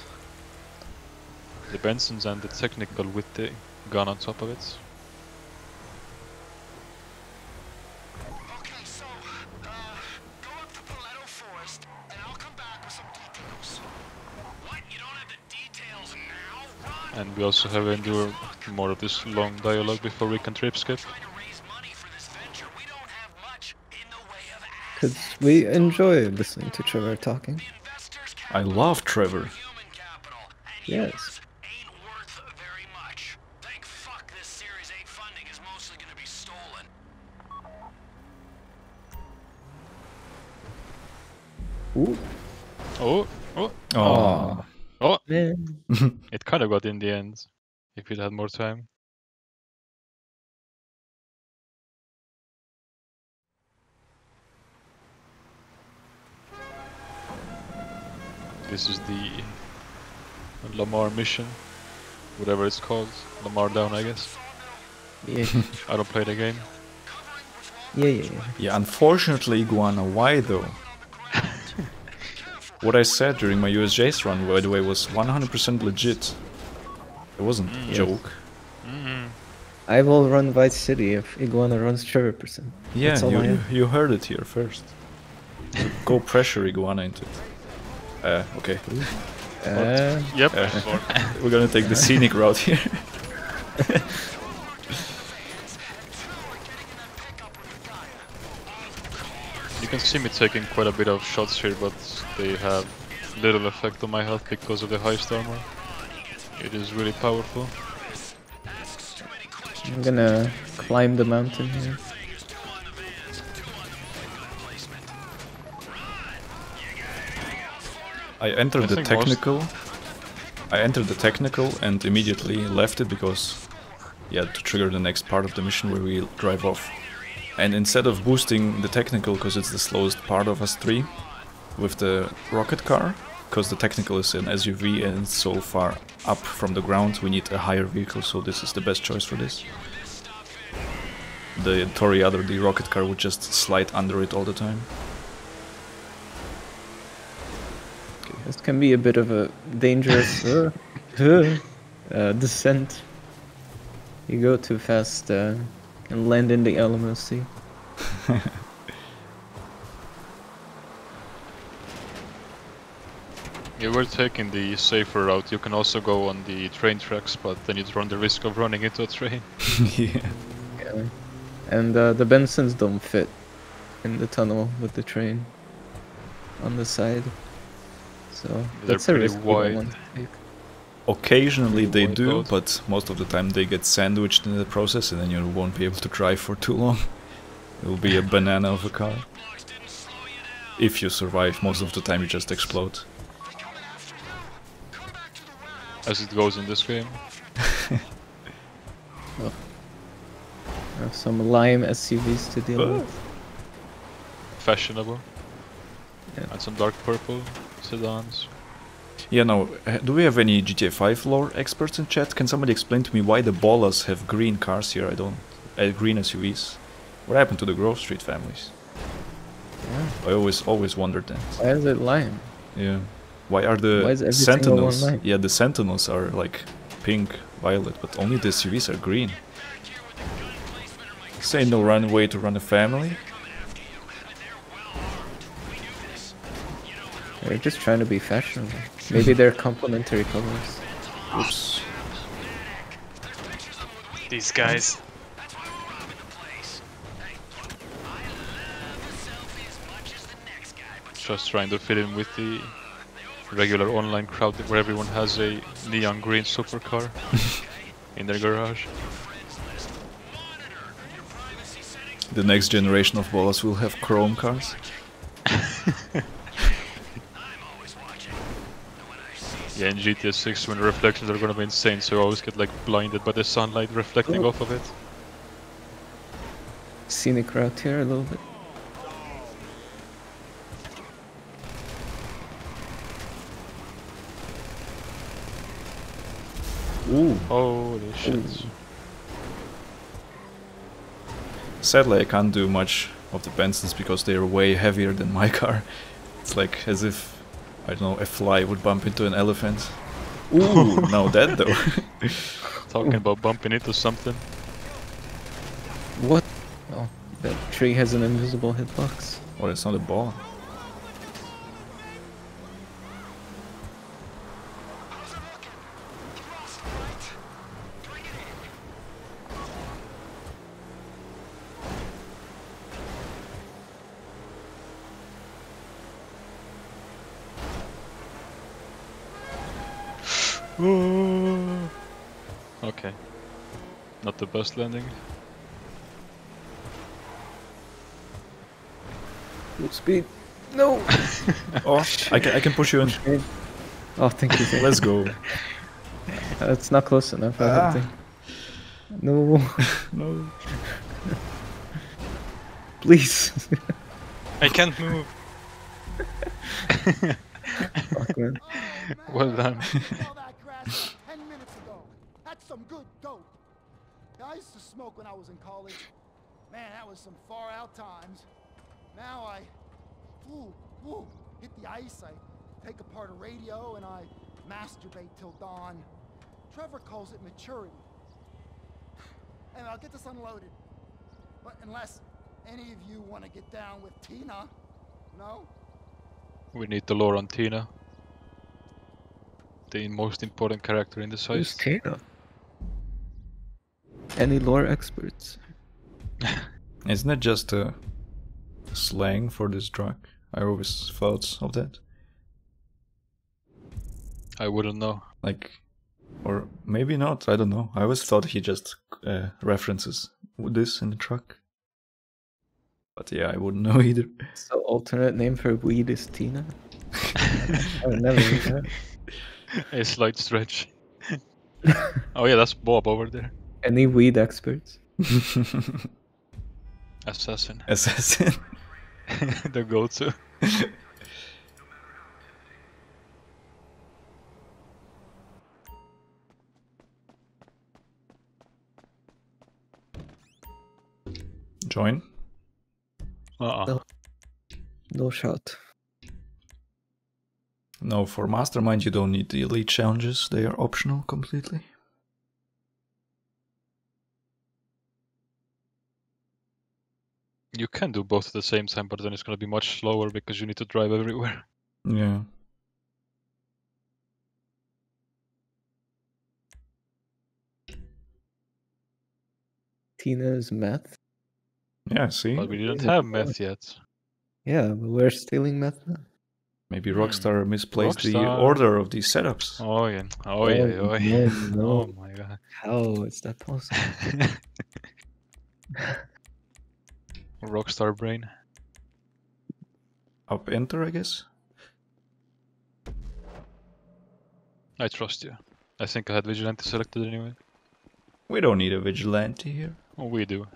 The Bensons and the technical with the gun on top of it. And we also have to endure more of this long dialogue before we can trip skip. Because we enjoy listening to Trevor talking. I love Trevor. Yes. Ooh. Oh. Oh. Oh. Oh, man. It kind of got in the end, if we'd had more time. This is the Lamar mission, whatever it's called. Lamar down, I guess. Yeah. I don't play the game. Yeah, yeah, yeah. Yeah, unfortunately, Iguana, why though? What I said during my U S J's run, by the way, was one hundred percent legit. It wasn't mm. a joke. Mm-hmm. I will run Vice City if Iguana runs Trevor percent. Yeah, you, you heard it here first. So go pressure Iguana into it. Uh, okay. Uh, yep. Uh, we're gonna take the scenic route here. You can see me taking quite a bit of shots here, but they have little effect on my health because of the heist armor. It is really powerful. I'm gonna climb the mountain here. I entered the technical. I entered the technical and immediately left it because, yeah, to trigger the next part of the mission where we drive off. And instead of boosting the technical, because it's the slowest part of us three, with the rocket car, because the technical is an S U V and so far up from the ground, we need a higher vehicle, so this is the best choice for this. The Toreador, the rocket car, would just slide under it all the time. Okay. This can be a bit of a dangerous uh, uh, descent. You go too fast. Uh... And land in the Alamo Sea. Yeah, we're taking the safer route. You can also go on the train tracks, but then you'd run the risk of running into a train. Yeah. Yeah. And uh, the Bensons don't fit in the tunnel with the train on the side. So They're that's a risk wide. We don't want to take. Occasionally they do, but most of the time they get sandwiched in the process and then you won't be able to drive for too long. It will be a banana of a car. If you survive, most of the time you just explode. As it goes in this game. Well, I have some lime S U Vs to deal oh. with. Fashionable. Yeah. And some dark purple sedans. Yeah, now, do we have any G T A five lore experts in chat? Can somebody explain to me why the Bolas have green cars here? I don't... Uh, green S U Vs. What happened to the Grove Street families? Yeah. I always, always wondered that. Why is it lime? Yeah. Why are the why Sentinels... Yeah, the Sentinels are like pink, violet, but only the S U Vs are green. Say no runway to run a family. They're just trying to be fashionable. Maybe they're complementary colors. Oops. These guys. Just trying to fit in with the regular online crowd where everyone has a neon green supercar in their garage. The next generation of ballers will have chrome cars. Yeah, in G T A six when the reflections are gonna be insane, so you always get like blinded by the sunlight reflecting Ooh. Off of it. Scenic route here a little bit. Ooh. Holy shit. Ooh. Sadly I can't do much of the Bensons because they are way heavier than my car. It's like as if I don't know, a fly would bump into an elephant. Ooh, no, that though. Talking about bumping into something. What? Oh, that tree has an invisible hitbox. Oh, it's not a ball. Okay, not the best landing. Good speed. No. Oh, I can I can push you in. Oh, thank you. Let's go. That's not close enough. I ah. don't think. No. No. Please. I can't move. Fuck, man. Well done. ten minutes ago. That's some good dope. I used to smoke when I was in college. Man, that was some far out times. Now I woo, woo, hit the ice, I take apart a radio, and I masturbate till dawn. Trevor calls it maturity. Anyway, I'll get this unloaded. But unless any of you want to get down with Tina, no? We need the lore on Tina. The most important character in the series. Who's Tina? Any lore experts? Isn't it just a slang for this drug? I always thought of that. I wouldn't know. Like, or maybe not, I don't know. I always thought he just uh, references this in the truck. But yeah, I wouldn't know either. So alternate name for weed is Tina? I would never heard that. A slight stretch. Oh yeah, that's Bob over there. Any weed experts? Assassin. Assassin. The go-to. Join. Uh-uh. No. No shot. No, for Mastermind you don't need the elite challenges, they are optional completely. You can do both at the same time, but then it's going to be much slower because you need to drive everywhere. Yeah. Tina's meth? Yeah, see? But we didn't have meth yet. Yeah, but we're stealing meth now. Maybe Rockstar misplaced Rockstar. the order of these setups. Oh yeah, oh yeah, oh, oh yeah. No. Oh my god. How is that possible? Rockstar brain. Up enter, I guess? I trust you. I think I had vigilante selected anyway. We don't need a vigilante here. Oh, we do.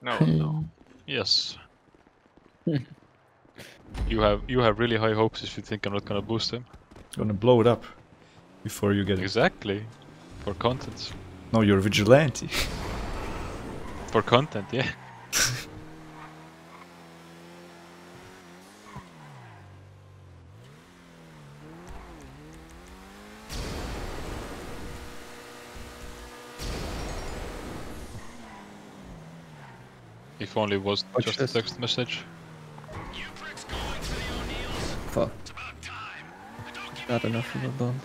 No, no. Yes. You have you have really high hopes if you think I'm not gonna boost him. Gonna blow it up before you get exactly. it. Exactly. For content. No, you're vigilante. For content, yeah. If only it was Watch just this. a text message. Fuck. It's about time. Not enough of a bump.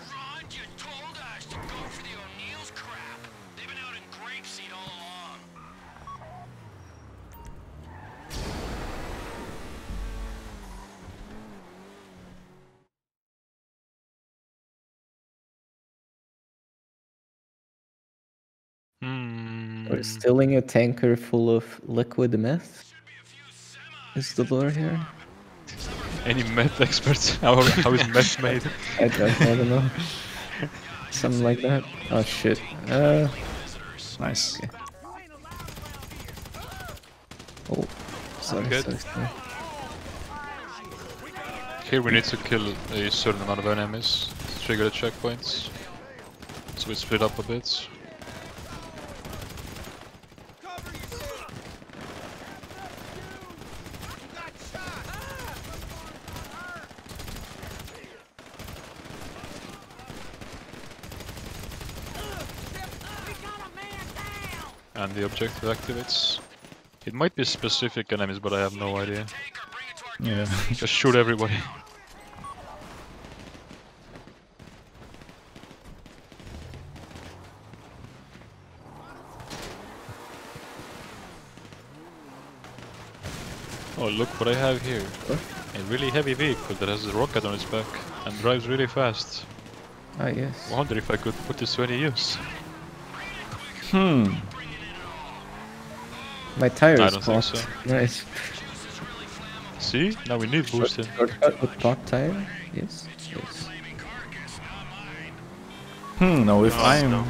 We're stealing a tanker full of liquid meth? Is the lore here? Any meth experts? How, how is meth made? I don't, I don't know. Something like that. Oh shit. Uh, nice. Okay. Oh, sorry, good. Sorry, sorry. Here we need to kill a certain amount of enemies to trigger the checkpoints. So we split up a bit. And the objective activates. It might be specific enemies, but I have no idea. Yeah, just shoot everybody. Oh, look what I have here. What? A really heavy vehicle that has a rocket on its back and drives really fast. Ah, yes. I wonder if I could put this to any use. Hmm. My tire is popped. So. Nice. See? Now we need boosting. Shortcut with pop tire? Yes. Yes. Hmm, no, if no, I'm... No.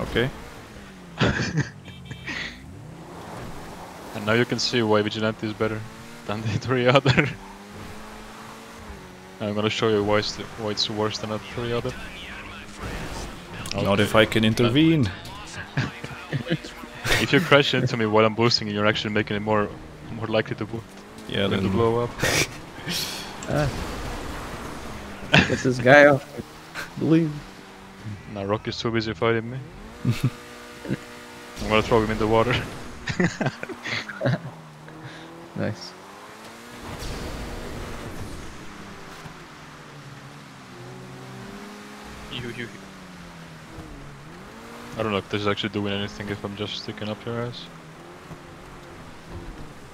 Okay. And now you can see why Vigilante is better than the three other. I'm gonna show you why it's, why it's worse than the three other. Okay. Not if I can intervene. If you crash into me while I'm boosting, you're actually making it more more likely to, bo yeah, then to blow up. Ah. Get this guy off. Believe. Nah, Rocky's too busy fighting me. I'm gonna throw him in the water. Nice. You, you. I don't know if this is actually doing anything if I'm just sticking up your ass.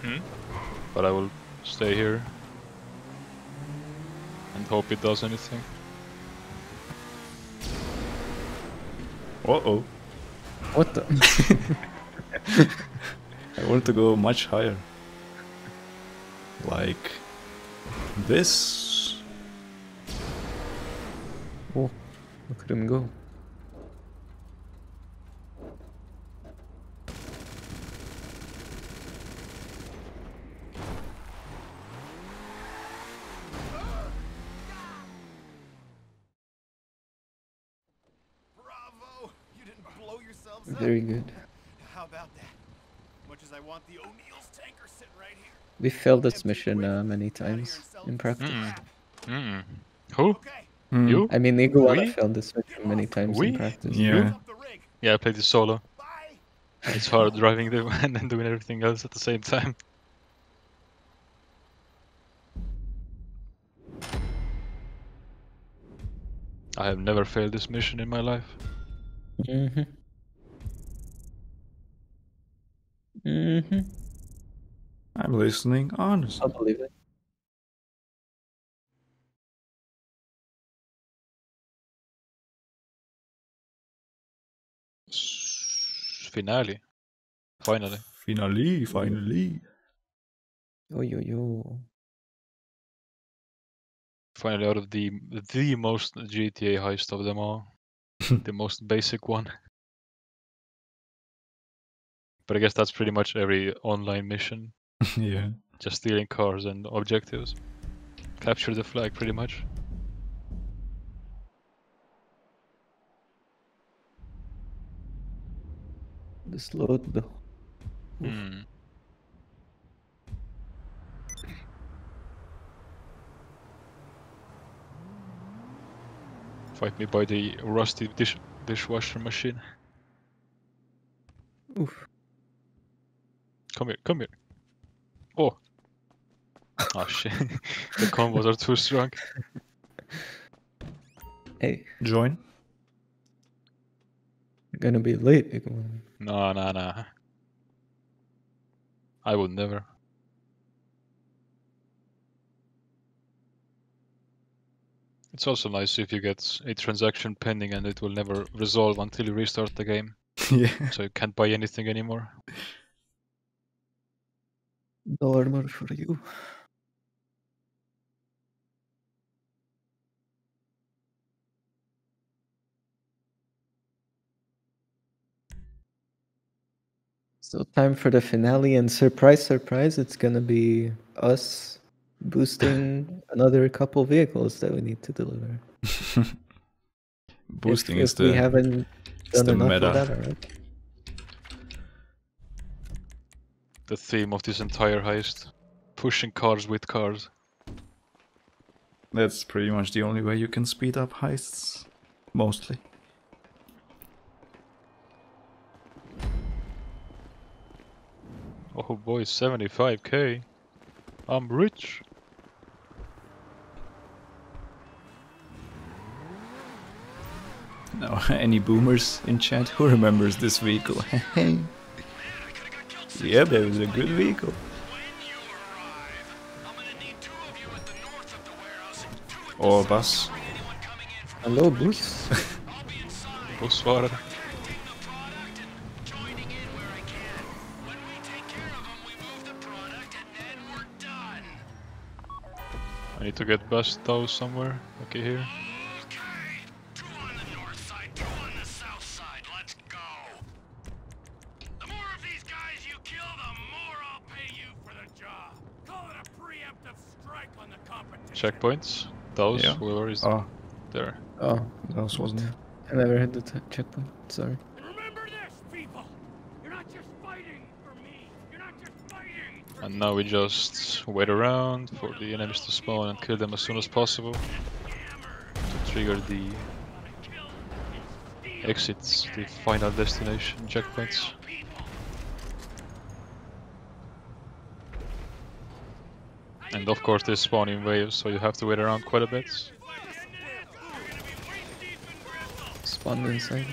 Hmm? But I will stay here and hope it does anything. Uh oh. What the? I want to go much higher. Like this. Oh, look at him go. Very good. How about that? Much as I want the O'Neill's tanker sitting right here. We failed this mission uh, many times in practice. Mm. Mm. Who? Mm. You? I mean, Iguana failed this mission many times we? in practice. Yeah. Yeah, I played this solo. It's hard driving the van and doing everything else at the same time. I have never failed this mission in my life. Mm-hmm. Mm-hmm. I'm listening, honestly. I'll believe it. Finale. Finally. Finally, finally. Yo, yo, yo. Finally out of the, the most G T A heist of them all. The most basic one. But I guess that's pretty much every online mission. Yeah. Just stealing cars and objectives. Capture the flag, pretty much. This load though. Hmm. Fight me by the rusty dish dishwasher machine. Oof. Come here, come here. Oh. Oh shit, the combos are too strong. Hey. Join. You're gonna be late. No, no, no. I would never. It's also nice if you get a transaction pending and it will never resolve until you restart the game. Yeah. So you can't buy anything anymore. No armor for you. So time for the finale, and surprise, surprise, it's gonna be us boosting another couple vehicles that we need to deliver. Boosting if, is if the, we haven't done the enough meta. Of that, right? The theme of this entire heist. Pushing cars with cars. That's pretty much the only way you can speed up heists. Mostly. Oh boy, seventy-five K. I'm rich. Now, any boomers in chat? Who remembers this vehicle? Yeah, that was a good vehicle. Or bus. Hello, bus. Bonsoir. I need to get bus though somewhere. Okay, here. Checkpoints? Those? Yeah. Where is oh. There? Oh, those wasn't it. I never had the checkpoint, sorry. And remember this, people! You're not just fighting for me! You're not just fighting for and now we just wait around for the enemies to spawn and kill them as soon as possible to trigger the exits, the final destination checkpoints. And of course they spawn in waves, so you have to wait around quite a bit. Spawned inside.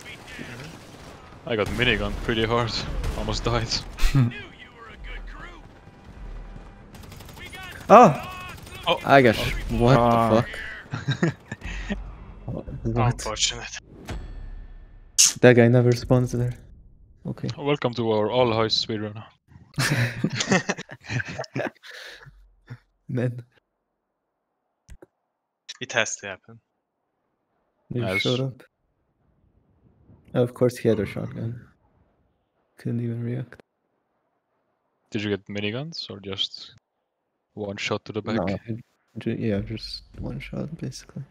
I got minigun pretty hard. Almost died. Oh! Oh! I got sh- what uh. the fuck? What? Unfortunate. That guy never spawns there. Okay. Welcome to our all heist speedrun. Man. It has to happen. He nice. Showed up. Oh, of course, he had a shotgun. Couldn't even react. Did you get miniguns or just one shot to the back? No, yeah, just one shot basically.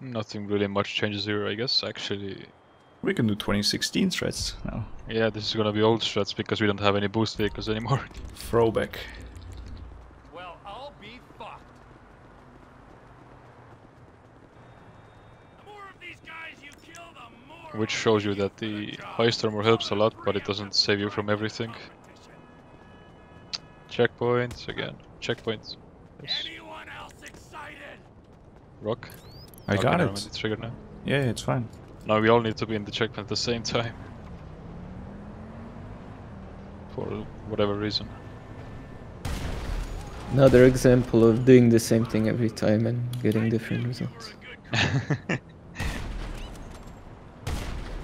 Nothing really much changes here, I guess. Actually. We can do twenty sixteen strats now. Yeah, this is gonna be old strats because we don't have any boost vehicles anymore. Throwback. Well, I'll be fucked. The more of these guys you kill, the more. Which shows you that the heist armor helps a lot, but it doesn't save you from everything. Checkpoints again. Checkpoints. Yes. Anyone else excited? Rock. I okay, got it. It's triggered now. Yeah, it's fine. Now we all need to be in the checkpoint at the same time. For whatever reason. Another example of doing the same thing every time and getting different results.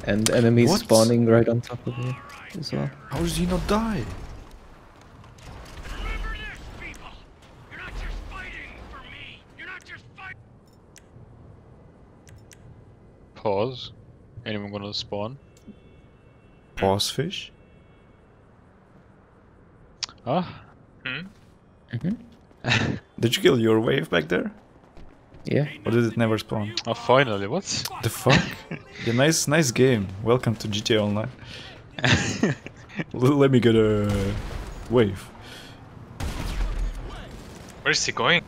And enemies what? Spawning right on top of you as well. How does he not die? Pause. Anyone gonna spawn? Pause fish? Ah. Hmm? Mm-hmm. Did you kill your wave back there? Yeah. Or did it never spawn? Oh, finally, what? The fuck? Yeah, nice, nice game. Welcome to G T A Online. Let me get a wave. Where is he going?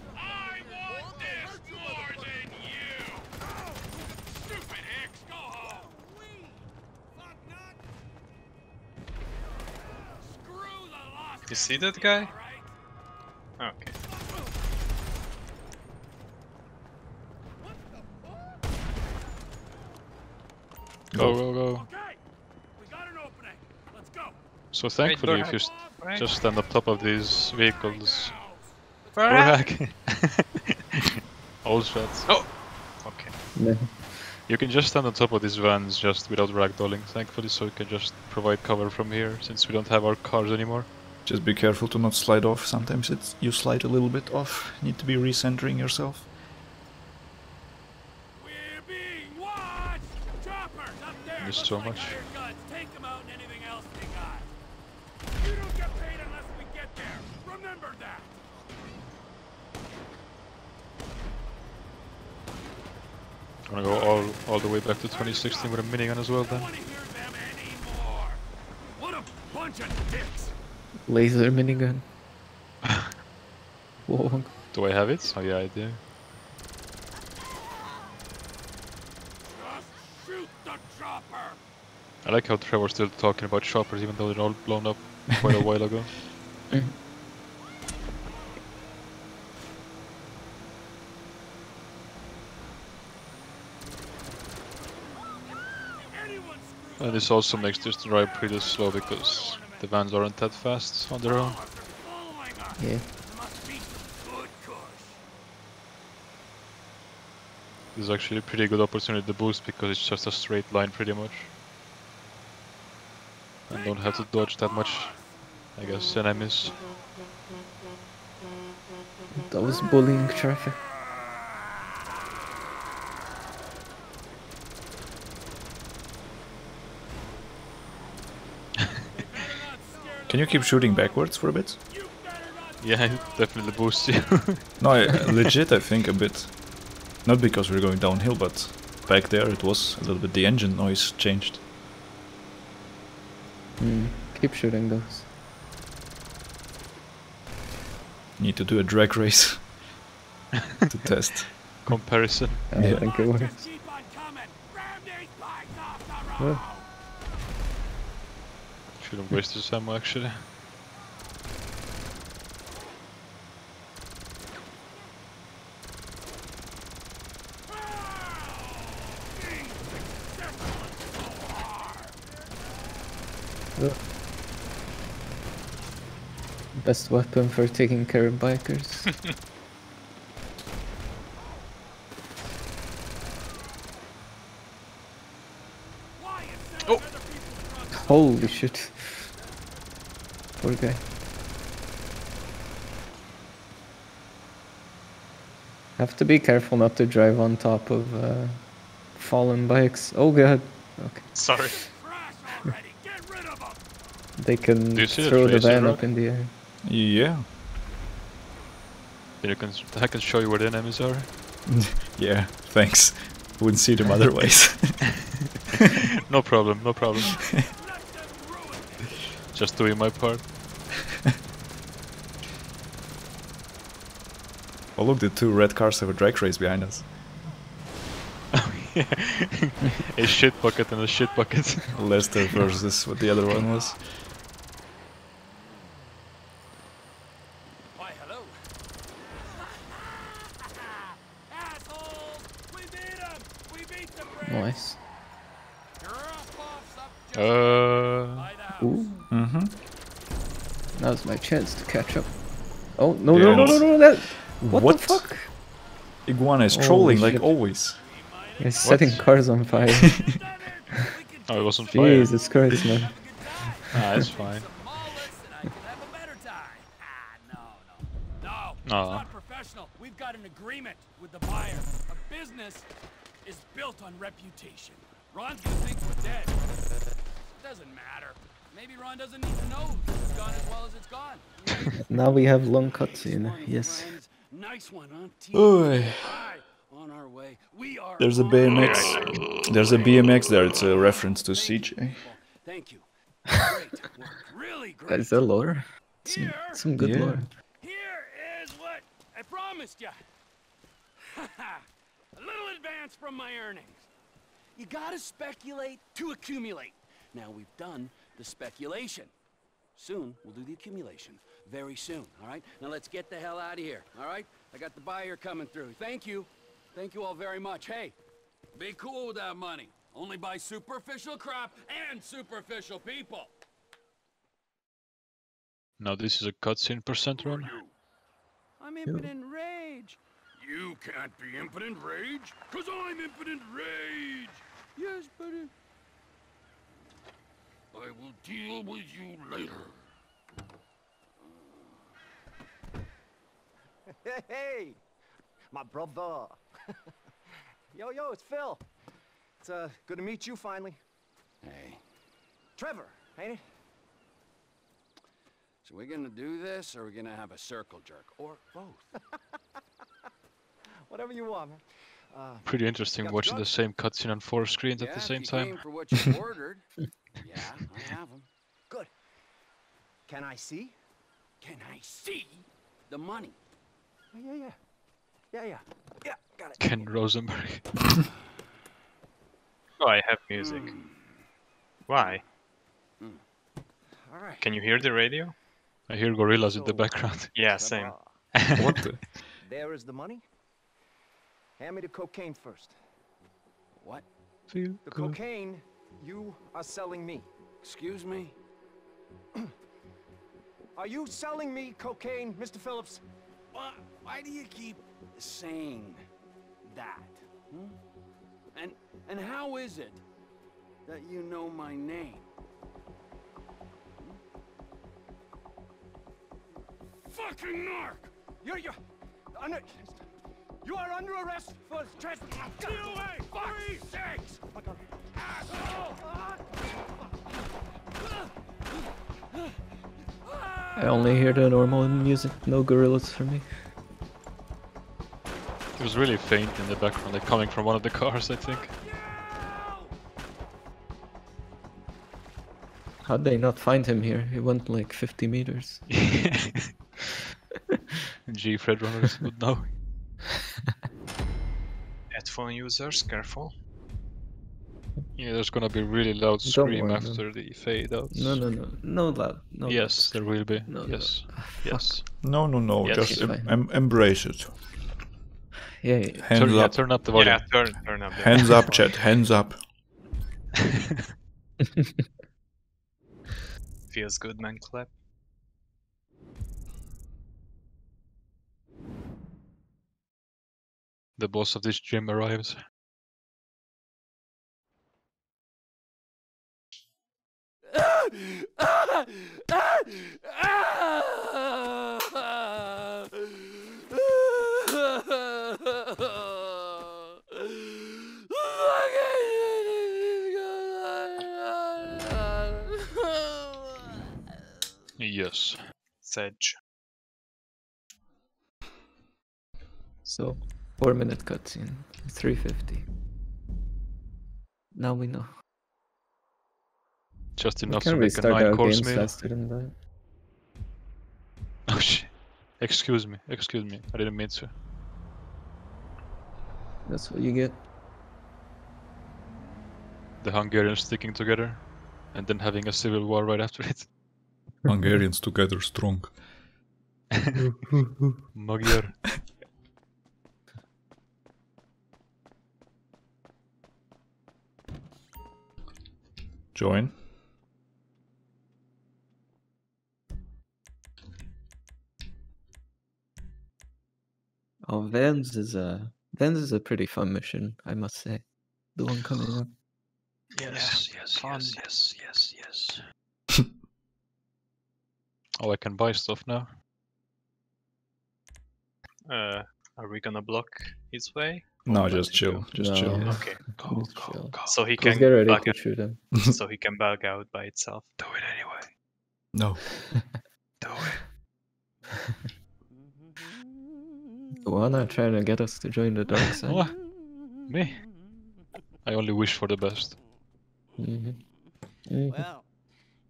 see that guy? Okay. Go, go, go. Okay. We got an opening. Let's go. So thankfully, Wait, if you st Frank. just stand up top of these vehicles... Burak! All shots. Oh! Okay. Yeah. You can just stand on top of these vans just without ragdolling, thankfully, so we can just provide cover from here, since we don't have our cars anymore. Just be careful to not slide off. Sometimes it's you slide a little bit off. You need to be recentering yourself. Just so much. I'm gonna go all all the way back to twenty sixteen with a minigun as well then. What a bunch of dicks! Laser minigun. Whoa. Do I have it? Oh yeah, I do. I like how Trevor's still talking about choppers, even though they're all blown up quite a while ago. And this also makes this drive pretty slow because the vans aren't that fast on their own. Yeah. This is actually a pretty good opportunity to boost because it's just a straight line pretty much. And don't have to dodge that much, I guess, and I miss. That was bullying traffic. Can you keep shooting backwards for a bit? Yeah, it definitely boosts you. No, I, legit I think a bit. Not because we're going downhill, but back there it was a little bit the engine noise changed. Mm, keep shooting those. Need to do a drag race to test. Comparison. I yeah. think it works. Yeah. Should have wasted some ammo actually. Best weapon for taking care of bikers. Oh! Holy shit. Poor guy. Have to be careful not to drive on top of uh, fallen bikes. Oh god. Okay. Sorry. They can throw the van up in the air. Yeah. I can, I can show you where the enemies are. Yeah, thanks. Wouldn't see them otherwise. No problem, no problem. Just doing my part. Oh look, the two red cars have a drag race behind us. Oh yeah. A shit bucket and a shit bucket. Lester versus what the other one was. Nice. Uh. Ooh. Mm-hmm. Now's my chance to catch up. Oh no yeah. no no no no! That what, what the fuck? Iguana is trolling oh, like always. He's setting cars on fire. Oh, it was on fire. Jesus Christ, man. Ah, it's fine. No. We've got an agreement with the buyer. A business is built on reputation. Ron's gonna think we're dead. It doesn't matter. Maybe Ron doesn't need to know it's gone as well as it's gone. Now we have long cutscene. Yes. Nice one, huh? On our way. We are There's a B M X. There's a B M X there. It's a reference to C J. Thank you. Great work. Really great. That is the lore. Some, some good yeah. lore. Here is what I promised you. A little advance from my earnings. You gotta speculate to accumulate. Now we've done the speculation. Soon we'll do the accumulation. very soon, all right? Now let's get the hell out of here, all right? I got the buyer coming through. Thank you. Thank you all very much. Hey, be cool with that money. Only buy superficial crap and superficial people. Now this is a cutscene percent run. I'm impotent rage. You can't be impotent rage, cause I'm impotent rage. Yes, but it... I will deal with you later. Hey, my brother. Yo, yo, it's Phil. It's uh, good to meet you finally. Hey. Trevor, ain't it? So we're gonna do this, or we're gonna have a circle jerk, or both. Whatever you want, man. Uh, Pretty interesting watching the same cutscene on four screens yeah, at the same time. Came for what you ordered. Yeah, I have them. Good. Can I see? Can I see the money? Yeah, yeah, yeah, yeah, yeah. Got it. Ken Rosenberg. Oh, I have music. Mm. Why? Mm. All right. Can you hear the radio? I hear gorillas so, in the background. Yeah, same. What? The? There is the money. Hand me the cocaine first. What? Feel the good. Cocaine you are selling me. Excuse me? Are you selling me cocaine, Mister Phillips? Why, why do you keep saying that? Hmm? And and how is it that you know my name? Hmm? Fucking narc! You're you're under. You are under arrest for trespassing. Get away! Fuck! Three, six! Fuck up. Asshole! I only hear the normal music, no gorillas for me. It was really faint in the background, like coming from one of the cars, I think. How'd they not find him here? He went like fifty meters. Gee, Fred Runners would know. Headphone users, careful. Yeah, there's gonna be really loud scream after no. the fade outs. No, no, no, no loud. No yes, loud. There will be. No, yes, no. yes. No, no, no. Yes. Just em em embrace it. Yeah. yeah. Hands turn, up. Yeah, turn up the volume. Yeah, turn, turn up. The hands up, chat. Hands up. Feels good, man. Clap. The boss of this gym arrives. Yes, Sedge. So, four minute cutscene, three fifty. Now we know. Just enough to make a nine course meal. Oh shit. Excuse me, excuse me. I didn't mean to. That's what you get. The Hungarians sticking together and then having a civil war right after it. Hungarians together strong. Magyar. Join. Oh, Vans is a Vans is a pretty fun mission, I must say. The one coming up. Yes, yes, yes, yes, yes, yes, yes. Oh, I can buy stuff now. Uh, are we gonna block his way? No, or just chill. Just no. chill. Okay. Go, go, go. So he can get ready to shoot him. So he can bug out by itself. Do it anyway. No. Do it. Why not trying to get us to join the dark side? What? Me? I only wish for the best. Mm-hmm. Mm-hmm. Well,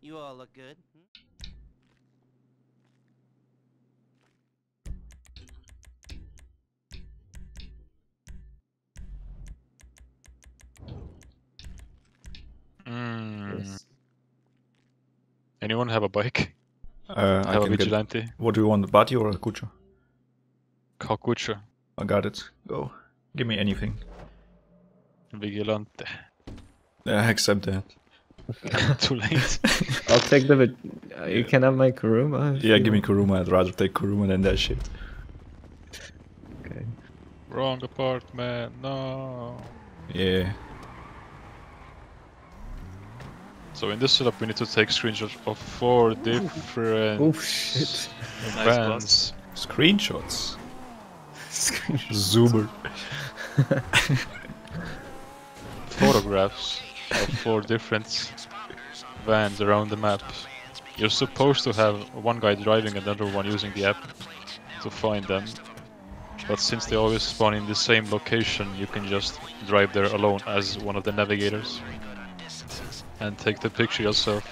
you all look good. Mm. Yes. Anyone have a bike? Uh, I, I have a vigilante. Get, what do you want, a Bati or a Kucho? Kakucho. I got it. Go. Give me anything. Vigilante. Yeah, I accept that. Too late. I'll take the... Uh, you can have my Kuruma. Yeah, give me Kuruma. I'd rather take Kuruma than that shit. Okay. Wrong apartment. No. Yeah. So in this setup, we need to take screenshots of four different... Oh shit. Nice screenshots. Screenshots. Zoomer. Photographs of four different vans around the map. You're supposed to have one guy driving and another one using the app to find them. But since they always spawn in the same location, you can just drive there alone as one of the navigators and take the picture yourself.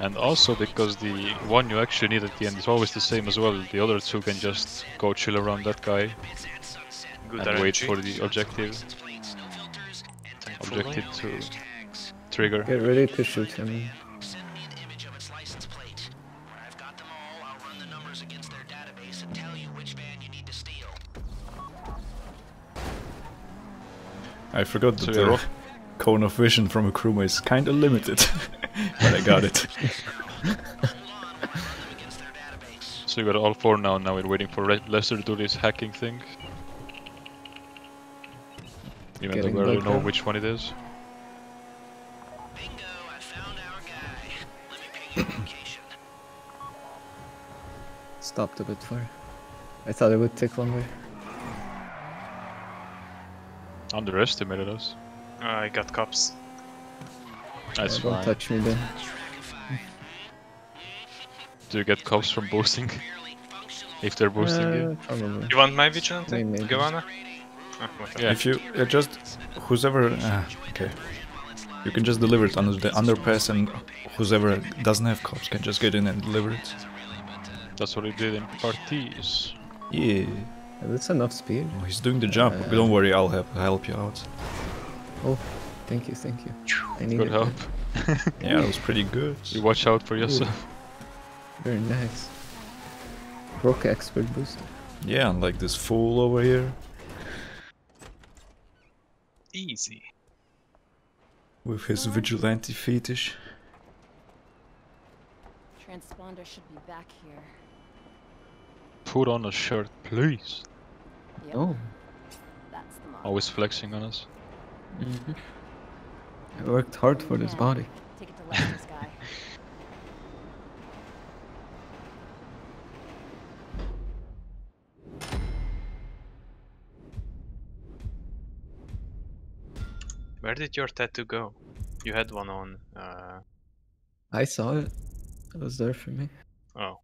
And also because the one you actually need at the end is always the same as well, the other two can just go chill around that guy Good and R N G. Wait for the objective. Objective to trigger. Get ready to shoot him. I forgot that so the cone of vision from a crewmate is kind of limited, but I got it. So you got all four now. Now we're waiting for Lester to do this hacking thing. Even Getting though we already know out. Which one it is. Bingo, I found our guy. Let me ping your location. Stopped a bit far. I thought it would take longer. Underestimated us. Uh, I got cops. That's yeah, fine. Don't touch me then. Do you get cops from boosting? If they're boosting uh, you? Probably. You want my vigilante? Giovanna? Yeah. If you uh, just whoever uh, okay, you can just deliver it under the underpass, and whoever doesn't have cops can just get in and deliver it. That's what we did in parties. Yeah, that's enough speed. Oh, he's doing the jump. Uh, Don't worry, I'll help. Help you out. Oh, thank you, thank you. I need good help. Yeah, that was pretty good. You watch out for yourself. Ooh. Very nice. Rock expert booster. Yeah, unlike this fool over here. Easy. With his vigilante fetish. Transponder should be back here. Put on a shirt, please. Yep. Oh. That's the model. Always flexing on us. Mm-hmm. I worked hard for this body. Take it to Lester's guy. Where did your tattoo go? You had one on... Uh... I saw it. It was there for me. Oh.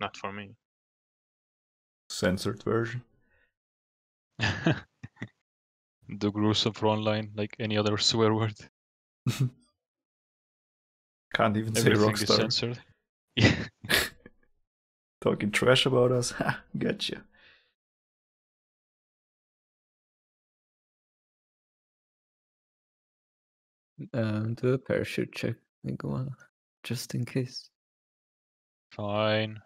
Not for me. Censored version. The gruesome for online, like any other swear word. Can't even Everything say rockstar. Is censored. Yeah. Talking trash about us? Ha, gotcha. Um, do a parachute check and go on, just in case. Fine.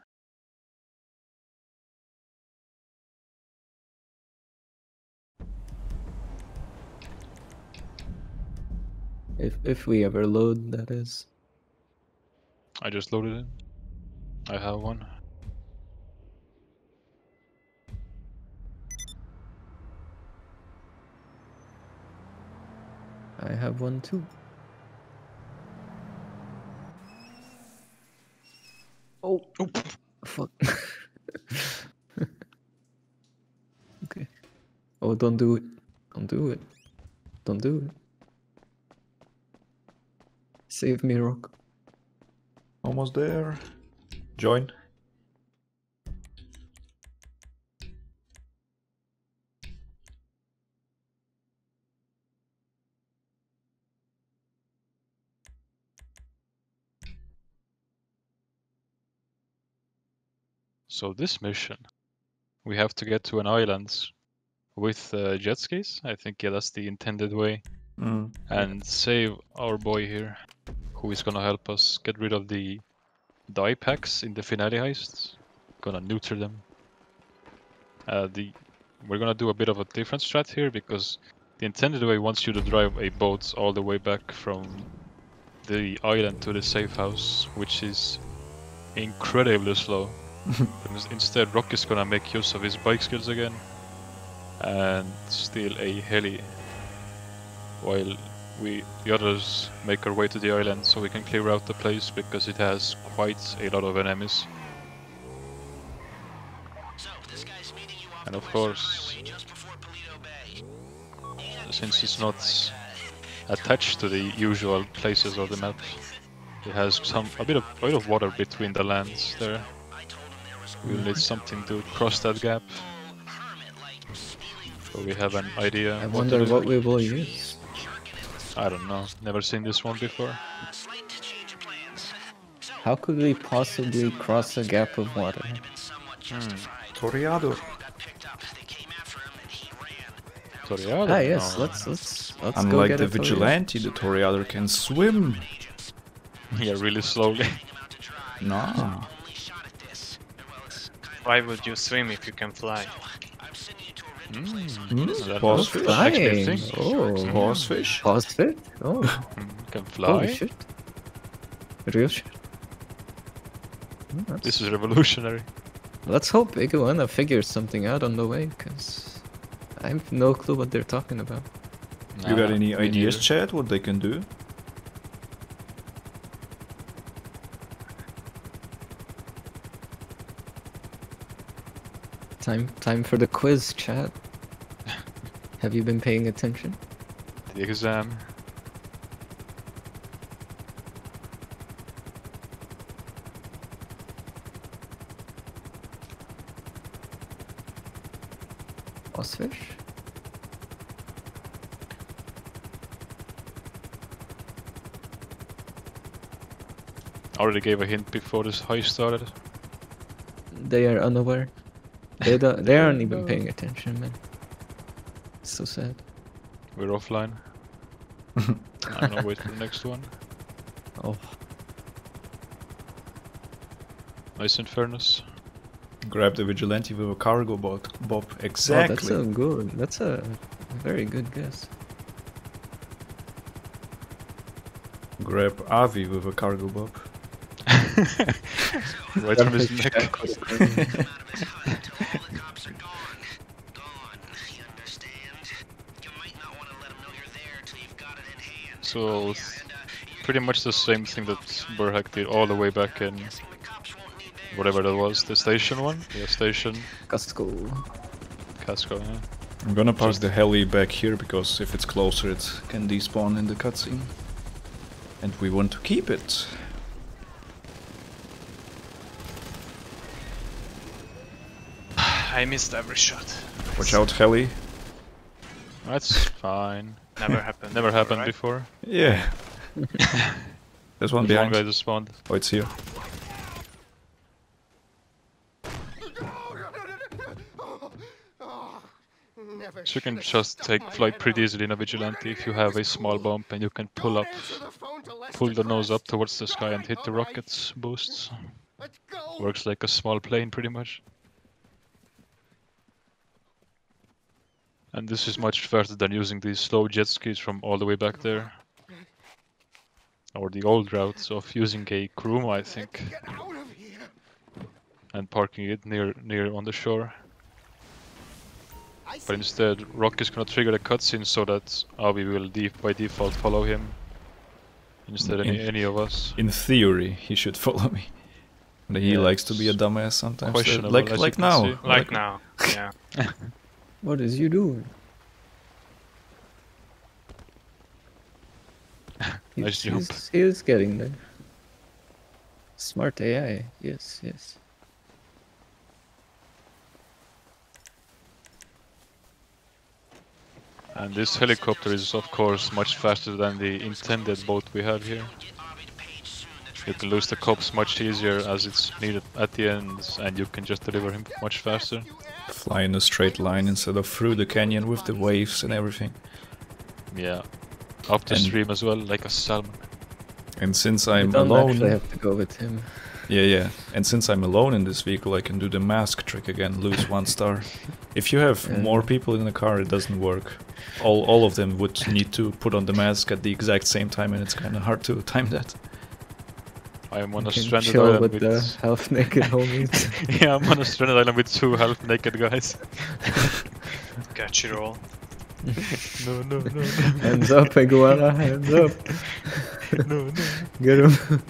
If if we ever load, that is. I just loaded it. I have one. I have one too. Oh, oh fuck. Okay. Oh, don't do it. Don't do it. Don't do it. Save me, Rock. Almost there. Join. So this mission, we have to get to an island with uh, jet skis. I think yeah, that's the intended way, mm. and save our boy here, who is gonna help us get rid of the die packs in the finale heists. Gonna neuter them. Uh, the We're gonna do a bit of a different strat here, because the intended way wants you to drive a boat all the way back from the island to the safe house, which is incredibly slow. Instead, Rock is gonna make use of his bike skills again and steal a heli, while we the others make our way to the island so we can clear out the place, because it has quite a lot of enemies. So, this guy's meeting you off and of course, just before Palito Bay. Since it's not like attached to the usual places of the map, it has some a bit of a bit of water between the lands there. We'll need something to cross that gap. So we have an idea. I wonder what, what we will use. I don't know. Never seen this one before. How could we possibly cross a gap of water? Hmm. Toreador. Toreador? Ah yes, no. let's let's let's Unlike go get the vigilante, the Toreador can swim. Yeah, really slowly. No. Why would you swim if you can fly? Mm. Pause fish? Nice. Oh. Pause fish? Pause fish? Oh. Can fly? Holy shit. Real shit. Oh, this is revolutionary. Let's hope Iguana figures something out on the way, because I have no clue what they're talking about. Nah, you got any ideas, Chad, what they can do? Time, time for the quiz, chat. Have you been paying attention? The exam. Osfish? I already gave a hint before this heist started. They are unaware. They don't, they aren't even paying attention, man. It's so sad. We're offline. I'm gonna wait for the next one. Oh. Nice Infernus. Grab the vigilante with a cargo boat, Bob. Exactly. Oh, that's a good. That's a very good guess. Grab Avi with a cargo bob. Right from his neck. So, pretty much the same thing that Burhak did all the way back in whatever that was, the station one? Yeah, station. Casco. Casco, yeah. I'm gonna pass the heli back here, because if it's closer it can despawn in the cutscene. And we want to keep it. I missed every shot. Watch out, heli. That's fine. Never happened. Never before, happened right? before. Yeah. There's one behind. One guy just spawned. Oh, it's here. So you can just take flight pretty easily in a vigilante if you have a small bump, and you can pull up, pull the nose up towards the sky and hit the rockets boosts. Works like a small plane pretty much. And this is much faster than using these slow jet skis from all the way back there. Or the old routes of using a Kuruma, I think. And parking it near near on the shore. But instead, Rock is gonna trigger the cutscene so that Avi will de by default follow him. Instead of any, any of us. In theory, he should follow me. But he yeah, likes to be a dumbass sometimes. Questionable, like like now. Like, like now, yeah. What is you doing? He's, nice jump. He's, he is getting there. Smart A I, yes, yes. And this helicopter is of course much faster than the intended boat we had here. You can lose the cops much easier as it's needed at the end, and you can just deliver him much faster. Fly in a straight line instead of through the canyon with the waves and everything. Yeah, up the and stream as well, like a salmon. And since I'm alone, I have to go with him. Yeah, yeah. And since I'm alone in this vehicle, I can do the mask trick again, lose one star. If you have yeah. more people in the car, it doesn't work. All, all of them would need to put on the mask at the exact same time, and it's kind of hard to time that. I'm on you a stranded island with, with the half-naked homies. Yeah, I'm on a stranded island with two half-naked guys. Got you all. No, no, no. Hands up, Iguana, hands up. No, no. Get him.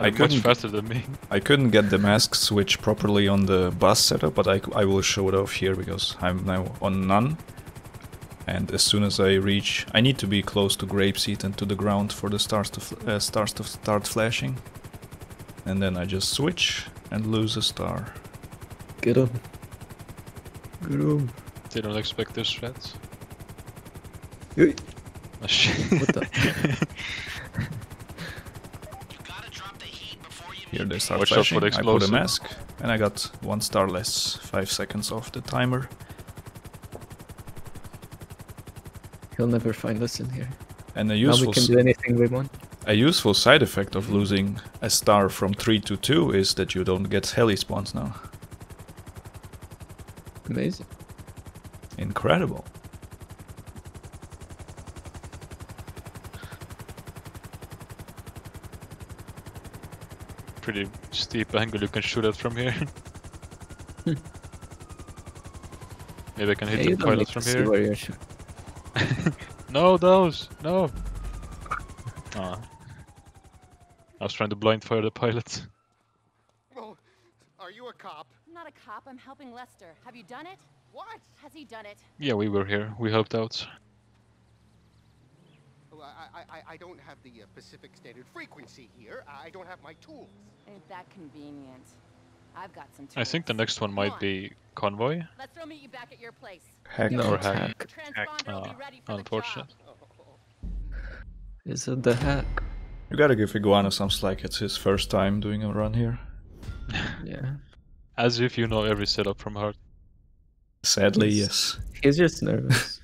I couldn't, much faster than me. I couldn't get the mask switch properly on the bus setup, but I, I will show it off here because I'm now on none. And as soon as I reach, I need to be close to Grapeseed and to the ground for the stars to fl uh, stars to start flashing. And then I just switch and lose a star. Get him. Get him. They don't expect those threats. Hey. Oh shit. What the? Here they start flashing. I put a mask, and I got one star less, five seconds off the timer. He'll never find us in here. And a useful now we can do anything we want. A useful side effect of losing a star from three to two is that you don't get heli spawns now. Amazing. Incredible. Pretty steep angle you can shoot at from here. Maybe I can hit yeah, the pilot from here. No, those! No! Ah. I was trying to blind fire the pilot. Well, are you a cop? I'm not a cop, I'm helping Lester. Have you done it? What? Has he done it? Yeah, we were here. We helped out. I, I, I don't have the uh, Pacific Standard Frequency here. I don't have my tools. Ain't that convenient? I've got some tools. I think the next one might on. be Convoy. Let's throw meet you back at your place. Hack no, or hack. hack. Oh, unfortunate. Is it the hack? You gotta give Iguana some slack. It's his first time doing a run here. Yeah. As if you know every setup from heart. Sadly, he's, yes. He's just nervous.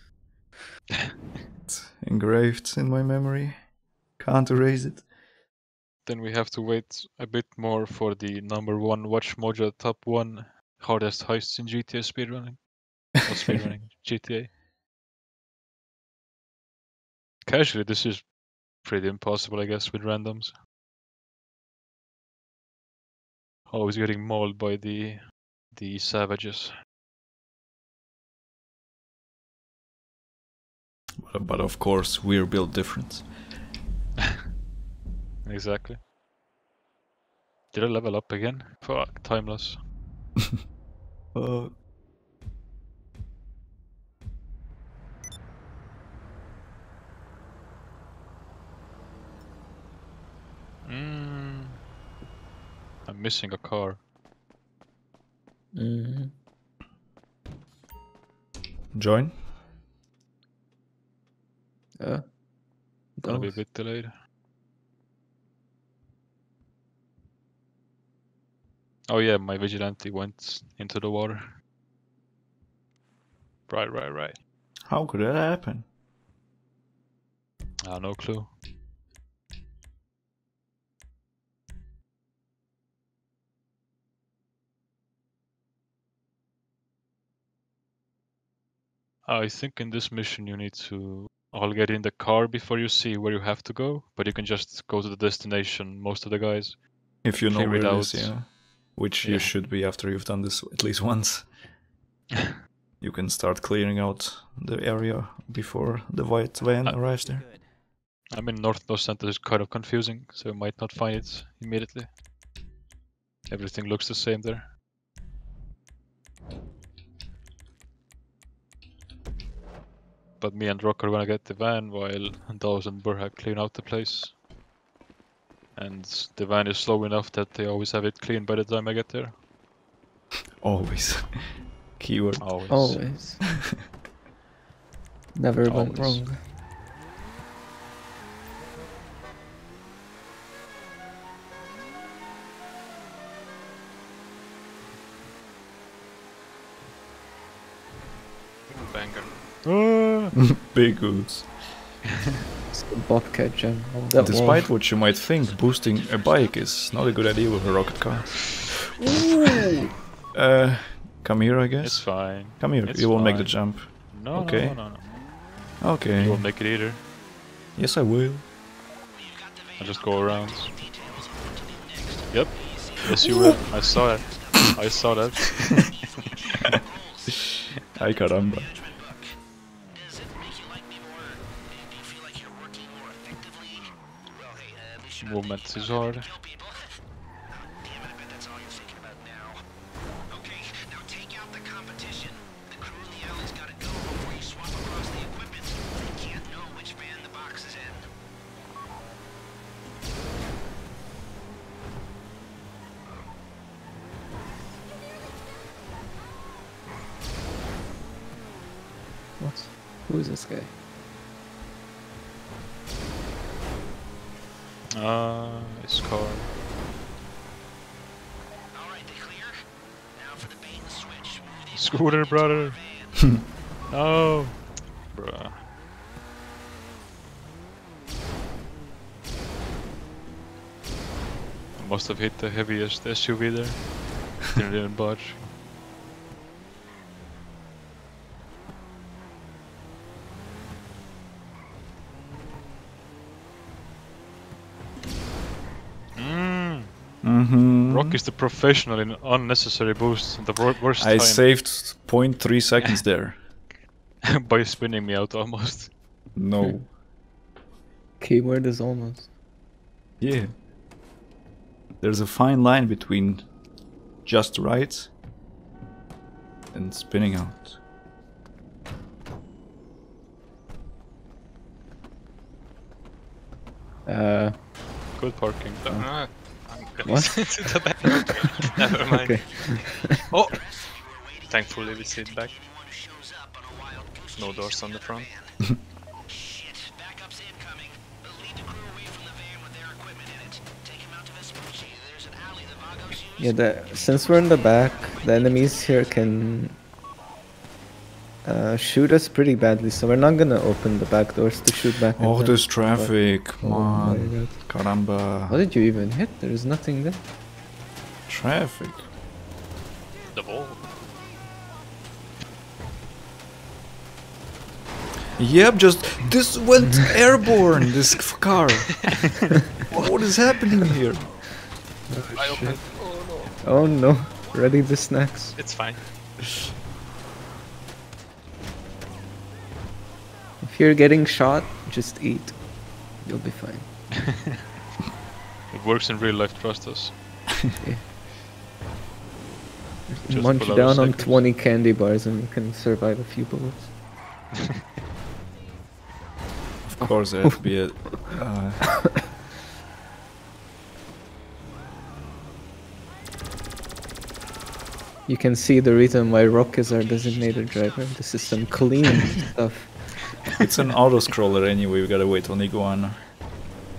Engraved in my memory. Can't erase it. Then we have to wait a bit more for the number one Watch Mojo top one hardest heists in G T A speedrunning. Not speedrunning, G T A. Casually, this is pretty impossible, I guess, with randoms. Always getting mauled by the the savages. But of course, we're built different. Exactly. Did I level up again? Fuck, time loss. uh. mm. I'm missing a car. Mm-hmm. Join? Yeah, gonna be a bit delayed. Oh yeah, my vigilante went into the water. Right, right, right. How could that happen? Ah, no clue. I think in this mission you need to I'll get in the car before you see where you have to go, but you can just go to the destination, most of the guys. If you know where it is, yeah. Which yeah. you should be after you've done this at least once. You can start clearing out the area before the white van uh, arrives there. I'm in North Los Santos, is kind of confusing, so you might not find it immediately. Everything looks the same there. But me and Rock are gonna get the van while Dawes and Burhak clean out the place. And the van is slow enough that they always have it clean by the time I get there. Always. Keyword. Always. Always. Never went wrong. Banger. Big goods. It's a bobcat jam. Despite what you might think, boosting a bike is not a good idea with a rocket car. Ooh. Uh, come here, I guess. It's fine. Come here. It's you won't fine. make the jump. No, okay. no, no, no, no. Okay. You won't make it either. Yes, I will. I just go around. Yep. Yes, you will. I saw it. I saw that. I caramba. Movement is hard. What? Who is this guy? Uh, it's car. Alright, they clear. Now for the bait and switch. Scooter, brother. No. Bruh. I must have hit the heaviest S U V there. It didn't budge. Mm-hmm. Rock is the professional in unnecessary boosts. The worst I time. saved zero point three seconds there. By spinning me out almost. No. Keyword is almost. Yeah. There's a fine line between just right and spinning out. Uh. Good parking. Uh. What? the back. Never mind. Okay. Oh! Thankfully we see it back. No doors on the front. Shit, backup's incoming. Lead the crew away from the van with their equipment in it. Take him out to Vespucci. There's an alley the Vagos use. Yeah, the, since we're in the back, the enemies here can uh, shoot us pretty badly, so we're not gonna open the back doors to shoot back. Oh, there's traffic, but, man. Oh, caramba. What did you even hit? There is nothing there. Traffic. The ball. Yep, just this went airborne, this car. What is happening here? Oh, I opened. Oh, no. Oh no. Ready the snacks. It's fine. If you're getting shot, just eat. You'll be fine. It works in real life, trust us. Yeah. Munch down on twenty candy bars and you can survive a few bullets. Of course, there would be a... Uh... You can see the reason why Rock is our designated driver. This is some clean stuff. It's an auto-scroller anyway, we gotta wait on Iguana.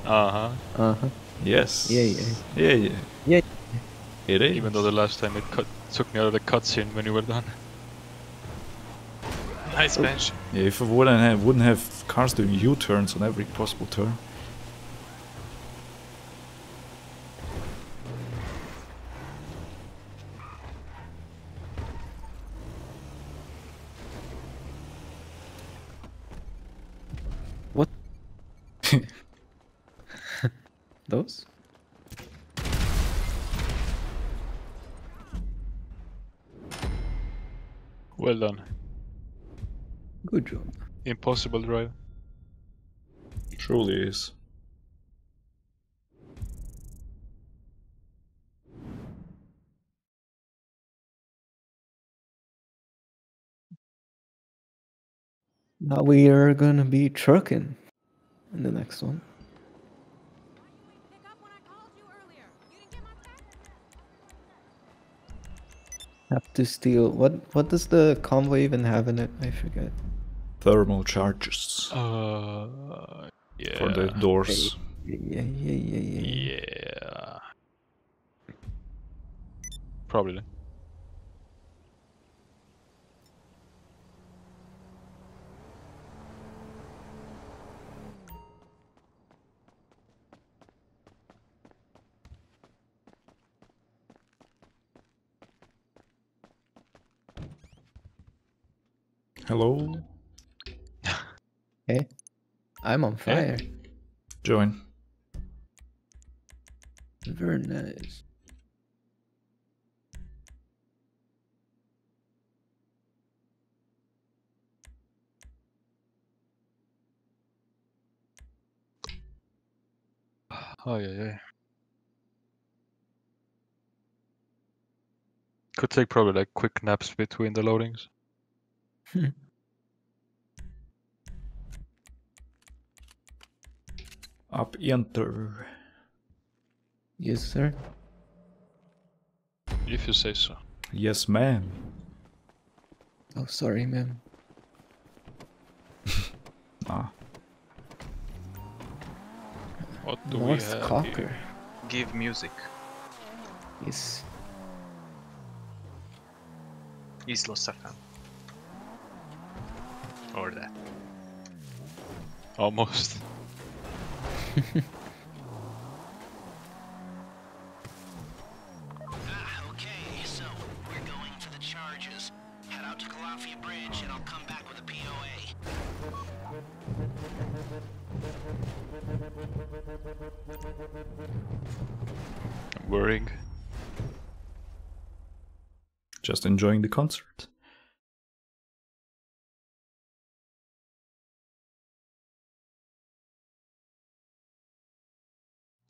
Uh-huh. Uh-huh. Yes. Yeah, yeah. Yeah, yeah. Yeah. It is. Even though the last time it cut, took me out of the cutscene when you were done. Nice bench. Yeah, if I wouldn't have, wouldn't have cars doing U-turns on every possible turn. What? Those? Well done. Good job. Impossible drive. It truly is. Now we are gonna be trucking in the next one. Have to steal. What what does the convoy even have in it? I forget. Thermal charges. Uh, yeah. For the doors. Yeah, yeah, yeah, yeah. Yeah. yeah. Probably. Hello. Hey, I'm on fire. Hey. Join. Very nice. Oh yeah, yeah. Could take probably like quick naps between the loadings. Hmm. Up enter. Yes, sir. If you say so. Yes, ma'am. Oh, sorry, ma'am. Ah. What do North we have Cocker. Here? Give music. Yes. Islo Safan. Or that. Almost. Worrying. Just enjoying the concert.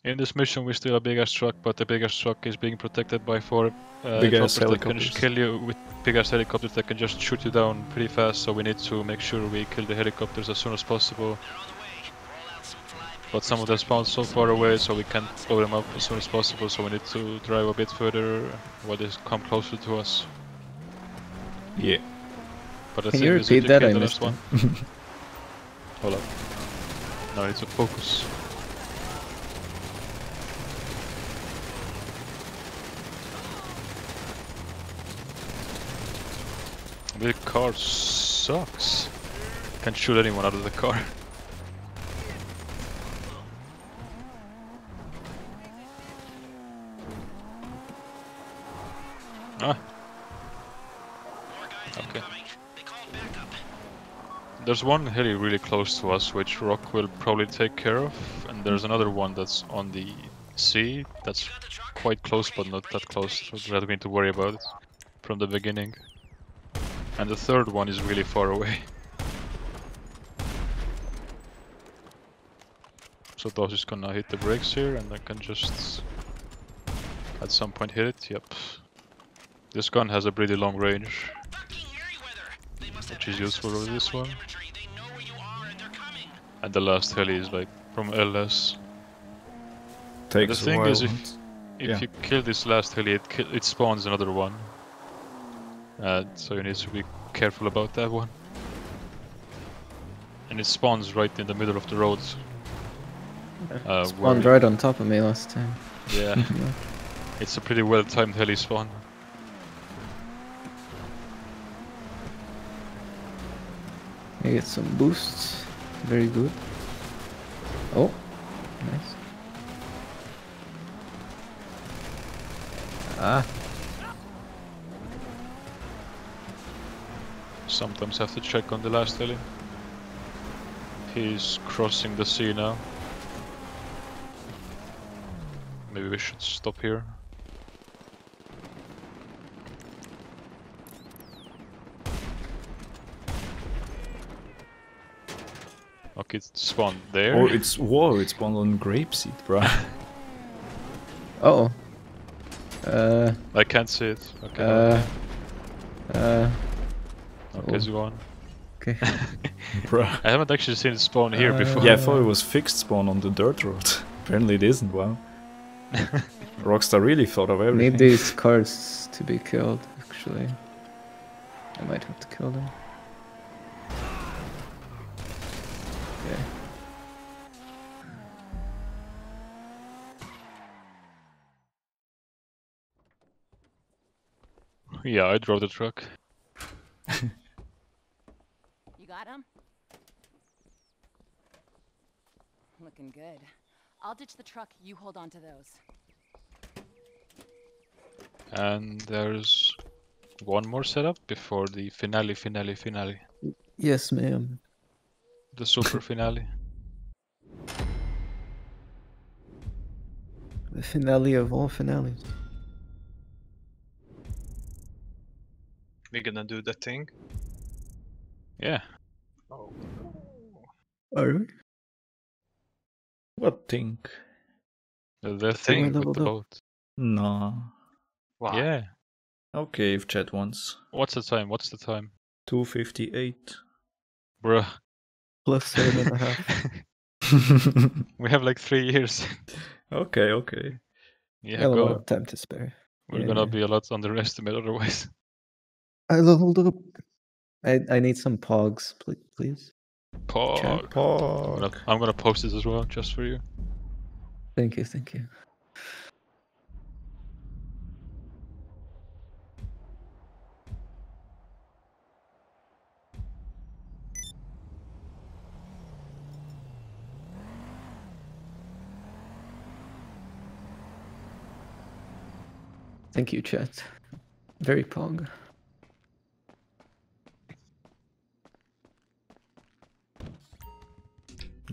In this mission we steal a big ass truck, but the big ass truck is being protected by four uh, big ass helicopters that can kill you with big ass helicopters that can just shoot you down pretty fast, so we need to make sure we kill the helicopters as soon as possible. But some of them spawn so far away, so we can't blow them up as soon as possible, so we need to drive a bit further while they come closer to us. Yeah. But can you repeat that? I missed one. Hold up. Now I need to focus. The car sucks. Can't shoot anyone out of the car. Ah. Okay. There's one heli really close to us, which Rock will probably take care of, and there's another one that's on the sea, that's quite close, but not that close, so that we need to worry about it from the beginning. And the third one is really far away. So Doss is gonna hit the brakes here, and I can just at some point hit it, yep. This gun has a pretty long range, which is useful over this one. And the last heli is like from L S. Takes the thing is, if, if yeah. you kill this last heli, it, it spawns another one. Uh, so you need to be careful about that one. And it spawns right in the middle of the road. Uh, it spawned right on top of me last time. Yeah. It's a pretty well timed heli spawn. I get some boosts. Very good. Oh, nice. Ah. Sometimes have to check on the last heli. He's crossing the sea now. Maybe we should stop here. Okay, it spawned there. Oh, it's whoa! It spawned on grapeseed, bruh. Uh oh. Uh. I can't see it. Okay. Uh. Uh. Okay, so on. Okay. Bro, I haven't actually seen it spawn here uh, before. Yeah, I thought it was fixed spawn on the dirt road. Apparently it isn't, wow. Rockstar really thought of everything. Need these cars to be killed, actually. I might have to kill them. Okay. Yeah, I drove the truck. You got him? Looking good. I'll ditch the truck, you hold on to those. And there's one more setup before the finale, finale, finale. Yes, ma'am. The super finale. The finale of all finales. We gonna do that thing? Yeah. Oh. Are we? What thing? The, the thing, thing with the boat. No. Wow. Yeah. Okay, if chat wants. What's the time? What's the time? two fifty-eight. Bruh. Plus seven and a half. We have like three years. Okay, okay. Yeah, go. A lot of time to spare. We're yeah, gonna yeah. be a lot underestimated otherwise. I hold up. I I need some pogs, please. please. Pog. Chat. Pog. I'm gonna, I'm gonna post this as well, just for you. Thank you, thank you. Thank you, chat. Very pog.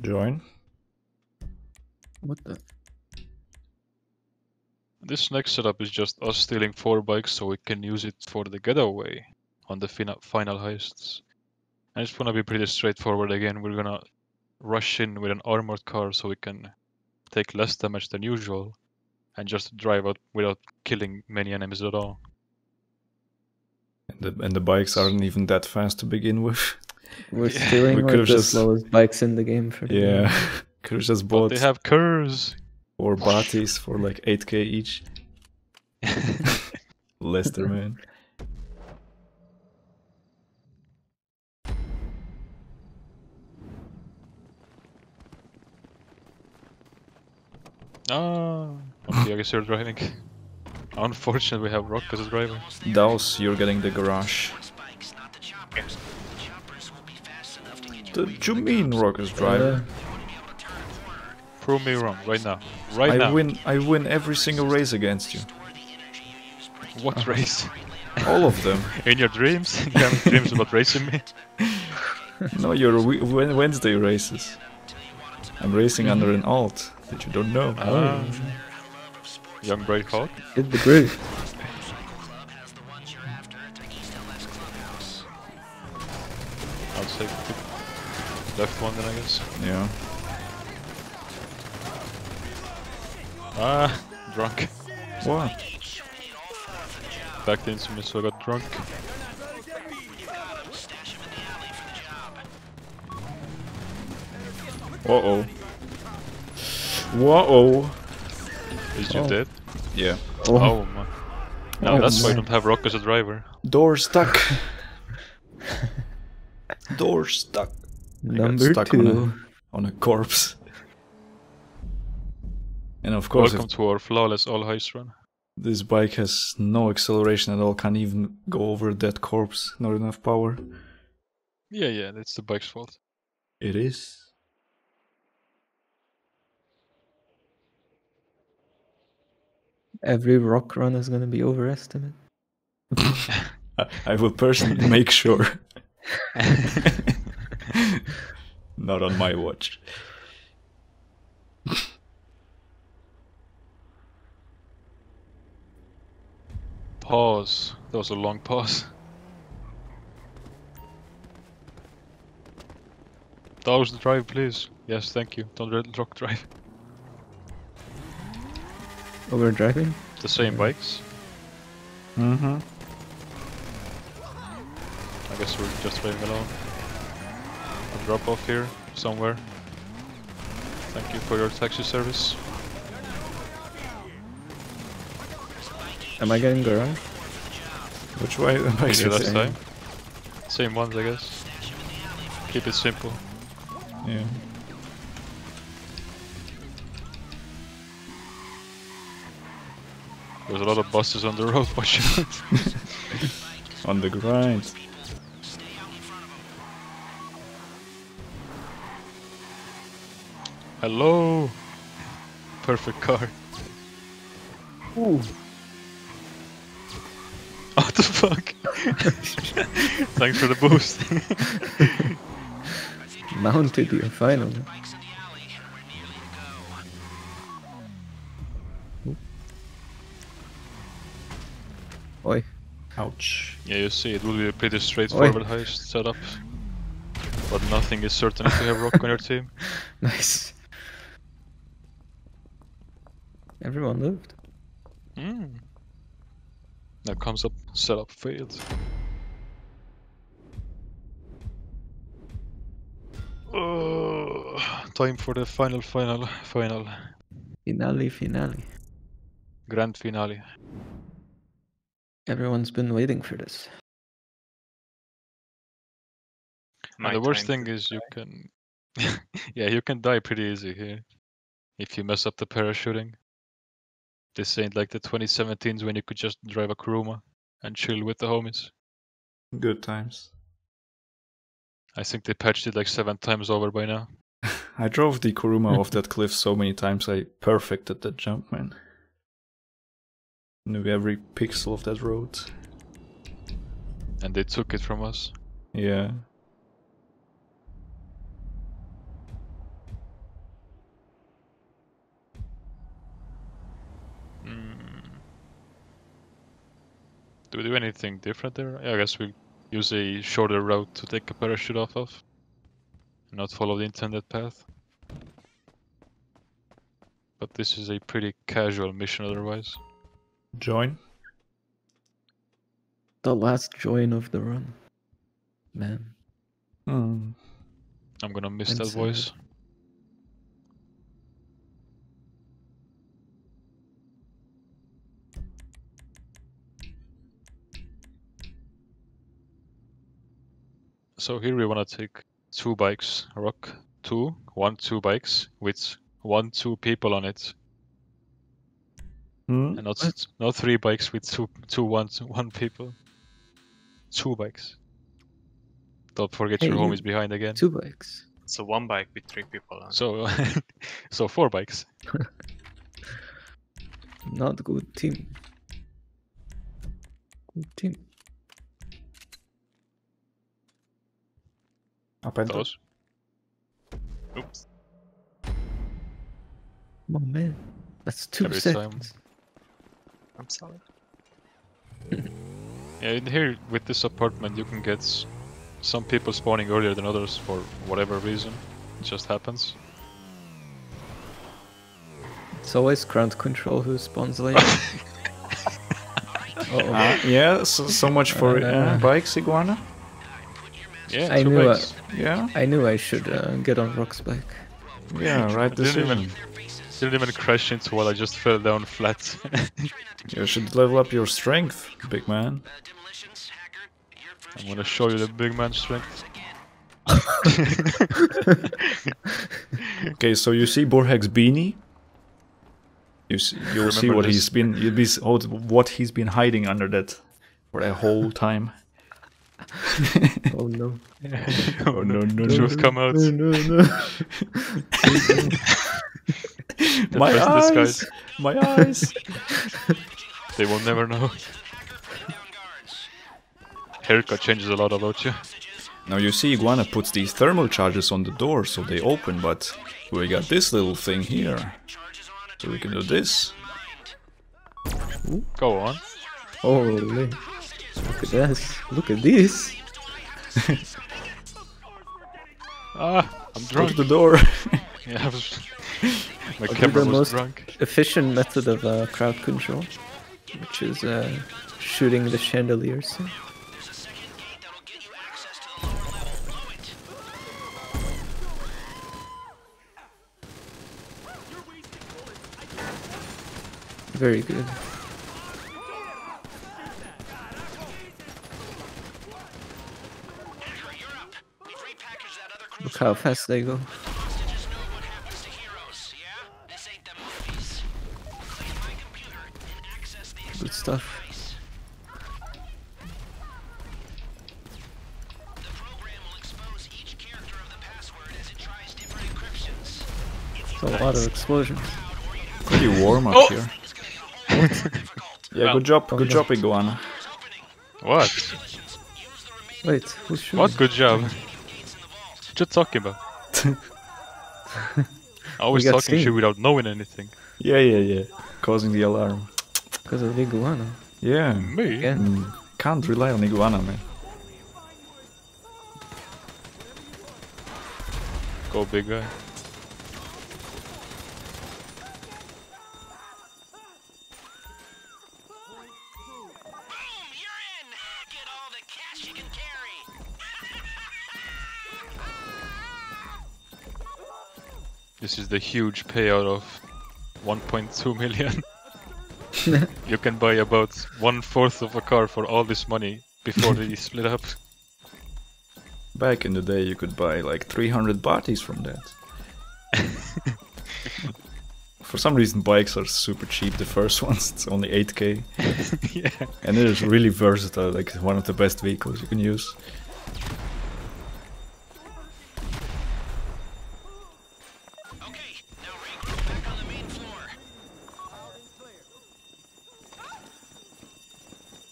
Join. What the? This next setup is just us stealing four bikes so we can use it for the getaway on the fina final heists. And it's gonna be pretty straightforward again. We're gonna rush in with an armored car so we can take less damage than usual. And just drive out without killing many enemies at all. And the, and the bikes aren't even that fast to begin with. We're yeah. stealing we like the just... slowest bikes in the game for the yeah. Game. Could have just bought. But they have curves. Or Batis for like eight K each. Lester, man. Oh. Okay, I guess you're driving. Unfortunately, we have Rock as driving. Daos, you're getting the garage. Did you mean Rock is driving? Prove me wrong, right now. Right I now. I win. I win every single race against you. What uh, race? All of them. In your dreams? You have dreams about racing me? No, your Wednesday races. I'm racing mm. under an alt that you don't know. Oh. Young Brave Hawk? It's the groove. I'll take the left one then, I guess. Yeah. Ah, drunk. What? Backed into me so I got drunk. Uh-oh. Whoa-oh. Is you oh. dead? Yeah. Oh, oh man. No, oh, that's man. why I don't have Rock as a driver. Door stuck. Door stuck. Number I got stuck two. On a, on a corpse. And of course... Welcome to our flawless all-heist run. This bike has no acceleration at all, can't even go over that corpse. Not enough power. Yeah, yeah, that's the bike's fault. It is. Every Rock run is gonna be overestimated. I will personally make sure. Not on my watch. Pause. That was a long pause. That was the drive, please. Yes, thank you. Don't Rock drive. Oh, we're driving? The same bikes? Mm-hmm. I guess we're just driving along. I'll drop off here, somewhere. Thank you for your taxi service. Am I getting garage? Which way am I getting last time? Same ones, I guess. Keep it simple. Yeah. There's a lot of buses on the road, watch out. On the grind. Hello! Perfect car. Ooh. Oh, What the fuck? Thanks for the boost. Mounted you, finally. Oi. Ouch. Yeah, you see, it will be a pretty straightforward Oi. heist setup. But nothing is certain if you have Rock on your team. Nice. Everyone lived. Mm. Now comes up, setup failed. Oh, time for the final, final, final. Finale, finale. Grand finale. Everyone's been waiting for this. And the worst thing is die. you can... yeah, you can die pretty easy here. If you mess up the parachuting. This ain't like the twenty seventeens when you could just drive a Kuruma and chill with the homies. Good times. I think they patched it like seven times over by now. I drove the Kuruma off that cliff so many times I perfected that jump, man. Knew every pixel of that road. And they took it from us. Yeah. Do we do anything different there? Yeah, I guess we use a shorter route to take a parachute off of. Not follow the intended path. But this is a pretty casual mission otherwise. Join. The last join of the run. Man. Mm. I'm gonna miss that voice. So here we want to take two bikes, Rock, two, one, two bikes with one, two people on it, mm. and not what? not three bikes with two, two, one, two, one people. Two bikes. Don't forget hey, your homies you, behind again. Two bikes. So one bike with three people on it. So, so four bikes. Not good team. Good team. Up and down. Oops. Oh man, that's two Every seconds. Time. I'm sorry. Yeah, in here with this apartment you can get some people spawning earlier than others for whatever reason. It just happens. It's always crowd control who spawns late. uh-oh. uh, yeah, so, so much for uh, uh, bikes, Iguana. Yeah, I knew I, yeah, I knew I should uh, get on Rock's bike. Yeah, right decision. Didn't even, didn't even crash into while I just fell down flat. You should level up your strength, big man. I'm gonna show you the big man strength. Okay, so you see Borhek's beanie. You see, you'll see what this? he's been, you'll be what he's been hiding under that for the whole time. Oh no. Oh no, no, no. Truth come out. No, no, no. My eyes! My eyes! They will never know. Haircut changes a lot about you. Now you see Iguana puts these thermal charges on the door so they open, but we got this little thing here. So we can do this. Ooh. Go on. Holy. Look at this! Look at this! Ah, I'm drunk. Go to the door. Yeah, I was. My oh, camera the was most drunk. Efficient method of uh, crowd control, which is uh, shooting the chandeliers. Very good. Look how fast they go. Good stuff. So a lot of explosions. Pretty warm up oh! here. Yeah, well, good job, good job, Iguana. What? Wait, who's shooting? What good job? What you talking about? Always talking seen. shit without knowing anything. Yeah, yeah, yeah. Causing the alarm. Because of the iguana. Yeah. Me? Yeah. Mm. Can't rely on iguana, man. Go big guy. This is the huge payout of one point two million. You can buy about one fourth of a car for all this money before they split up. Back in the day you could buy like three hundred bodies from that. For some reason bikes are super cheap, the first ones, it's only eight K. Yeah. And it is really versatile, like one of the best vehicles you can use.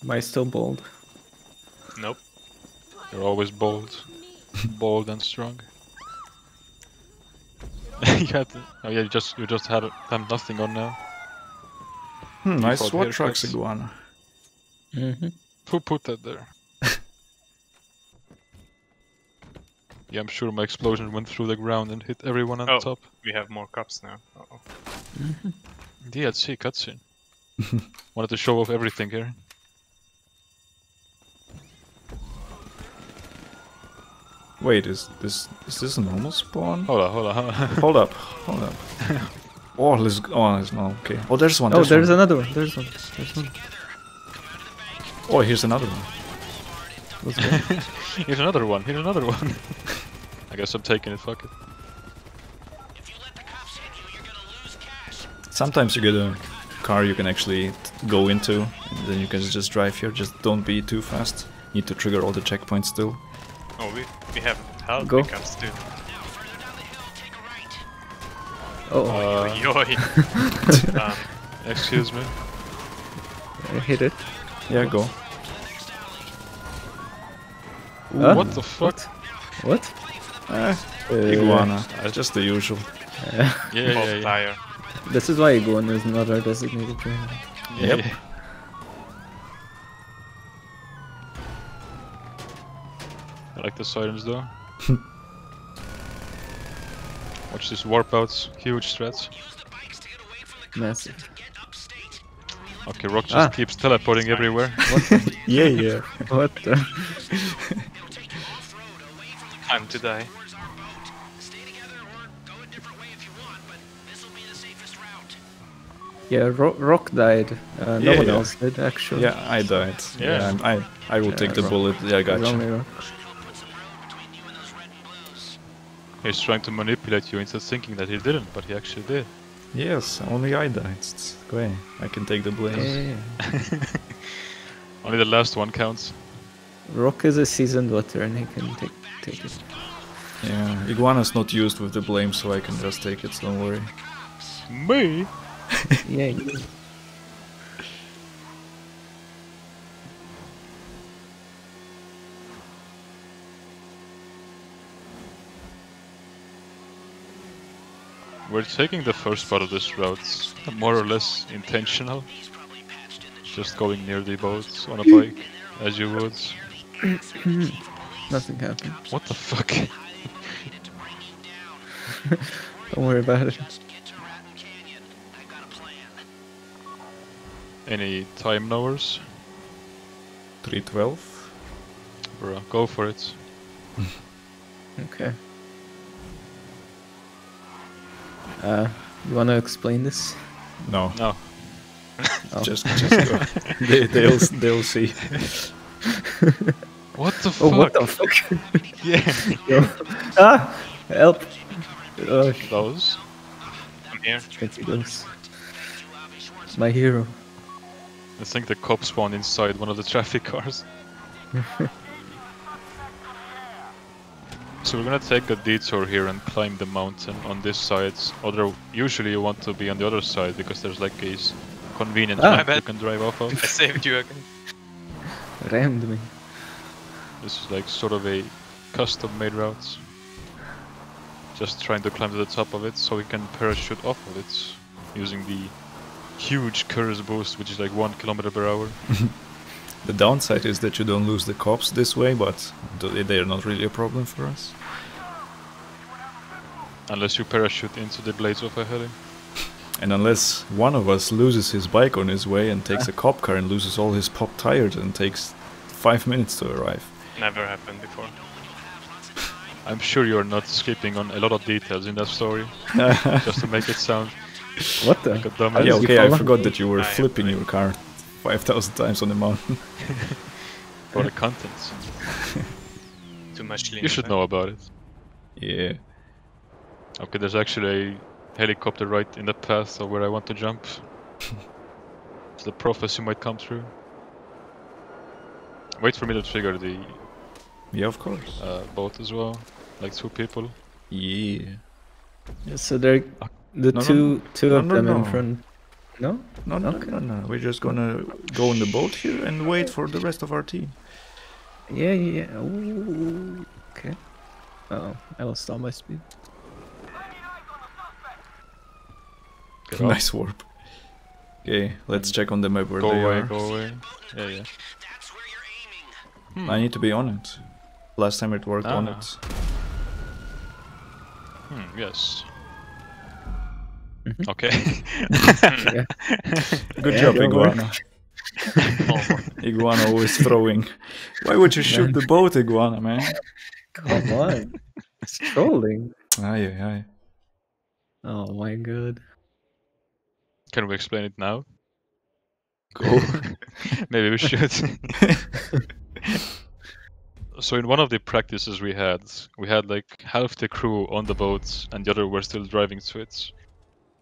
Am I still bold? Nope. You're always bold. Bold and strong. You had to, oh yeah, you just you just had them nothing on now. Hmm, nice SWAT trucks iguana. Mm-hmm. Who put that there? Yeah, I'm sure my explosion went through the ground and hit everyone on oh, top. We have more cups now. Uh oh. Mm-hmm. D L C cutscene. Wanted to show off everything here. Wait, is this is this a normal spawn? Hold up, hold up, hold up, hold up, hold up. Oh, let's go. Oh, let's, oh, okay. Oh, there's one. There's oh, there's one. another one. There's one. There's one. Oh, here's another one. Here's another one. Here's another one. I guess I'm taking it. Fuck it. If you let the cops hit you, you're gonna lose cash. Sometimes you get a car you can actually go into, and then you can just drive here. Just don't be too fast. Need to trigger all the checkpoints still. Oh, we, we have held pickups too. Oh, uh, yo, yo, yo. um, excuse me. I hit it. Yeah, go. Ooh, huh? What the fuck? What? what? Uh, uh, iguana. Uh, just the usual. Uh, yeah, yeah, yeah. This is why iguana is not our designated player. Yep. Yeah. I like the sirens though. Watch this warp outs, huge threats. Massive. Okay, Rock just ah. keeps teleporting everywhere. What? Yeah, yeah. What the? Time to die. Yeah, Ro Rock died. Uh, no yeah, one yeah. else did actually. Yeah, I died. Yeah, yeah I I will yeah, take the Rock. bullet. Yeah, I got gotcha. you. He's trying to manipulate you into thinking that he didn't, but he actually did. Yes, only I died. It's great. I can take the blame. Yeah, yeah, yeah. Only the last one counts. Rock is a seasoned veteran, he can take, take it. Yeah, Iguana's not used with the blame, so I can just take it, don't worry. Me? Yeah, you. We're taking the first part of this route more or less intentional. Just going near the boats on a bike, as you would. Nothing happened. What the fuck? Don't worry about it. Any time knowers? three twelve? Bruh, go for it. Okay. Uh, you wanna explain this? No. No. Oh. Just, just go. they, they'll, they'll see. What the fuck? Oh, what the fuck? Yeah. Yo. Ah! Help! Uh, Those? I'm here. It's those. My hero. I think the cop spawned inside one of the traffic cars. So we're gonna take a detour here and climb the mountain on this side. Other, usually you want to be on the other side because there's like a convenient ah, map you can drive off of. I saved you again. rammed me. This is like sort of a custom-made route. Just trying to climb to the top of it so we can parachute off of it using the huge curse boost, which is like one kilometer per hour. The downside is that you don't lose the cops this way, but they're not really a problem for us. Unless you parachute into the blades of a heli. And unless one of us loses his bike on his way and takes a cop car and loses all his pop tires and takes five minutes to arrive. Never happened before. I'm sure you're not skipping on a lot of details in that story. Just to make it sound... What the? Like a yeah, okay, I forgot that you were I flipping your car five thousand times on the mountain. For the contents. Too much cleaner. You should know about it. Yeah. Okay, there's actually a helicopter right in the path of where I want to jump. So the prophecy might come through. Wait for me to trigger the... Yeah, of course. Uh, boat as well. Like two people. Yeah. Yeah, so they're... The no, two no, two no, of no, them no. in front. No? No, no, okay. no, no, no. We're just gonna go on the boat here and wait for the rest of our team. Yeah, yeah. Ooh, okay. Uh-oh, I lost all my speed. Nice warp. Okay, let's check on the map where go they away, are. Go away, go away. Yeah, yeah. Hmm. I need to be on it. Last time it worked ah. on it. Hmm, yes. Mm-hmm. Okay. Good yeah, job, Iguana. Iguana always throwing. Why would you shoot the boat, Iguana, man? Come on. It's trolling. Aye, aye. Oh my god. Can we explain it now? Cool. Maybe we should. So in one of the practices we had, we had like half the crew on the boat and the other were still driving to it.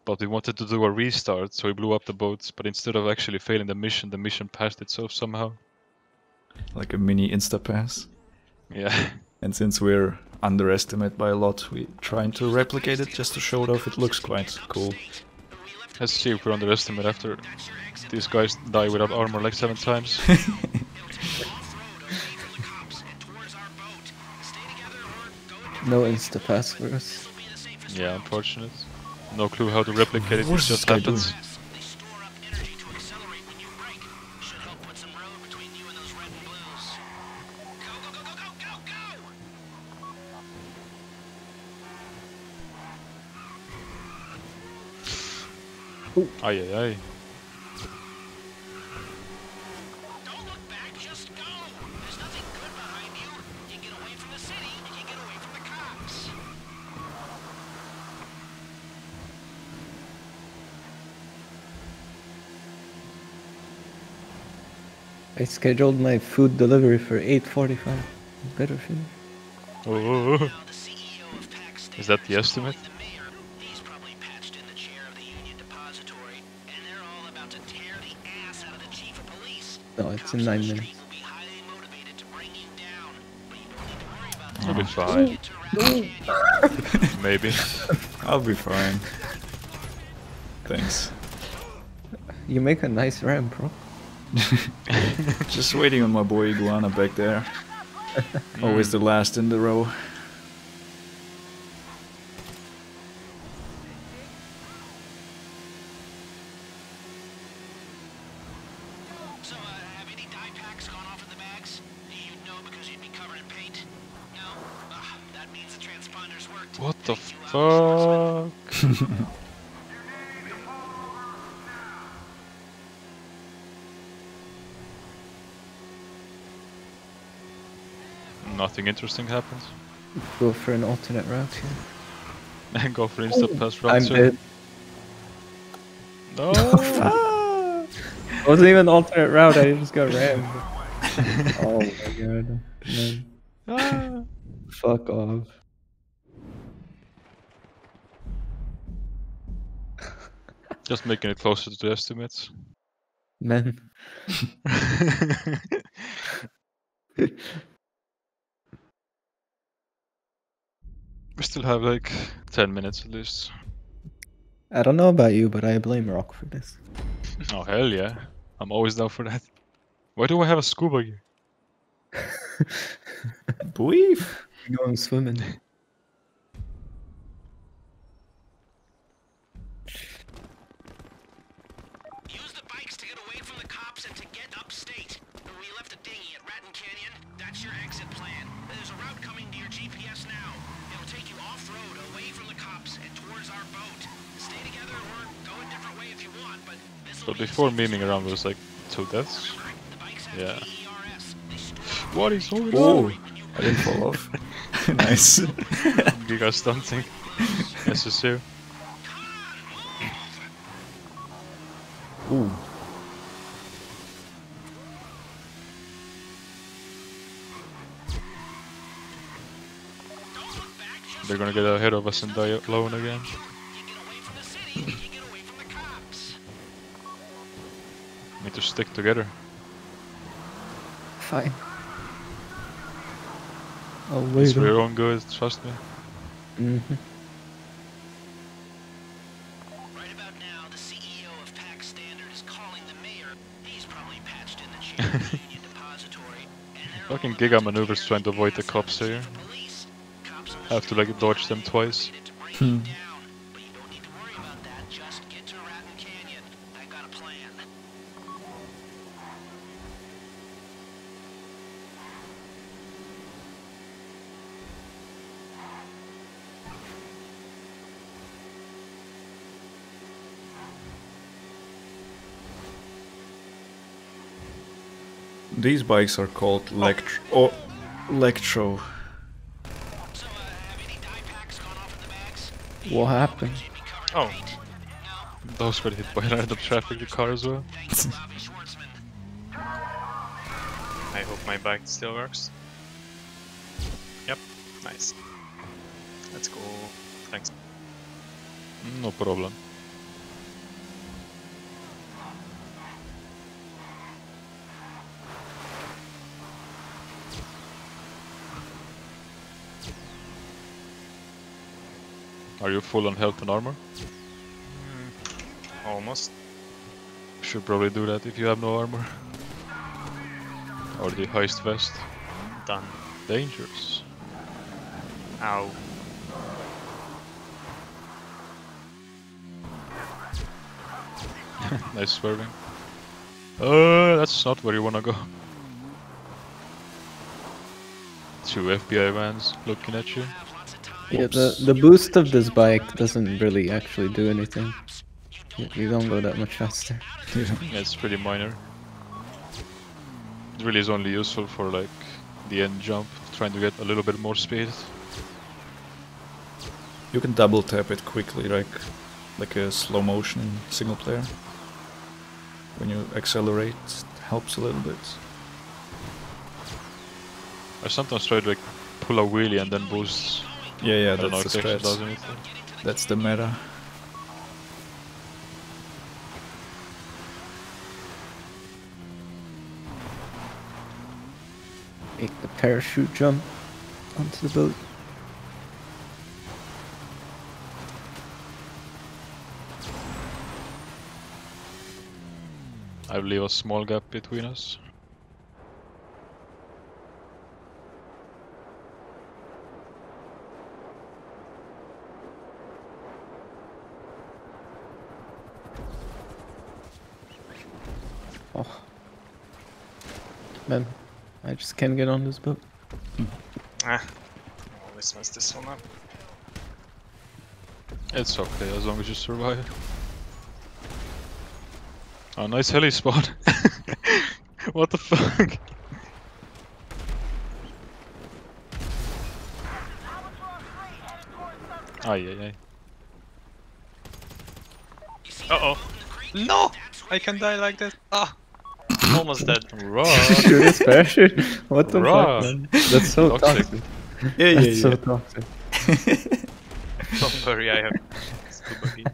But we wanted to do a restart, so we blew up the boats, but instead of actually failing the mission, the mission passed itself somehow. Like a mini insta-pass? Yeah. And since we're underestimated by a lot, we're trying to replicate it just to show it off. It looks quite cool. Let's see if we're underestimated after these guys die without armor like seven times. No insta-pass for us. Yeah, unfortunate. No clue how to replicate it, it just happens. Ooh. Aye, aye, aye. Don't look back, just go. There's nothing good behind you. You get away from the city, you get away from the cops. I scheduled my food delivery for eight forty-five. Better finish. Oh. Is that the estimate? He's probably patched in the chair of the union depository, and they're all about to tear the ass out of the chief of police. No, it's in nine minutes. I'll be fine. Maybe. I'll be fine. Thanks. You make a nice ramp, bro. Just waiting on my boy Iguana back there. Always the last in the row. So, uh, have any dye packs gone off in the bags? You'd know because you'd be covered in paint. No? Ugh, that means the transponders worked. What the fuck? Nothing interesting happens. Go for an alternate route here. Yeah. And go for instant oh, pass route. I'm dead. No! It wasn't even an alternate route, I just got rammed. Oh my god. Man. Ah. Fuck off. Just making it closer to the estimates. Man. We still have like ten minutes at least. I don't know about you, but I blame Rock for this. Oh hell yeah. I'm always down for that. Why do I have a scuba gear? Believe. Going swimming. Use the bikes to get away from the cops and to get upstate. We left a dinghy at Ratton Canyon. That's your exit plan. There's a route coming to your G P S now. It'll take you off-road, away from the cops, and towards our boat. Stay together or go a different way if you want, but this will be... So before memeing around was like two deaths. Yeah. What is over there? Oh, I didn't fall off. Nice. You guys don't think necessary. Ooh. They're gonna get ahead of us and die alone again. Need to stick together. Fine. I'll wait. It's your own good, trust me. Mm-hmm. Right about now, the C E O of Pack Standard is calling the mayor. He's probably patched in the Chamber Union Depository. Fucking giga maneuvers trying to avoid the cops here. I have to like dodge them twice. Hmm. These bikes are called Lectro. Oh. Oh, Lectro. So, uh, have any dye packs gone off in the bags? What happened? Oh. Those got hit by random traffic, the car as well. I hope my bike still works. Yep, nice. Let's go. Thanks. No problem. Are you full on health and armor? Mm, almost. Should probably do that if you have no armor. Or the heist vest. Done. Dangerous. Ow. Nice swerving. Uh, that's not where you wanna go. Two F B I vans looking at you. Yeah, the, the boost of this bike doesn't really actually do anything. You, you don't go that much faster. Yeah, it's pretty minor. It really is only useful for like the end jump, trying to get a little bit more speed. You can double tap it quickly, like like a slow motion in single player. When you accelerate, it helps a little bit. I sometimes try to like pull a wheelie and then boost. Yeah, yeah, that's the strat. That's the meta. Make the parachute jump onto the boat. I leave a small gap between us. Man, I just can't get on this boat. Ah, I always mess this one up. It's okay, as long as you survive. Oh, nice heli spot. What the fuck? Ay, ay, ay. Uh-oh. No! I can die like this. Ah! Almost dead. Raw. Shoot his parachute? What the Raw. fuck, man? That's so toxic. toxic. Yeah, yeah, That's yeah. so toxic. Don't worry, I have scuba gear.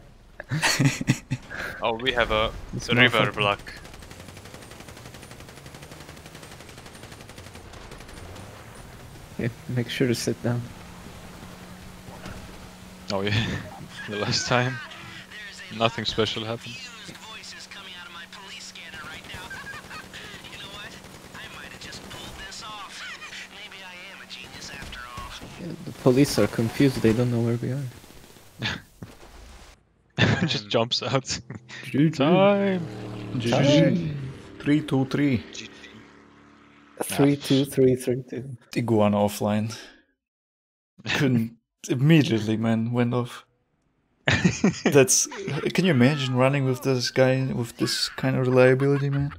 Oh, we have a it's river block. Yeah, make sure to sit down. Oh yeah, the last time, nothing special happened. The police are confused, they don't know where we are. Everyone just jumps out. Time! G G. three two three. three two three three two. Iguana offline. Couldn't. Immediately, man, went off. That's. Can you imagine running with this guy with this kind of reliability, man?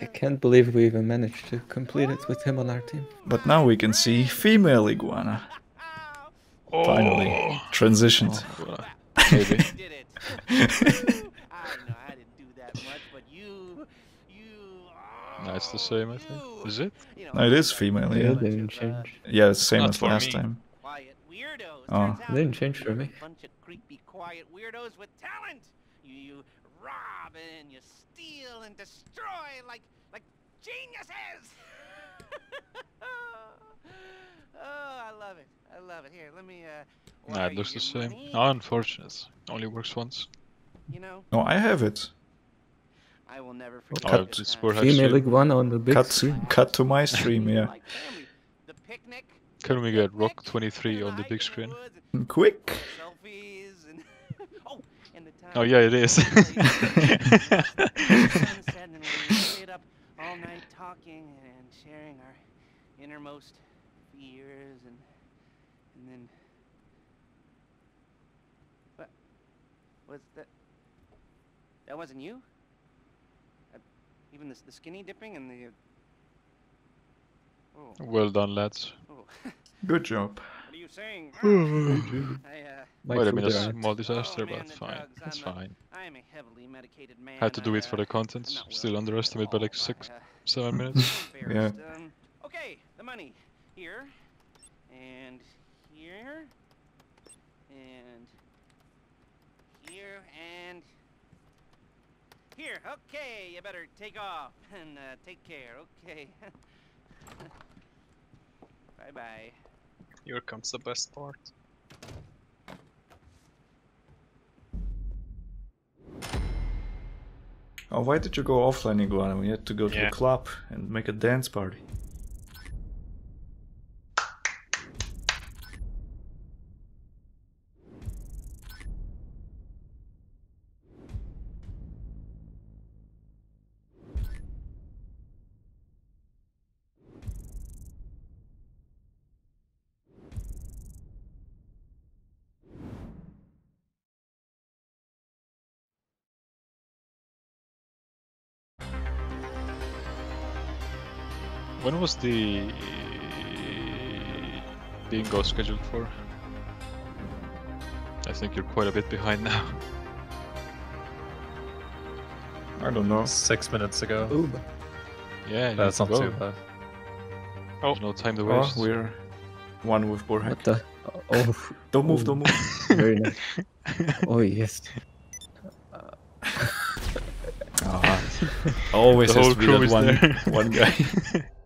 I can't believe we even managed to complete it with him on our team. But now we can see female iguana. Oh. Finally, transitioned. Oh, maybe. No, it's the same, I think. Is it? No, it is female, yeah. Yeah, they didn't change. Yeah, it's the same as last me. time. Oh. They didn't change for me. Bunch of creepy, quiet weirdos with talent. You, you rob and you steal and destroy like like geniuses. Oh, I love it. I love it. Here, let me uh Nah, it looks the same. Oh, unfortunate. Only works once. You know. No, I have it. I will never forget. Oh, it's female iguana on the big cut, screen. Cut to my stream, yeah. Can we get Rock twenty-three on the big screen? Quick! Oh yeah, it is. That wasn't you? Even the, the skinny dipping and the... Oh. Well done, lads. Oh. Good job. What are you saying? Might have been a small disaster, oh, but fine. It's fine. I am a heavily medicated man. Had to do it for the content. Still underestimated by like six, seven minutes. Yeah. Um, okay, the money. Here. And here. And... Here and... Here, okay, you better take off and uh, take care, okay. Bye-bye. Here comes the best part. Oh, why did you go offline, Iguana? We had to go to yeah. the club and make a dance party. When was the bingo scheduled for? I think you're quite a bit behind now. I don't know. Six minutes ago. Ooh. Yeah, that's not too bad. Oh, there's no time to waste. Oh, we're one with Borhek. The... Oh, don't move, don't move. Very nice. Oh yes. Oh, always the has to be that one, one guy.